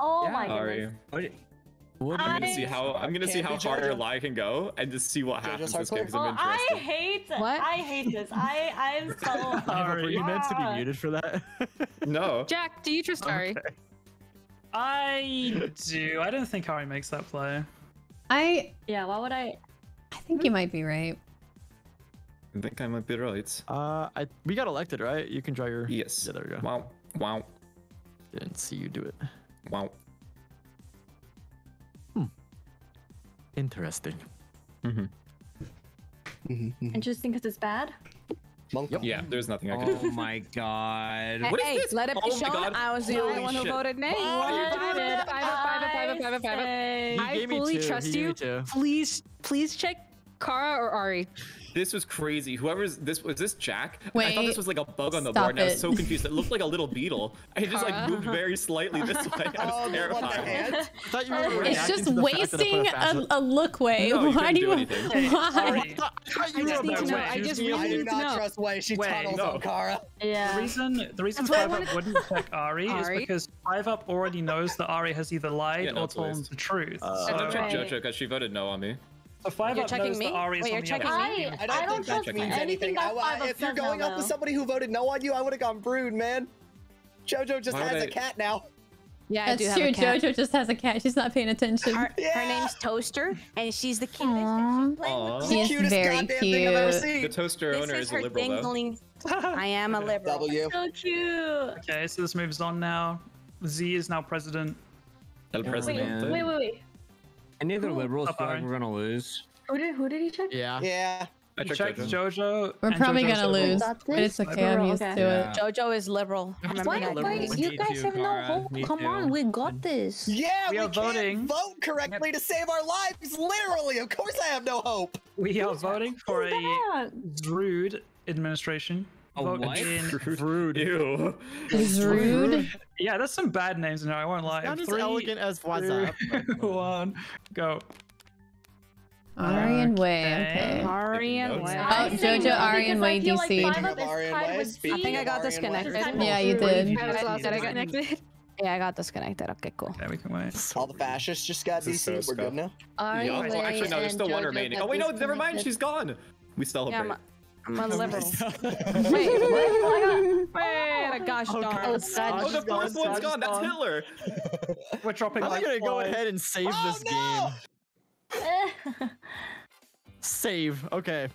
Oh my goodness. I'm gonna see how hard our lie can go and just see what happens this game, because I'm interested. I hate this. I'm so sorry. Were you meant to be muted for that? No. Jvckk, do you trust Ari? I do. I don't think Ari makes that play. Why would I? I think you might be right. I think I might be right. We got elected, right? You can draw your. Yes. Yeah, there we go. Wow. Didn't see you do it. Wow. Hmm. Interesting. Mm-hmm. Interesting because it's bad. Yep. Yeah, there's nothing I can do. Oh my god. What is this? Let it be shown. I was the only one who voted nay. I fully trust you. Please check Kara or Ari. This was crazy. Was this Jvckk? Wait, I thought this was like a bug on the board, and I was so confused. It looked like a little beetle. It just like moved very slightly this way. I was terrified. It's just wasting a look, Wei. Why do you? Why? I just do not trust Wei. She tunnels on Kara. Yeah. The reason 5up wouldn't check Ari is because 5up already knows that Ari has either lied or told the truth. Don't check Jojo because she voted no on me. So 5up knows that Ari is on the other. I don't think that means anything. If you're going up with somebody who voted no on you, I would have gone Br00d, man. Jojo just has a cat now. Yeah, I do have a cat. Jojo just has a cat. She's not paying attention. Her name's Toaster, and she's the cutest. Aww. She is very cute. The Toaster owner is a liberal, though. I am a liberal. W. So cute. Okay, so this moves on now. Z is now president. Wait. Any of the liberals feel like we're gonna lose. Who did he check? Yeah. I checked Jojo. We're probably gonna lose, but it's okay. I'm used to it. Jojo is liberal. Wait, you guys have no hope. Come on, we got this. Yeah, we can't vote correctly to save our lives. Literally, of course I have no hope. We are voting for a Br00d administration. Oh, what? Br00d. Yeah, there's some bad names in there, I won't lie. Not as elegant as WhatsApp. 1, go. Ari and Wei, okay. Ari and Wei. Oh, Jojo, Ari and Wei, DC. I think I got disconnected. Yeah, you did. I got disconnected. Okay, cool. Yeah, we can wait. All the fascists just got DC. We're good now. Actually, no, there's still one remaining. Oh, wait, no, never mind. She's gone. We celebrate. I'm a liberal. Wait, what? Wait, gosh darn. Oh, the first one's gone. That's Hitler. We're dropping. I'm gonna go ahead and save this game. Save. Okay.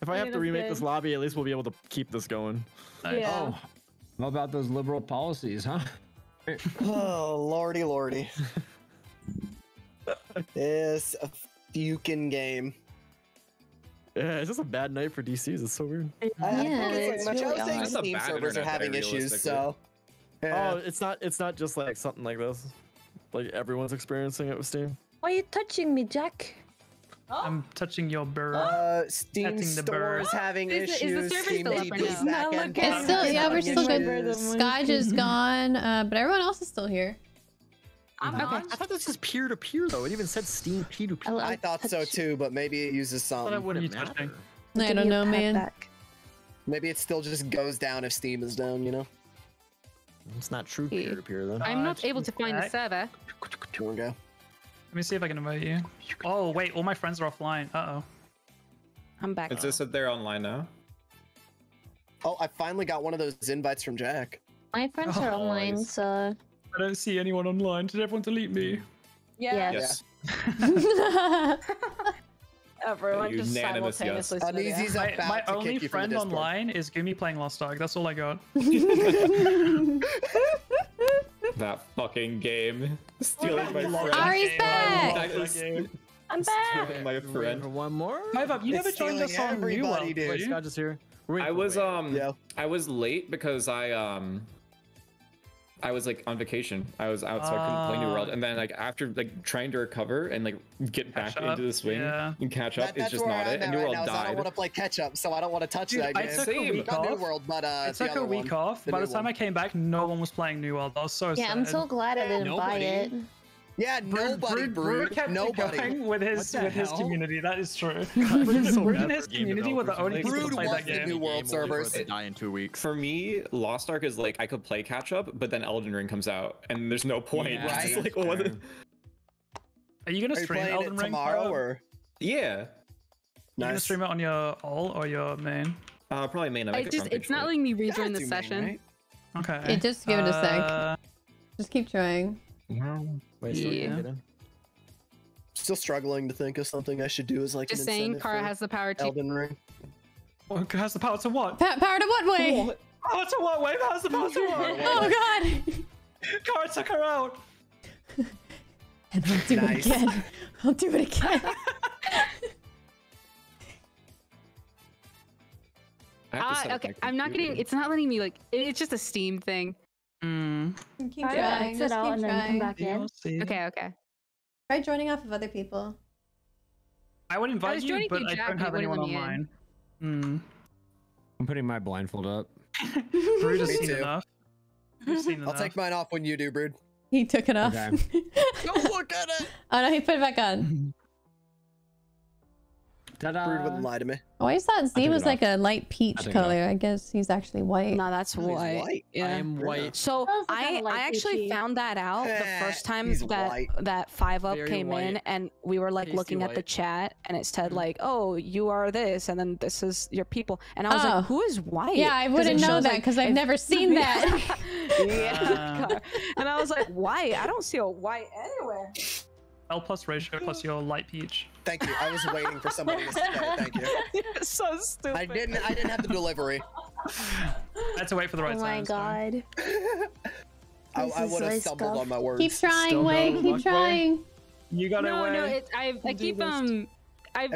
If I have to remake this lobby, at least we'll be able to keep this going. Yeah. Oh, how about those liberal policies, huh? Oh, lordy. This fucking game. Yeah, it's just a bad night for DCs. It's so weird. I think some servers are having issues. So, yeah. Oh, it's not just like something like this. Like everyone's experiencing it with Steam. Why are you touching me, Jack? Oh. I'm touching your bird. Steam store's having issues. Yeah, we're still good. Skadj is gone, but everyone else is still here. I'm okay. I thought this was peer-to-peer, though. It even said Steam peer-to-peer. I thought so, too, but maybe it uses some. But it wouldn't matter. I don't know, man. Back. Maybe it still just goes down if Steam is down, you know? It's not true peer-to-peer, though. I'm not able to find the server. Here we go. Let me see if I can invite you. Oh, wait. All my friends are offline. Uh-oh. I'm back. Is this that they're online now? Oh, I finally got one of those invites from Jack. My friends are online, so... I don't see anyone online. Did everyone delete me? Yes. Everyone just simultaneously. Yes. My only friend online is Gumi playing Lost Ark. That's all I got. That fucking game. Stealing my friend. Ari's back! I'm back! Stealing my friend. One more? You never joined us on New World, did you? Skadj is here. I was late because I was like on vacation. I was out, so I couldn't play New World. And then like after like trying to recover and like get back into the swing and catch up, it's just not it. And New World died. I don't want to play catch up, so I don't want to touch that game. I took a week off. New World, but I took a week off. By the time I came back, no one was playing New World. I was so sad. Yeah, I'm so glad I didn't buy it. Yeah, nobody. Br00d kept going with his community. That is true. Br00d and his community were the only people to play that game. New World servers die in 2 weeks. For me, Lost Ark is like I could play catch up, but then Elden Ring comes out, and there's no point. Yeah, right? It's like, what the... Are you gonna stream Elden Ring tomorrow? Or... Yeah. Nice. You gonna stream it on your all or your main? Probably main. It's not letting me rejoin the session. Okay. Hey, just give it a sec. Just keep trying. Wait, still struggling to think of something I should do as like just saying Kara has the power to Elden Ring. Well, has the power to what? Power to what, Wei? Power to what, Wei? Has the power to what? Oh god! Kara took her out! And I'll do it again. I'll do it again. Okay, I'm not getting, it's not letting me like, it's just a Steam thing. Keep trying. Just keep trying. Come back in. Okay, okay. Try joining off of other people. I would invite you, but I don't have anyone online. I'm putting my blindfold up. Br00d has seen enough. I'll take mine off when you do, Br00d. He took it off. Okay. Don't look at it! Oh no, he put it back on. Br00d wouldn't lie to me. Oh, I just thought Z was like a light peach color. I guess he's actually white. No, that's white. Yeah. I am white. So I actually found that out the first time that 5-Up came in, and we were like looking at the chat, and it said like, "Oh, you are this," and then "This is your people," and I was like, "Who is white?" Yeah, I wouldn't know that because I've never seen that. Yeah. And I was like, "White? I don't see a white anywhere." L plus ratio plus your light peach. Thank you. I was waiting for somebody to say that. Thank you. You're so stupid. I didn't have the delivery. I had to wait for the right time. Oh my god. I would have stumbled on my words. Keep trying, Wei. Keep trying. You got it, Wei. No, I keep have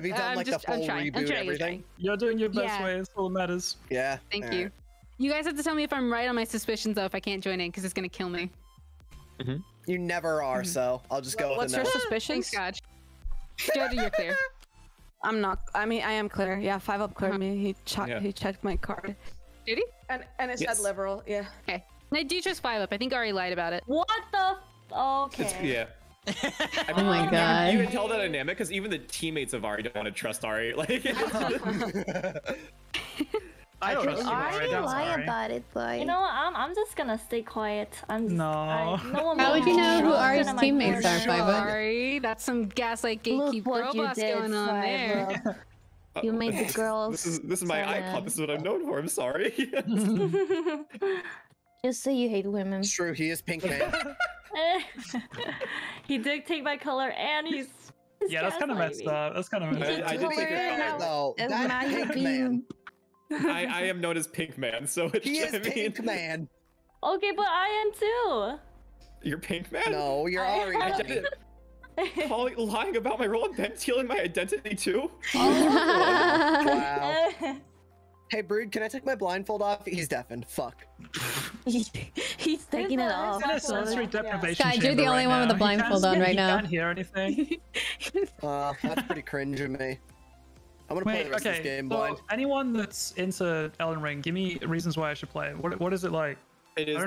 you done like the full reboot and everything? You're doing your best, Wei. It's all that matters. Yeah. Thank you. You guys have to tell me if I'm right on my suspicions though. If I can't join in, because it's gonna kill me. You never are, so I'll just go with the next. What's your suspitions? Thanks, Jojo, you're clear. I'm not. I mean, I am clear. Yeah, 5-Up cleared me. He checked my card. Did he? And it said liberal. Yeah. Okay. I do trust 5-Up. I think Ari lied about it. What the? Okay. I mean, oh my god. You can tell the dynamic because even the teammates of Ari don't want to trust Ari. Like. I don't know. I didn't lie about it, but you know what? I'm just gonna stay quiet. How would you know who Ari's teammates are, 5-Up? Sorry, that's some gaslight gatekeep robots going on there. You made the girls. This is my icon. This is what I'm known for. I'm sorry. Just say you hate women. It's true. He is pink man. He did take my color, and he's. Yeah, that's kind of messed up. That's kind of messed up. I did take his color though. That pink man. I am known as Pink Man, so it's Pink Man. Okay, but I am too. You're Pink Man? No, you're Ari. lying about my role in Ben, stealing my identity too. Oh, wow. Hey, Br00d, can I take my blindfold off? He's deafened. Fuck. He's taking it off. Sensory deprivation. Skadj, you're the only one with the blindfold on right now. I can't hear anything. That's pretty cringe of me. I'm gonna play the rest of this game blind. So anyone that's into Elden Ring, give me reasons why I should play. What is it like? It is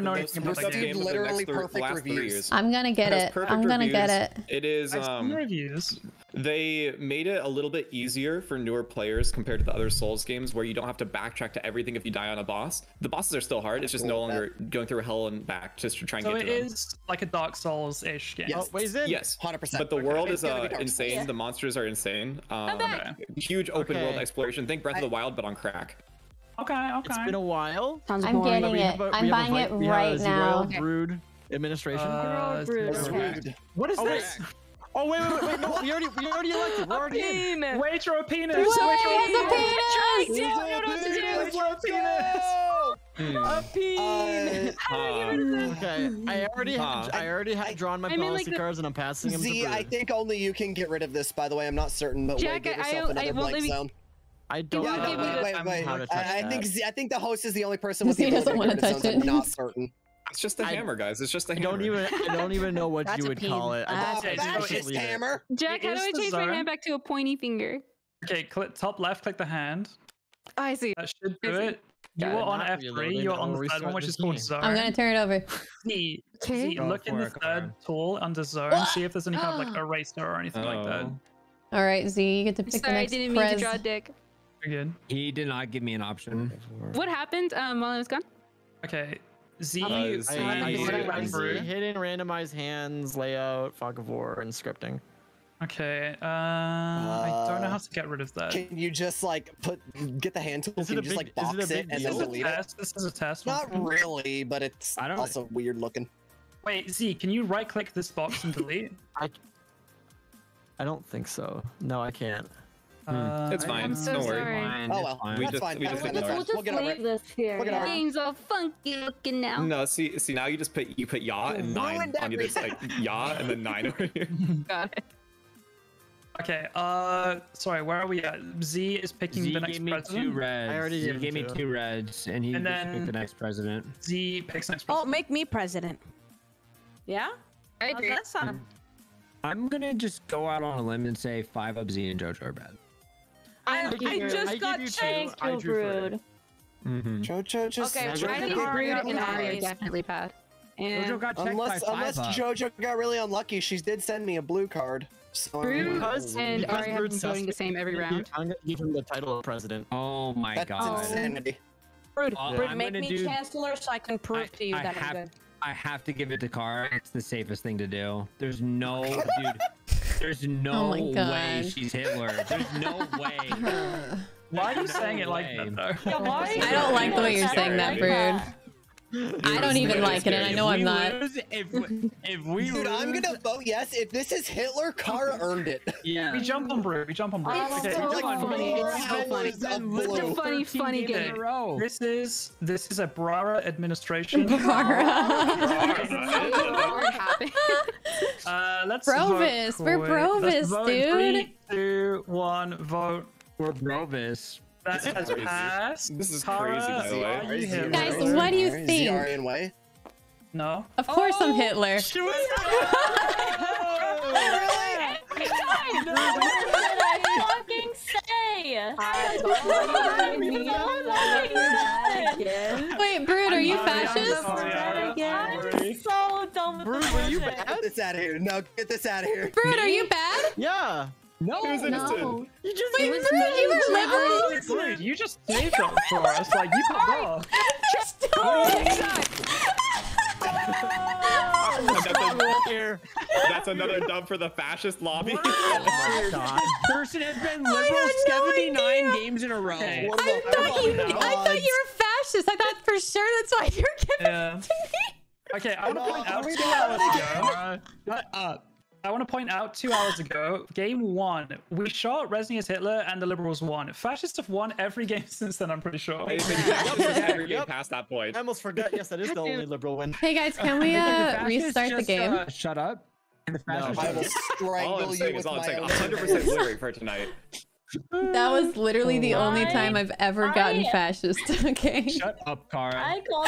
literally perfect reviews. I'm gonna get it. I'm gonna get it. It is reviews. They made it a little bit easier for newer players compared to the other Souls games, where you don't have to backtrack to everything if you die on a boss. The bosses are still hard. It's just no longer going through hell and back just to try and get to them. So it is like a Dark Souls-ish game. Yes. Oh, is it? Yes. 100%. But the world is insane. Yeah. The monsters are insane. Huge open world exploration. Think Breath of the Wild, but on crack. Okay, okay. It's been a while. I'm getting it. I'm buying it right now. Br00d administration. Br00d. What is this? Oh, wait, no, we already elected. We're already in. Wait for a penis. Wait for a penis. A peen. Okay, I already had drawn my policy cards and I'm passing them to Br00d. I think only you can get rid of this, by the way. I'm not certain, but Wei, get yourself another blank zone. I don't know. Wait. I think the host is the only person with the ability to touch it. I'm not certain. It's just a hammer, guys. It's just a hammer. I don't even know what you would call it. Fascist hammer. Jvckk, how do I change my hand back to a pointy finger? Okay, click top left, click the hand. Oh, I see. That should do it. You were on F3. You were on the third one, which is called zone. I'm gonna turn it over. See, look in the third tool under zone. See if there's any kind of like eraser or anything like that. All right, Z, you get to pick the next. Sorry, I didn't mean to draw a dick. Again. He did not give me an option. What happened while I was gone? Okay. Z, I hidden randomized hands, layout, fog of war, and scripting. Okay. I don't know how to get rid of that. Can you just like get the hand tool? Can you just like box it and then delete it? This is a test. Not really, but it's also weird looking. Wait, Z, can you right click this box and delete? I don't think so. No, I can't. It's fine. I'm so sorry. Oh well, we'll just leave this here. Game's all funky looking now. No, see, now you just put yaw and nine on this like yaw and then nine over here. Got it. Okay. Sorry, where are we at? Z is picking the next president. I already gave me two reds, and he picked the next president. Z picks next president. Oh, make me president. Yeah. I agree. I'm gonna just go out on a limb and say 5-up Z and Jojo are bad. I just got Br00d. Jojo just Br00d and Ari are definitely bad. And Jojo got checked unless Jojo got really unlucky, she did send me a blue card. So Br00d and Ari have been doing the same every round. I'm gonna give him the title of president. Oh my god. That's insanity. Br00d, make me chancellor so I can prove to you that I'm good. I have to give it to Kara. It's the safest thing to do. There's no, dude. There's no Wei she's Hitler. There's no Wei. Why are you saying it like that? Yeah, I don't like the way you're saying that, Br00d. I don't even like it, and I know I'm not. If we dude, I'm gonna vote yes. If this is Hitler, Kara earned it. Yeah. We jump on Br00d. We jump on Br00d. Okay. It's so funny. Funny game. This is a Br00d administration. Br00d. Let's vote. We're Br00d, dude. 3, 2, 1, vote. We're Br00d. That has passed. This is crazy, by the way. Guys, what do you think? Is Wei? No. Of course I'm Hitler. She was really? No, I fucking say. Wait, Br00d, are you fascist? I'm so dumb with this. Br00d, are you bad? Get this out of here. No, get this out of here. Br00d, are you bad? Yeah. No. You just you were liberal. Dude, you just saved up for us. Like you popped off. Just that's another dub for the fascist lobby. Oh my god. Person has been liberal 79 games in a row. Okay. I thought you were fascist. I thought for sure that's why you're giving it to me. Okay, I'm gonna point out 2 hours ago. I want to point out 2 hours ago, game 1, we shot Resny as Hitler and the liberals won. Fascists have won every game since then, I'm pretty sure. Every game past that point. I almost forgot. Yes, that is the only liberal win. Hey guys, can we restart the game? Shut up. I will strangle you with my own. 100% lyric for tonight. That was literally the only time I've ever gotten fascist. Okay. Shut up, Kara. I called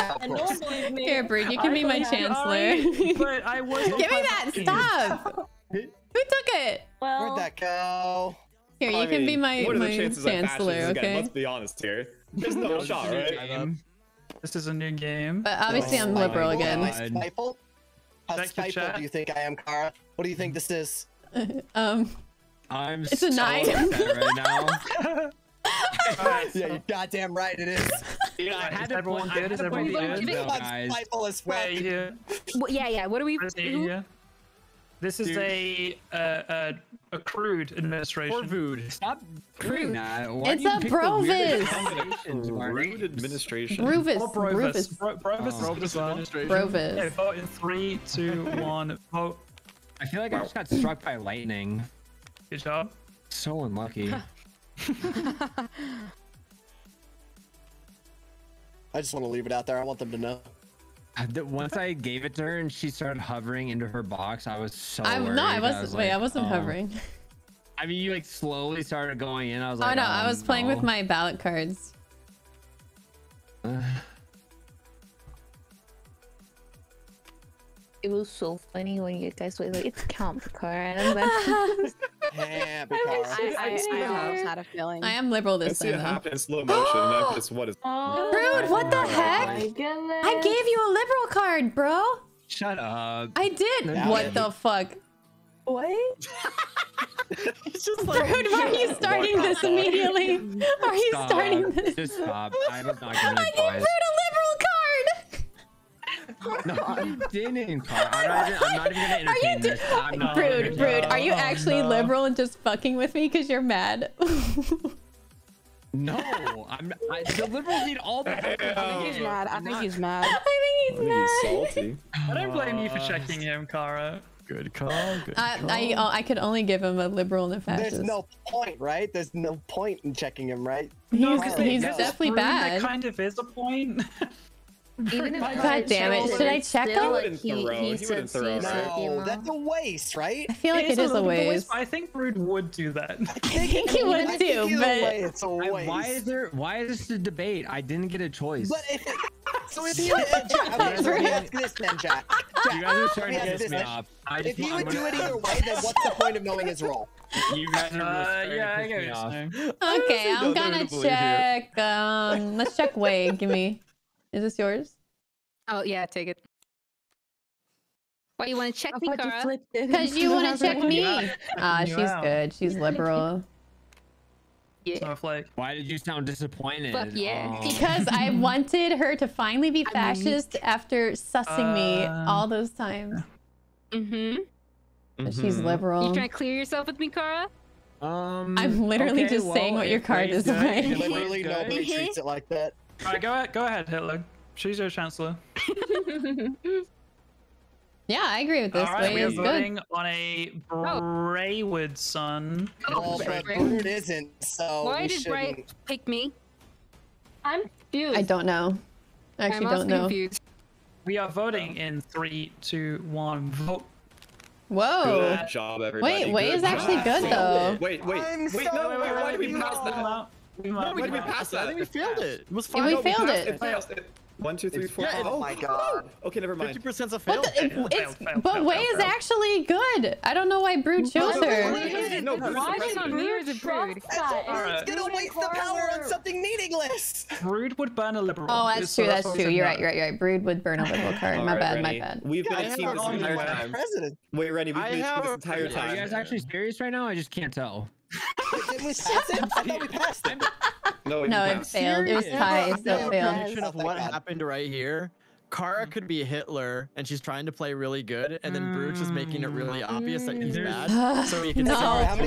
out and no one believed me. Here, Br00d, you can be my chancellor. But I was. Give me that! Stop! Who took it? Well, where'd that go? Here, you can be my chancellor. Okay. Let's be honest here. There's no shot, right? This is a new game. But obviously, I'm liberal again. How spiteful do you think I am, Kara? What do you think this is? It's so a 9 right now. Yeah, you're goddamn right. It is. Yeah, Is everyone good? What are we? This is a crude administration. Corvude. Stop crude. It's a Brovis. Br00d administration. Brovis. Brovis. Brovis administration. Brovis. Okay, vote in 3, 2, 1. Vote. I feel like I just got struck by lightning. Good job. So unlucky. I just want to leave it out there. I want them to know. Once I gave it to her and she started hovering into her box, I was so worried. No, I wasn't. I wasn't hovering. I mean, you like slowly started going in. I was like, oh no, I was playing with my ballot cards. It was so funny when you guys were like, "It's Camp Kara," and I'm I am liberal this time. I see it happen in slow motion. That's what is. Br00d, what the heck? I gave you a liberal card, bro. Shut up. I did. Now what the fuck? What? It's just like, Br00d, why are you starting this immediately? Why are you starting this? Just stop. I was not gonna advise. I gave Br00d a liberal card. No, I didn't, Kara. I'm not even gonna entertain this. Br00d, Br00d, are you actually liberal and just fucking with me because you're mad? No, the liberals need all the I think he's mad. I think he's salty. I don't blame you for checking him, Kara. Good call, good call. I could only give him a liberal and a fascist. There's no point, right? There's no point in checking him, right? No, he's definitely bad. That kind of is a point. Even if God damn it! Should I check him? Like he said throw, no, that's a waste, right? I feel like it is a waste. I think Br00d would do that. I think he would too, but it's a waste. Why is this a debate? I didn't get a choice. But if, so if you ask this then, Jack. You guys are starting to piss me off. If you would do it either way, then what's the point of knowing his role? You guys are okay, I'm gonna check. Let's check Wei. Give me. Is this yours? Oh yeah, take it. Why you want to check me, Kara? Because you want to check me. Ah, she's good. She's liberal. Yeah. Snowflake. Why did you sound disappointed? But yeah. Oh. Because I wanted her to finally be fascist after sussing me all those times. But she's liberal. You trying to clear yourself with me, Kara? I'm literally just saying what your card is. Right? Literally nobody treats it like that. Alright, go ahead, Hitler. She's your chancellor. Yeah, I agree with this. All right, we're voting on a Br00d son. Oh, but Br00d isn't, so why did Br00d pick me? I'm confused. I don't know. I actually don't know. Confused. We are voting in 3, 2, 1, vote. Whoa. Good job, everybody. Wait, Wei is actually good, though. Wait, why did we pass that? No, we didn't pass that. I think we failed it. It was fine. Yeah, we failed it. 1, 2, 3, 4. Yeah, oh my god. Okay, never mind. 50% a fail. But Wei is actually good. I don't know why Br00d chose her. No, why is Br00d? It's gonna waste the power on something meaningless. Br00d would burn a liberal. Oh, that's true. That's true. You're right. You're right. You're right. Br00d would burn a liberal card. My bad. My bad. We've been this entire time. Wait, Rennie. We've been this entire time. Are you guys actually serious right now? I just can't tell. It was no, it failed. It was high, so it failed. Of what happened right here, Kara could be Hitler, and she's trying to play really good, and then Br00d is making it really obvious that he's bad. So he can I'm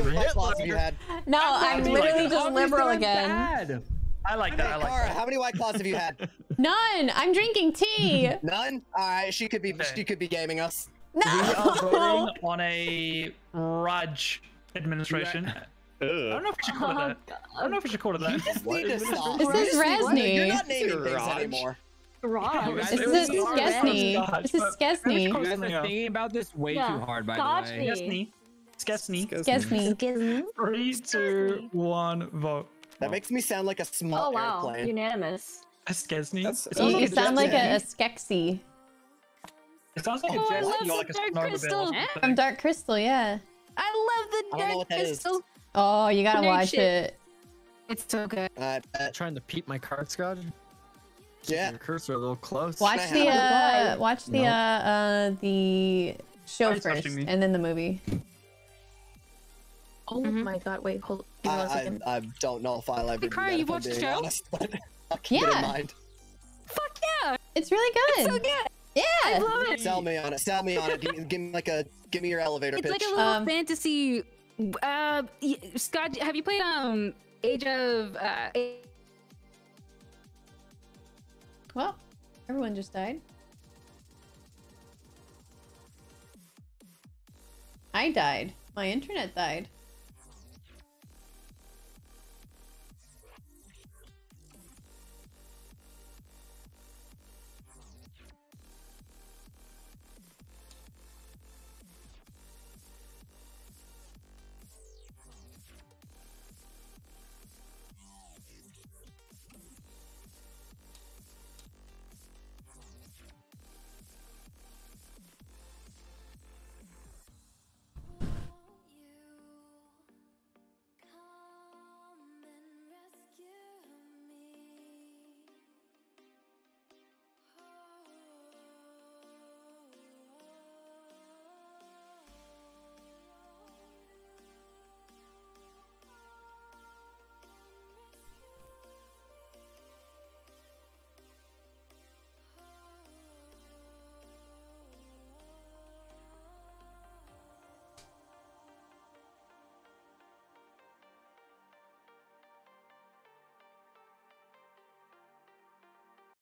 literally just liberal again. Bad. I like that. I like Kara, how many white claws have you had? None. I'm drinking tea. None. All right, she could be. Okay. She could be gaming us. No. We are voting on a Raj administration. Yeah. I don't know if we should call it that. I don't know if we should call it that. This is Resny. You're not naming things anymore. Rob. This is Skadj. This is Skadj. You guys are thinking about this way too hard, by the way. Skadj. 3, 2, 1, vote. That makes me sound like a small airplane. Unanimous. A Skadj? You sound like a Skexy. It sounds like a Jvckk. Dark Crystal. I'm Dark Crystal, yeah. I love the Dark Crystal. Oh, you gotta watch it. It's so good. Trying to peep my cards, Skadj. Yeah. Your cursor a little close. Watch the show first, and then the movie. Oh my god! Wait, hold. I don't know if I'll ever. Kara, you watched the show? Yeah. Fuck yeah! It's really good. It's so good. Yeah. I love it. Sell me on it. Sell me on it. Give me your elevator pitch. It's like a little fantasy. Skadj, have you played Age of? Well, everyone just died. I died. My internet died.